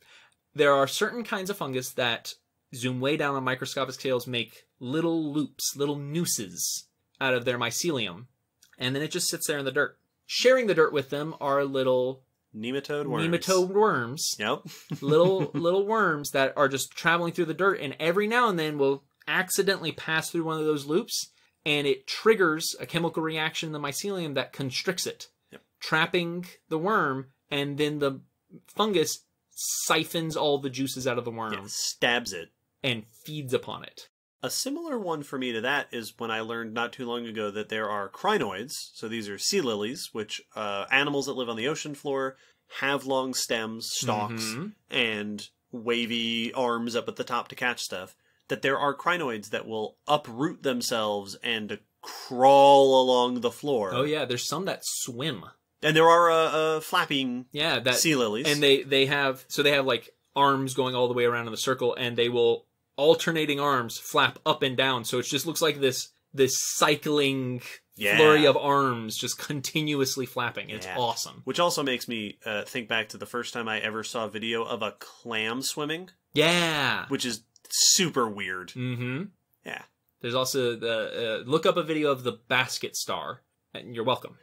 There are certain kinds of fungus that, zoom way down on microscopic scales, make little loops, little nooses out of their mycelium, and then it just sits there in the dirt. Sharing the dirt with them are little nematode worms. Nematode worms. Yep. little little worms that are just traveling through the dirt, and every now and then will accidentally pass through one of those loops, and it triggers a chemical reaction in the mycelium that constricts it, yep. trapping the worm, and then the fungus siphons all the juices out of the worm. It stabs it. And feeds upon it. A similar one for me to that is when I learned not too long ago that there are crinoids. So these are sea lilies, which uh, animals that live on the ocean floor have long stems, stalks, mm-hmm. and wavy arms up at the top to catch stuff. That there are crinoids that will uproot themselves and crawl along the floor. Oh, yeah. There's some that swim. And there are uh, uh, flapping yeah, that, sea lilies. And they, they have, so they have like arms going all the way around in the circle, and they will... alternating arms flap up and down, so it just looks like this this cycling yeah. flurry of arms just continuously flapping. It's yeah. awesome. Which also makes me uh, think back to the first time I ever saw a video of a clam swimming. Yeah, which is super weird. Mm-hmm. Yeah. There's also the uh, look up a video of the basket star, and you're welcome.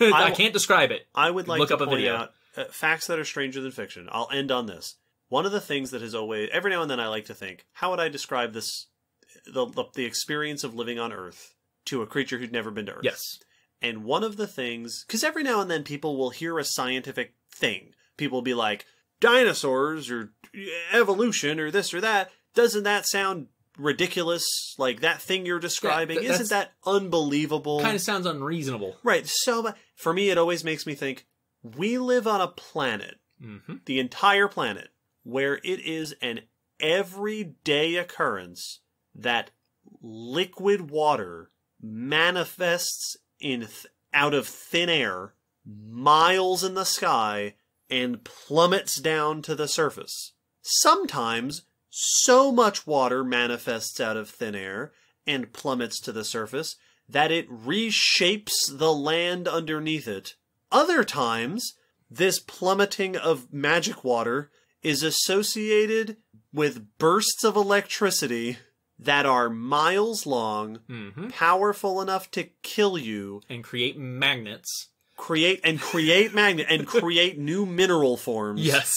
I, I can't describe it. I would like look to up point a video. Out uh, facts that are stranger than fiction. I'll end on this. One of the things that has always, every now and then I like to think, how would I describe this, the, the the experience of living on Earth to a creature who'd never been to Earth? Yes. And one of the things, because every now and then people will hear a scientific thing. People will be like, dinosaurs or evolution or this or that. Doesn't that sound ridiculous? Like that thing you're describing, yeah, th isn't that unbelievable? Kind of sounds unreasonable. Right. So for me, it always makes me think, we live on a planet, mm-hmm. the entire planet, where it is an everyday occurrence that liquid water manifests in th out of thin air, miles in the sky, and plummets down to the surface. Sometimes so much water manifests out of thin air and plummets to the surface that it reshapes the land underneath it. Other times, this plummeting of magic water is associated with bursts of electricity that are miles long, mm-hmm. powerful enough to kill you. And create magnets. Create and create magnet and create new mineral forms. Yes.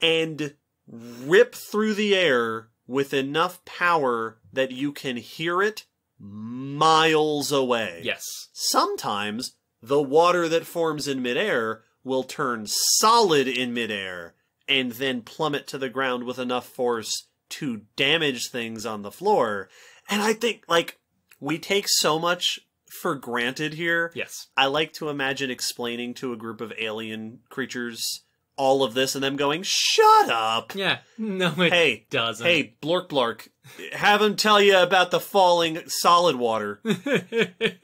And rip through the air with enough power that you can hear it miles away. Yes. Sometimes the water that forms in midair will turn solid in midair and then plummet to the ground with enough force to damage things on the floor. And I think, like, we take so much for granted here. Yes. I like to imagine explaining to a group of alien creatures all of this and them going, shut up! Yeah, no it hey, doesn't. Hey, blork blork, have them tell you about the falling solid water.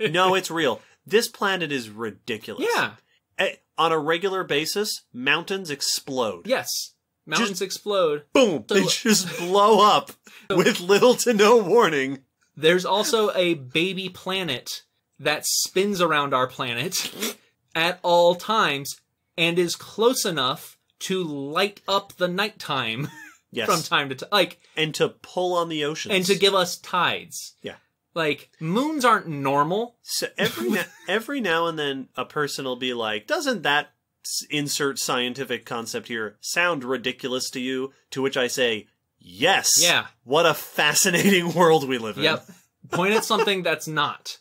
No, it's real. This planet is ridiculous. Yeah. On a regular basis, mountains explode. Yes. Mountains just explode. Boom! So, they just blow up with little to no warning. There's also a baby planet that spins around our planet at all times and is close enough to light up the nighttime yes. from time to time. Like, and to pull on the oceans. And to give us tides. Yeah. Like, moons aren't normal. So every, na every now and then a person will be like, doesn't that insert scientific concept here sound ridiculous to you? To which I say, yes. Yeah. What a fascinating world we live in. Yep. Point at something that's not.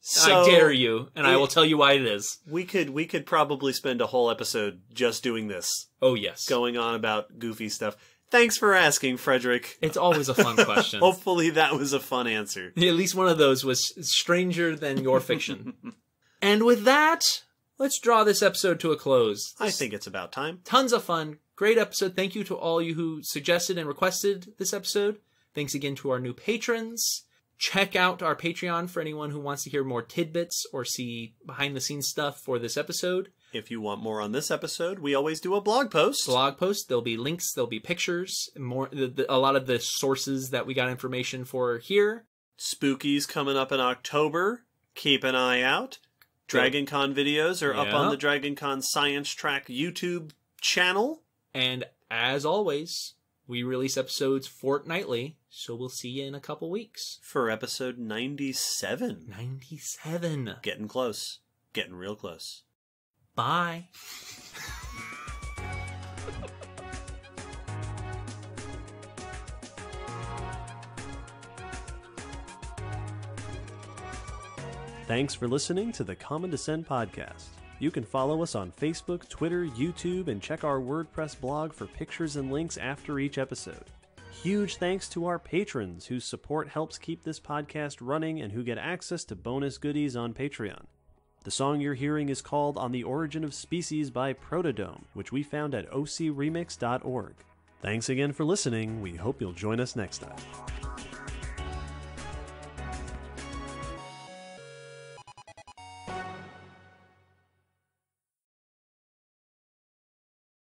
So I dare you, and it, I will tell you why it is. We could we could probably spend a whole episode just doing this. Oh yes. Going on about goofy stuff. Thanks for asking, Frederick. It's always a fun question. Hopefully that was a fun answer. At least one of those was stranger than your fiction. And with that, let's draw this episode to a close. I think it's about time. Tons of fun. Great episode. Thank you to all you who suggested and requested this episode. Thanks again to our new patrons. Check out our Patreon for anyone who wants to hear more tidbits or see behind-the-scenes stuff for this episode. If you want more on this episode, we always do a blog post. Blog post. There'll be links. There'll be pictures. More. The, the, a lot of the sources that we got information for here. Spooky's coming up in October. Keep an eye out. DragonCon videos are yeah. up on the DragonCon Science Track YouTube channel. And as always, we release episodes fortnightly, so we'll see you in a couple weeks. For episode ninety-seven. ninety-seven. Getting close. Getting real close. Bye. Thanks for listening to the Common Descent podcast. You can follow us on Facebook, Twitter, YouTube, and check our WordPress blog for pictures and links after each episode. Huge thanks to our patrons whose support helps keep this podcast running and who get access to bonus goodies on Patreon. The song you're hearing is called On the Origin of Species by Protodome, which we found at o c remix dot org. Thanks again for listening. We hope you'll join us next time.